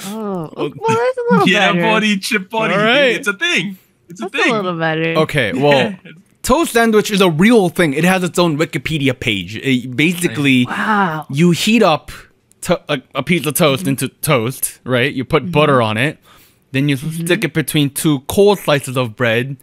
Oh. Well, that's a little better. Yeah, buddy, chip buddy. All right. It's a thing. That's a little better. Okay, well, toast sandwich is a real thing. It has its own Wikipedia page. It basically, you heat up a piece of toast into toast, right? You put butter on it. Then you stick it between two cold slices of bread.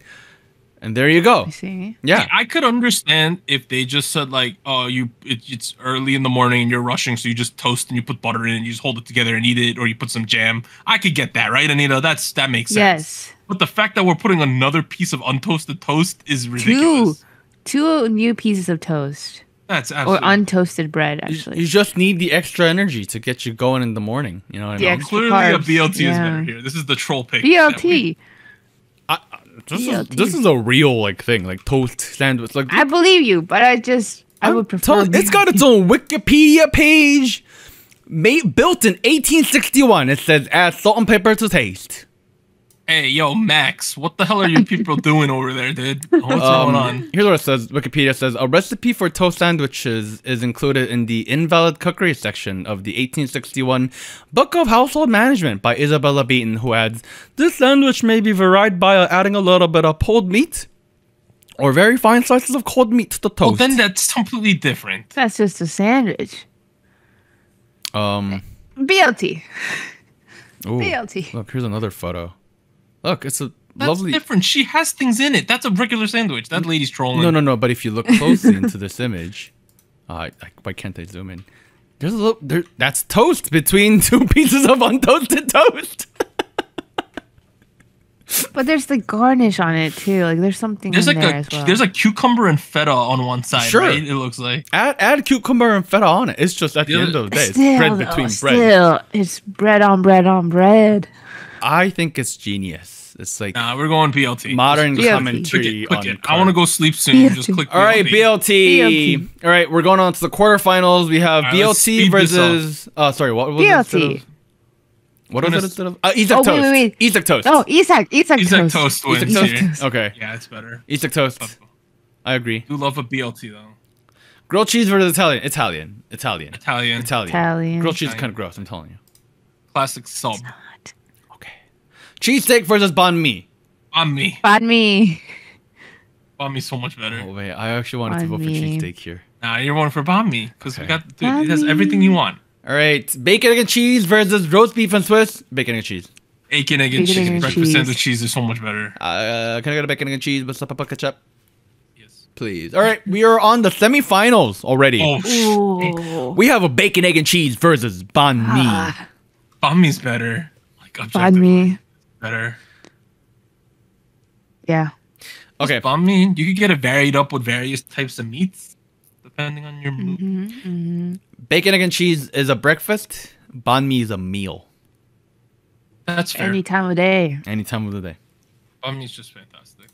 And there you go. I see. Yeah. I could understand if they just said like, oh, it's early in the morning and you're rushing, so you just toast and you put butter in and you just hold it together and eat it, or you put some jam. I could get that, right, Anita? That makes sense. Yes. But the fact that we're putting another piece of untoasted toast is ridiculous. Two new pieces of toast. That's absolutely. Or untoasted bread, actually. You just need the extra energy to get you going in the morning. You know what I mean? Clearly carbs. A BLT is better here. This is the troll pick. BLT. This is a real like thing, like toast sandwich. Like I believe you, but I would prefer. It's got its own Wikipedia page, built in 1861. It says add salt and pepper to taste. Hey, yo, Max, what the hell are you people doing over there, dude? What's going on? Here's what it says. Wikipedia says a recipe for toast sandwiches is included in the invalid cookery section of the 1861 Book of Household Management by Isabella Beaton, who adds, this sandwich may be varied by adding a little bit of pulled meat or very fine slices of cold meat to the toast. Well, then that's completely different. That's just a sandwich. BLT. Ooh, BLT. Look, here's another photo. Look, it's a lovely... That's different. She has things in it. That's a regular sandwich. That lady's trolling. No. But if you look closely into this image... why can't I zoom in? There's a little... That's toast between two pieces of untoasted toast. But there's the garnish on it, too. Like, there's something in there as well. There's a cucumber and feta on one side, right? It looks like. Add cucumber and feta on it. It's just at the end of the day. It's bread between bread. It's bread on bread on bread. I think it's genius. It's like we're going BLT. Modern BLT. Commentary. Click it. I want to go sleep soon. BLT. Just click BLT. All right, BLT. All right, we're going on to the quarterfinals. We have BLT versus. Sorry, what was it? What was it instead of? IZ*ONE toast. Wait. IZ*ONE toast. Oh, IZ*ONE toast wins. IZ*ONE toast. Okay. Yeah, it's better. IZ*ONE toast. I agree. I do love a BLT though. Grilled cheese versus Italian. Italian. Grilled cheese is kind of gross, I'm telling you. Classic salt. It's not. Okay. Cheesesteak versus banh mi. Banh mi so much better. Oh wait, I actually wanted to vote for cheesesteak here. Nah, you're voting for banh mi because we got it has everything you want. All right, bacon egg and cheese versus roast beef and Swiss. Bacon egg and cheese. Bacon egg and cheese. Breakfast sandwich cheese is so much better. Can I get a bacon egg and cheese with some ketchup? Please. All right, we are on the semifinals already. Oh, we have a bacon, egg, and cheese versus banh mi. Banh mi's better. Like, banh mi. Better. Yeah. Okay. Banh mi, you could get it varied up with various types of meats, depending on your mood. Bacon, egg, and cheese is a breakfast. Banh mi is a meal. That's fair. Any time of day. Any time of the day. Banh mi's just fantastic.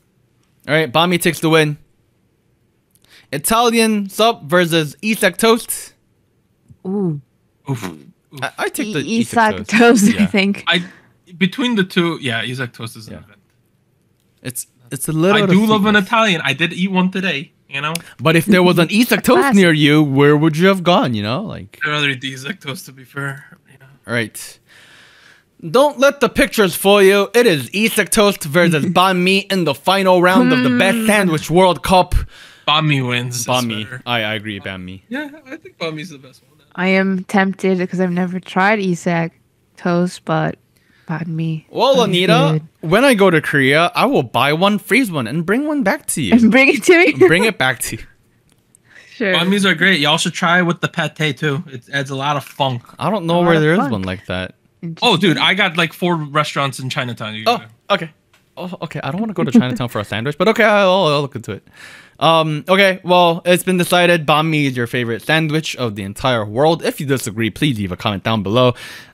All right, banh mi takes the win. Italian sub versus Isaac toast. Ooh. I take the Isaac toast. Yeah. I think. Between the two, yeah, Isaac toast is an event. It's a little. I do love an Italian. I did eat one today, you know. But if there was an Isaac toast near you, where would you have gone? You know, like. I'd rather eat the Isaac toast, to be fair. Yeah. All right. Don't let the pictures fool you. It is Isaac toast versus banh mi in the final round of the Best Sandwich World Cup. Banh mi wins. Banh mi. I agree, banh mi. Yeah, I think banh mi is the best one. I am tempted because I've never tried Isaac toast, but banh mi. Well, Anita, when I go to Korea, I will buy one, freeze one, and bring one back to you. And bring it to me? Bring it back to you. Sure. Banh mi's are great. Y'all should try it with the pate, too. It adds a lot of funk. I don't know where there is one like that. Oh, dude, I got like 4 restaurants in Chinatown. Okay, I don't want to go to Chinatown for a sandwich, but okay, I'll look into it. Okay, well, it's been decided. Banh mi is your favorite sandwich of the entire world. If you disagree, please leave a comment down below.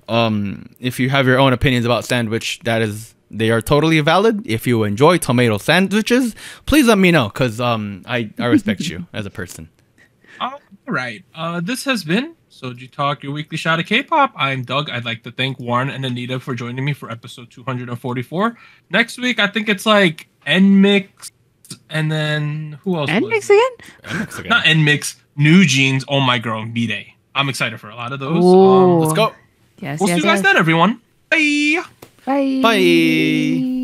If you have your own opinions about sandwich, they are totally valid. If you enjoy tomato sandwiches, please let me know, because I respect you as a person. All right. This has been Soju Talk, your weekly shot of K-pop. I'm Doug. I'd like to thank Warren and Anita for joining me for episode 244. Next week, I think it's like NMIXX. And then who else? NMIXX again? Not NMIXX. New Jeans. Oh my girl. B-Day. I'm excited for a lot of those. Let's go. Yes. We'll see you guys then, everyone. Bye. Bye. Bye.